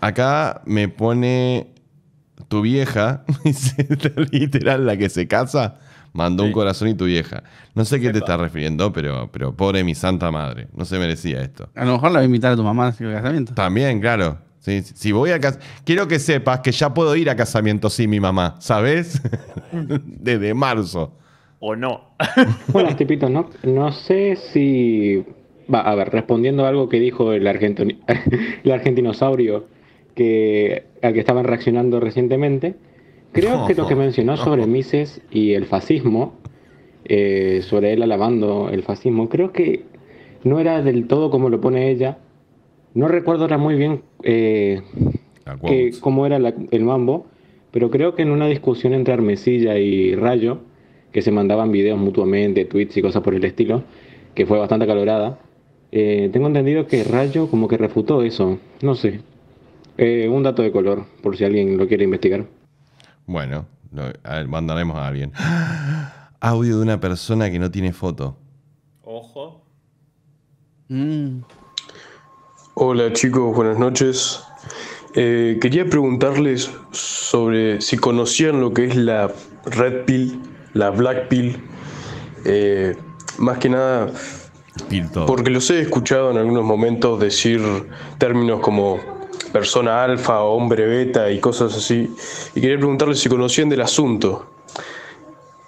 Acá me pone tu vieja, literal, la que se casa, mandó sí. un corazón y tu vieja. No sé qué te estás refiriendo, pero, pero pobre mi santa madre. No se merecía esto. A lo mejor la voy a invitar a tu mamá al casamiento. También, claro. Sí, sí, si voy a cas Quiero que sepas que ya puedo ir a casamiento sin mi mamá, ¿sabes? Desde marzo. o no. Bueno, Tipito, no, no sé si... Va, a ver, respondiendo a algo que dijo el, argentino, el argentinosaurio que, al que estaban reaccionando recientemente, creo no, que lo que mencionó no. sobre Mises y el fascismo, eh, sobre él alabando el fascismo, creo que no era del todo como lo pone ella. No recuerdo ahora muy bien eh, que, cómo era la, el mambo, pero creo que en una discusión entre Armesilla y Rayo, que se mandaban videos mutuamente, tweets y cosas por el estilo, que fue bastante acalorada, eh, tengo entendido que Rayo como que refutó eso, no sé. Eh, un dato de color, por si alguien lo quiere investigar. Bueno, lo, a ver, mandaremos a alguien. Audio de una persona que no tiene foto. Ojo. Mm. Hola chicos, buenas noches. Eh, quería preguntarles sobre si conocían lo que es la Red Pill, la Black Pill, eh, más que nada porque los he escuchado en algunos momentos decir términos como persona alfa, hombre beta y cosas así, y quería preguntarles si conocían del asunto.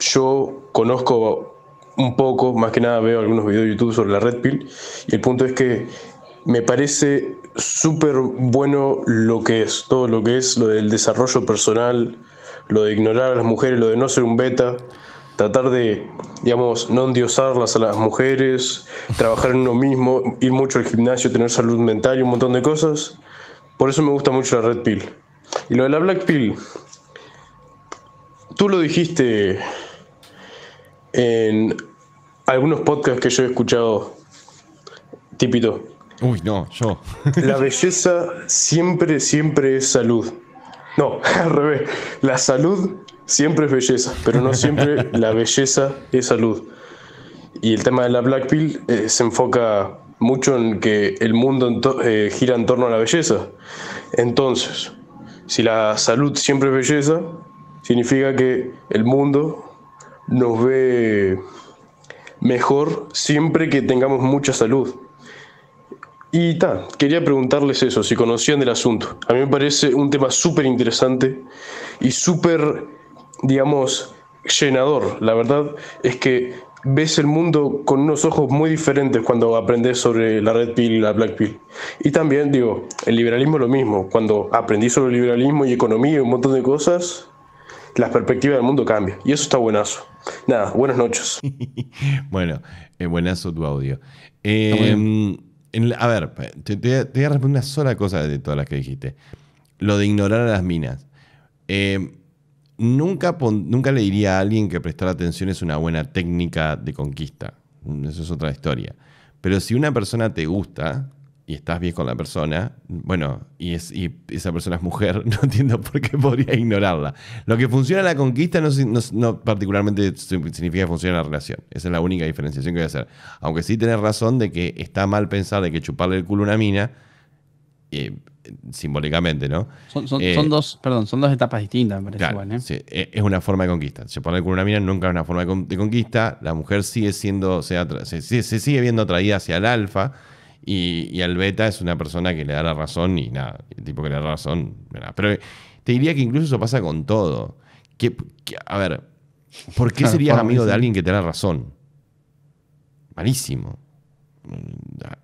Yo conozco un poco, más que nada veo algunos videos de YouTube sobre la Red Pill, y el punto es que me parece súper bueno lo que es, todo lo que es lo del desarrollo personal, lo de ignorar a las mujeres, lo de no ser un beta, tratar de, digamos, no endiosarlas a las mujeres, trabajar en uno mismo, ir mucho al gimnasio, tener salud mental y un montón de cosas. Por eso me gusta mucho la Red Pill. Y lo de la Black Pill, tú lo dijiste en algunos podcasts que yo he escuchado, Tipito. Uy, no, yo. La belleza siempre, siempre es salud. No, al revés. La salud siempre es belleza, pero no siempre la belleza es salud. Y el tema de la Black Pill eh, se enfoca mucho en que el mundo ento- eh, gira en torno a la belleza. Entonces, si la salud siempre es belleza, significa que el mundo nos ve mejor siempre que tengamos mucha salud. Y ta, quería preguntarles eso, si conocían del asunto. A mí me parece un tema súper interesante y súper, digamos, llenador. La verdad es que ves el mundo con unos ojos muy diferentes cuando aprendes sobre la Red Pill y la Black Pill. Y también, digo, el liberalismo es lo mismo. Cuando aprendí sobre el liberalismo y economía y un montón de cosas, las perspectivas del mundo cambian. Y eso está buenazo. Nada, buenas noches. Bueno, eh, buenazo tu audio. Eh... A ver, te, te voy a responder una sola cosa de todas las que dijiste. Lo de ignorar a las minas. Eh, nunca, pon, nunca le diría a alguien que prestar atención es una buena técnica de conquista. Eso es otra historia. Pero si una persona te gusta y estás bien con la persona, bueno, y, es, y esa persona es mujer, no entiendo por qué podría ignorarla. Lo que funciona en la conquista no, no, no particularmente significa que funciona en la relación. Esa es la única diferenciación que voy a hacer. Aunque sí tenés razón de que está mal pensar de que chuparle el culo a una mina, eh, simbólicamente, ¿no? Son, son, eh, son, dos, perdón, son dos etapas distintas, me parece, claro, igual, ¿eh? Sí, es una forma de conquista. Chuparle el culo a una mina nunca es una forma de conquista. La mujer sigue siendo, se, atra- se, se sigue viendo atraída hacia el alfa. Y, y al beta es una persona que le da la razón y nada, el tipo que le da la razón, nada. Pero te diría que incluso eso pasa con todo. Que, que, a ver, ¿por qué serías amigo de alguien que te da la razón? Malísimo.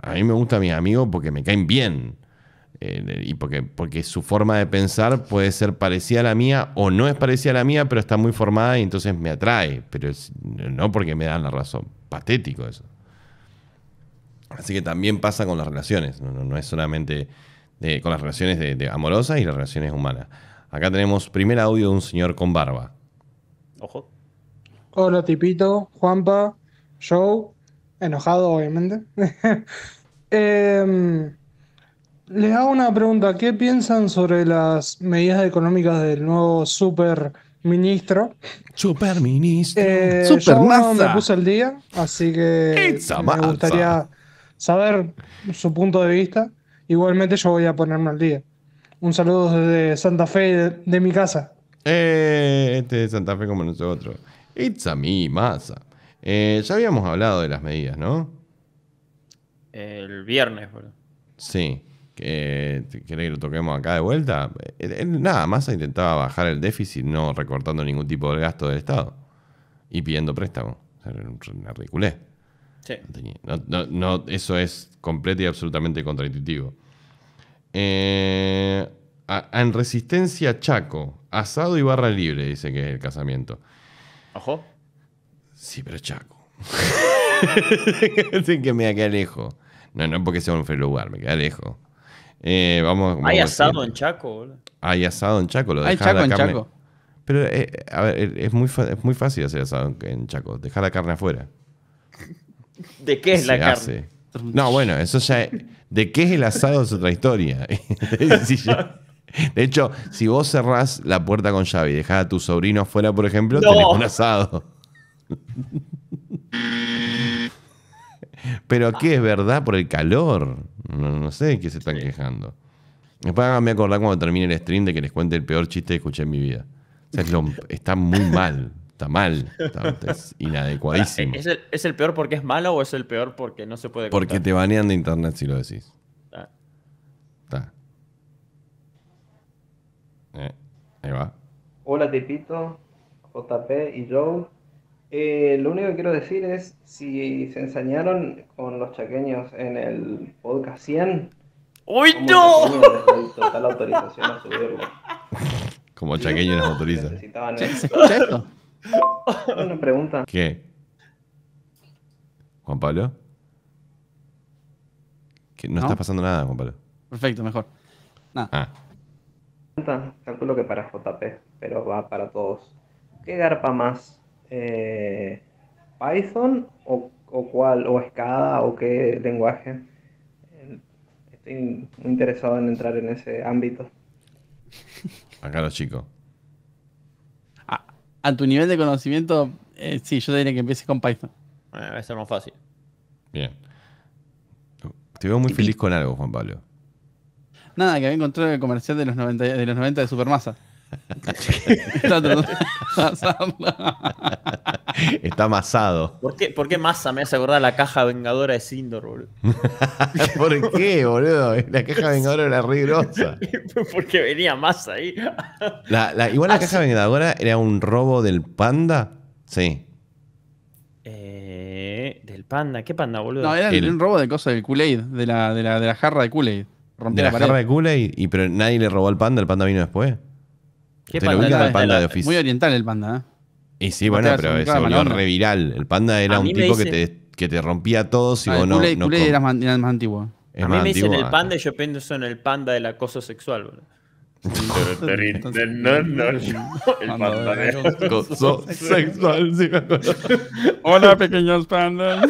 A mí me gusta a mis amigos porque me caen bien. Eh, y porque, porque su forma de pensar puede ser parecida a la mía o no es parecida a la mía, pero está muy formada y entonces me atrae. Pero es, no porque me dan la razón. Patético eso. Así que también pasa con las relaciones, no, no, no es solamente de, con las relaciones de, de amorosas y las relaciones humanas. Acá tenemos primer audio de un señor con barba. Ojo. Hola Tipito, Juanpa, Joe, enojado obviamente. eh, les hago una pregunta, ¿qué piensan sobre las medidas económicas del nuevo super ministro? Super ministro. Eh, super Massa. Yo me puse el día, así que me gustaría saber su punto de vista. Igualmente yo voy a ponerme al día. Un saludo desde Santa Fe, de, de mi casa. Eh, este de Santa Fe como nosotros. It's a me, Massa. Eh, ya habíamos hablado de las medidas, ¿no? El viernes, boludo. Sí. Eh, ¿Querés que lo toquemos acá de vuelta? Eh, eh, nada, Massa intentaba bajar el déficit no recortando ningún tipo de gasto del Estado. y pidiendo préstamo. O sea, era una ridiculez. Sí. No, no, no, eso es completo y absolutamente contraintuitivo. Eh, en Resistencia Chaco, asado y barra libre, dice que es el casamiento. Ojo. Sí, pero Chaco. Así que me queda lejos. No, no porque sea un feliz lugar, me queda lejos. Eh, vamos, vamos, Hay asado en Chaco, boludo. Hay asado en Chaco, lo dejan la carne. Chaco. Pero eh, a ver, es muy, es muy fácil hacer asado en Chaco, dejar la carne afuera. ¿De qué es Se la hace. carne? No, bueno, eso ya es, de qué es el asado es otra historia. De hecho, si vos cerrás la puerta con llave y dejás a tu sobrino afuera, por ejemplo, no. tenés un asado. Pero aquí es verdad por el calor. No, no sé de qué se están sí. quejando. Después háganme acordar cuando termine el stream de que les cuente el peor chiste que escuché en mi vida. O sea, es lo, está muy mal. Está mal. Está, es inadecuadísimo. ¿Es el, ¿Es el peor porque es malo o es el peor porque no se puede contar? Porque te banean de internet si lo decís. Ah. Está. Eh, ahí va. Hola, Tipito, J P y Joe. Eh, lo único que quiero decir es, si se ensañaron con los chaqueños en el podcast cien... ¡Uy, no! Les total autorización a subirlo. Como chaqueños nos autorizan. Necesitaban eso. Una pregunta. ¿Qué? ¿Juan Pablo? ¿Qué? No, no está pasando nada, Juan Pablo. Perfecto, mejor. Nada. Ah. Calculo que para J P, pero va para todos. ¿Qué garpa más? Eh, ¿Python o, o cuál? ¿O Scada? ¿O qué lenguaje? Estoy interesado en entrar en ese ámbito. Acá los chicos. A, a tu nivel de conocimiento, eh, sí, yo diría que empieces con Python. Debe eh, ser más fácil. Bien. Te veo muy feliz con algo, Juan Pablo. Nada, que había encontrado el comercial de los noventa de, los noventa de Supermasa. Está amasado. ¿Por qué, ¿Por qué Massa me hace acordar la caja vengadora de Sindor, boludo? ¿Por qué, boludo? La caja vengadora era re grosa. Porque venía Massa ahí. La, la, igual la ah, caja sí. vengadora era un robo del Panda. Sí. Eh, ¿Del Panda? ¿Qué Panda, boludo? No, era el, un robo de cosas del Kool-Aid, de la, de, la, de la jarra de Kool-Aid. De la, la jarra de Kool-Aid, y, pero nadie le robó al Panda, el Panda vino después. ¿Qué panda? Era el panda de oficio. Muy oriental el panda, ¿eh? Y sí, bueno, pero se volvió re viral. El panda era un tipo dicen... que, te, que te rompía todo si vos no... Culé no era, era más antiguo. A mí me dicen el panda y yo pienso en el panda del acoso sexual, boludo. Entonces, no, no, no. El panda del acoso sexual. Sí, hola, pequeños pandas.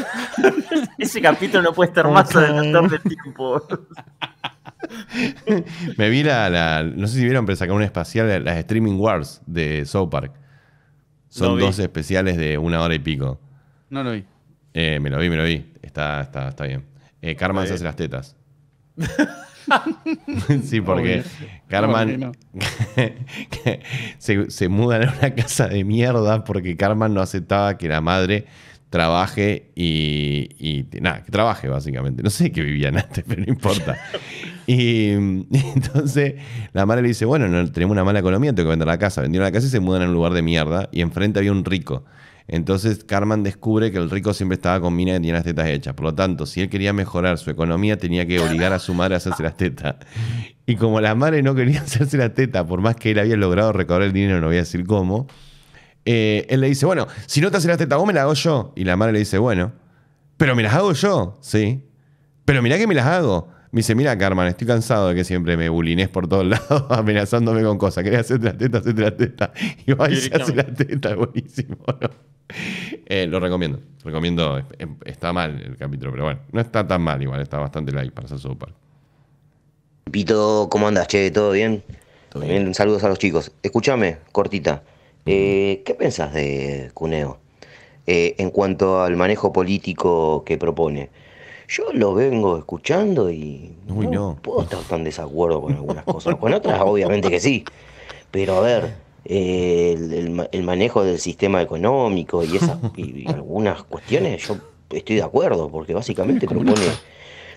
Ese capítulo no puede estar más adelantado del tiempo. Me vi la, la... No sé si vieron, pero sacaron un especial, las Streaming Wars de South Park. Son no dos especiales de una hora y pico. No lo vi. Eh, me lo vi, me lo vi. Está, está, está bien. Eh, Carman se hace las tetas. Sí, porque Carman no, no. se, se mudan a una casa de mierda porque Carman no aceptaba que la madre... trabaje y, y nada, que trabaje básicamente. No sé qué vivían antes, pero no importa. Y entonces la madre le dice, bueno, no, tenemos una mala economía, tengo que vender la casa. Vendieron la casa y se mudan a un lugar de mierda y enfrente había un rico. Entonces Carman descubre que el rico siempre estaba con mina que tenía las tetas hechas. Por lo tanto, si él quería mejorar su economía, tenía que obligar a su madre a hacerse las tetas. Y como la madre no quería hacerse las tetas, por más que él había logrado recaudar el dinero, no voy a decir cómo, Eh, él le dice, bueno, si no te haces las tetas, vos me las hago yo. Y la madre le dice, bueno, pero me las hago yo, sí. Pero mirá que me las hago. Me dice, mira, Carmen, estoy cansado de que siempre me bulines por todos lados amenazándome con cosas. ¿Querés hacerte las tetas? Hacerte las tetas. Y va y se hace las tetas, buenísimo. ¿No? Eh, lo recomiendo. Recomiendo, está mal el capítulo, pero bueno, no está tan mal igual, está bastante like para hacer súper. Pito, ¿cómo andas, che? ¿Todo bien? ¿Todo bien? Bien, saludos a los chicos. Escúchame, cortita. Eh, ¿Qué pensás de Cuneo eh, en cuanto al manejo político que propone? Yo lo vengo escuchando y Uy, no, no puedo estar tan desacuerdo con algunas cosas. Con otras obviamente que sí, pero a ver, eh, el, el, el manejo del sistema económico y, esas, y, y algunas cuestiones yo estoy de acuerdo porque básicamente propone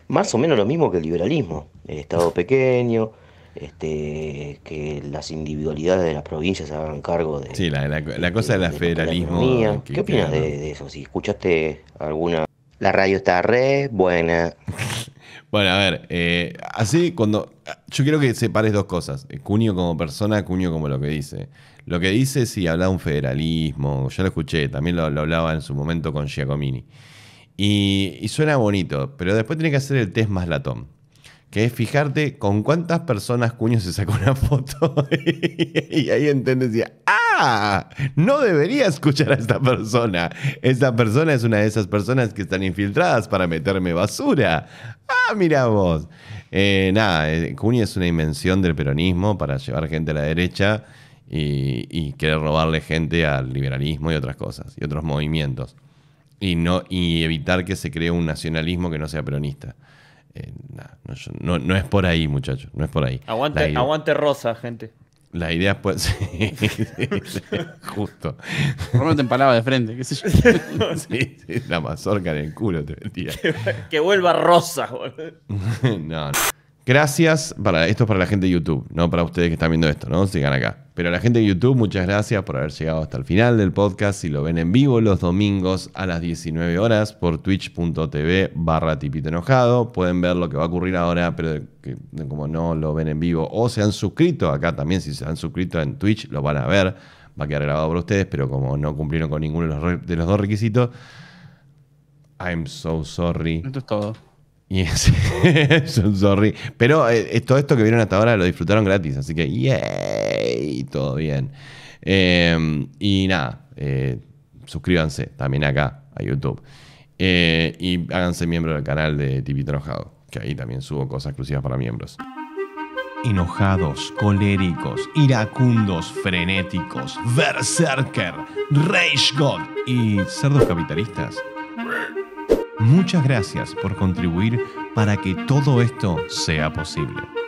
más o menos lo mismo que el liberalismo. El Estado pequeño, este, que las individualidades de las provincias se hagan cargo de... Sí, la, la, la cosa del de, de federalismo. De ¿Qué opinas de, de eso? Si escuchaste alguna... La radio está re buena. Bueno, a ver, eh, así cuando... Yo quiero que separes dos cosas. Cunio como persona, Cunio como lo que dice. Lo que dice, sí, hablaba un federalismo. Yo lo escuché, también lo, lo hablaba en su momento con Giacomini. Y, y suena bonito, pero después tiene que hacer el test más latón. Que es fijarte con cuántas personas Cunio se sacó una foto. Y ahí entendés, ¡ah! No debería escuchar a esta persona. Esta persona es una de esas personas que están infiltradas para meterme basura. ¡Ah, mirá vos! Eh, nada, Cunio es una invención del peronismo para llevar gente a la derecha y, y querer robarle gente al liberalismo y otras cosas, y otros movimientos. Y, no, y evitar que se cree un nacionalismo que no sea peronista. Eh, nah, no, no, no es por ahí, muchachos. No es por ahí. Aguante, idea, aguante Rosa, gente. Las ideas pueden... Sí, sí, sí, justo. Por lo menos te empalaba de frente, qué sé yo. Sí, sí, la mazorca en el culo te metía. Que, que vuelva Rosa, boludo. No, no. Gracias. Para, esto es para la gente de YouTube, no para ustedes que están viendo esto, ¿no? Sigan acá. Pero a la gente de YouTube, muchas gracias por haber llegado hasta el final del podcast. Si lo ven en vivo los domingos a las diecinueve horas por twitch punto tv barra tipito enojado. Pueden ver lo que va a ocurrir ahora, pero que, como no lo ven en vivo o se han suscrito acá también, si se han suscrito en Twitch lo van a ver. Va a quedar grabado por ustedes, pero como no cumplieron con ninguno de los, re, de los dos requisitos, I'm so sorry. Esto es todo. Yes. Son sorry. Pero eh, todo esto que vieron hasta ahora lo disfrutaron gratis, así que yay, todo bien. Eh, y nada, eh, suscríbanse también acá a YouTube. Eh, y háganse miembro del canal de Tipito Enojado, que ahí también subo cosas exclusivas para miembros. Enojados, coléricos, iracundos, frenéticos, berserker, rage god y cerdos capitalistas. Muchas gracias por contribuir para que todo esto sea posible.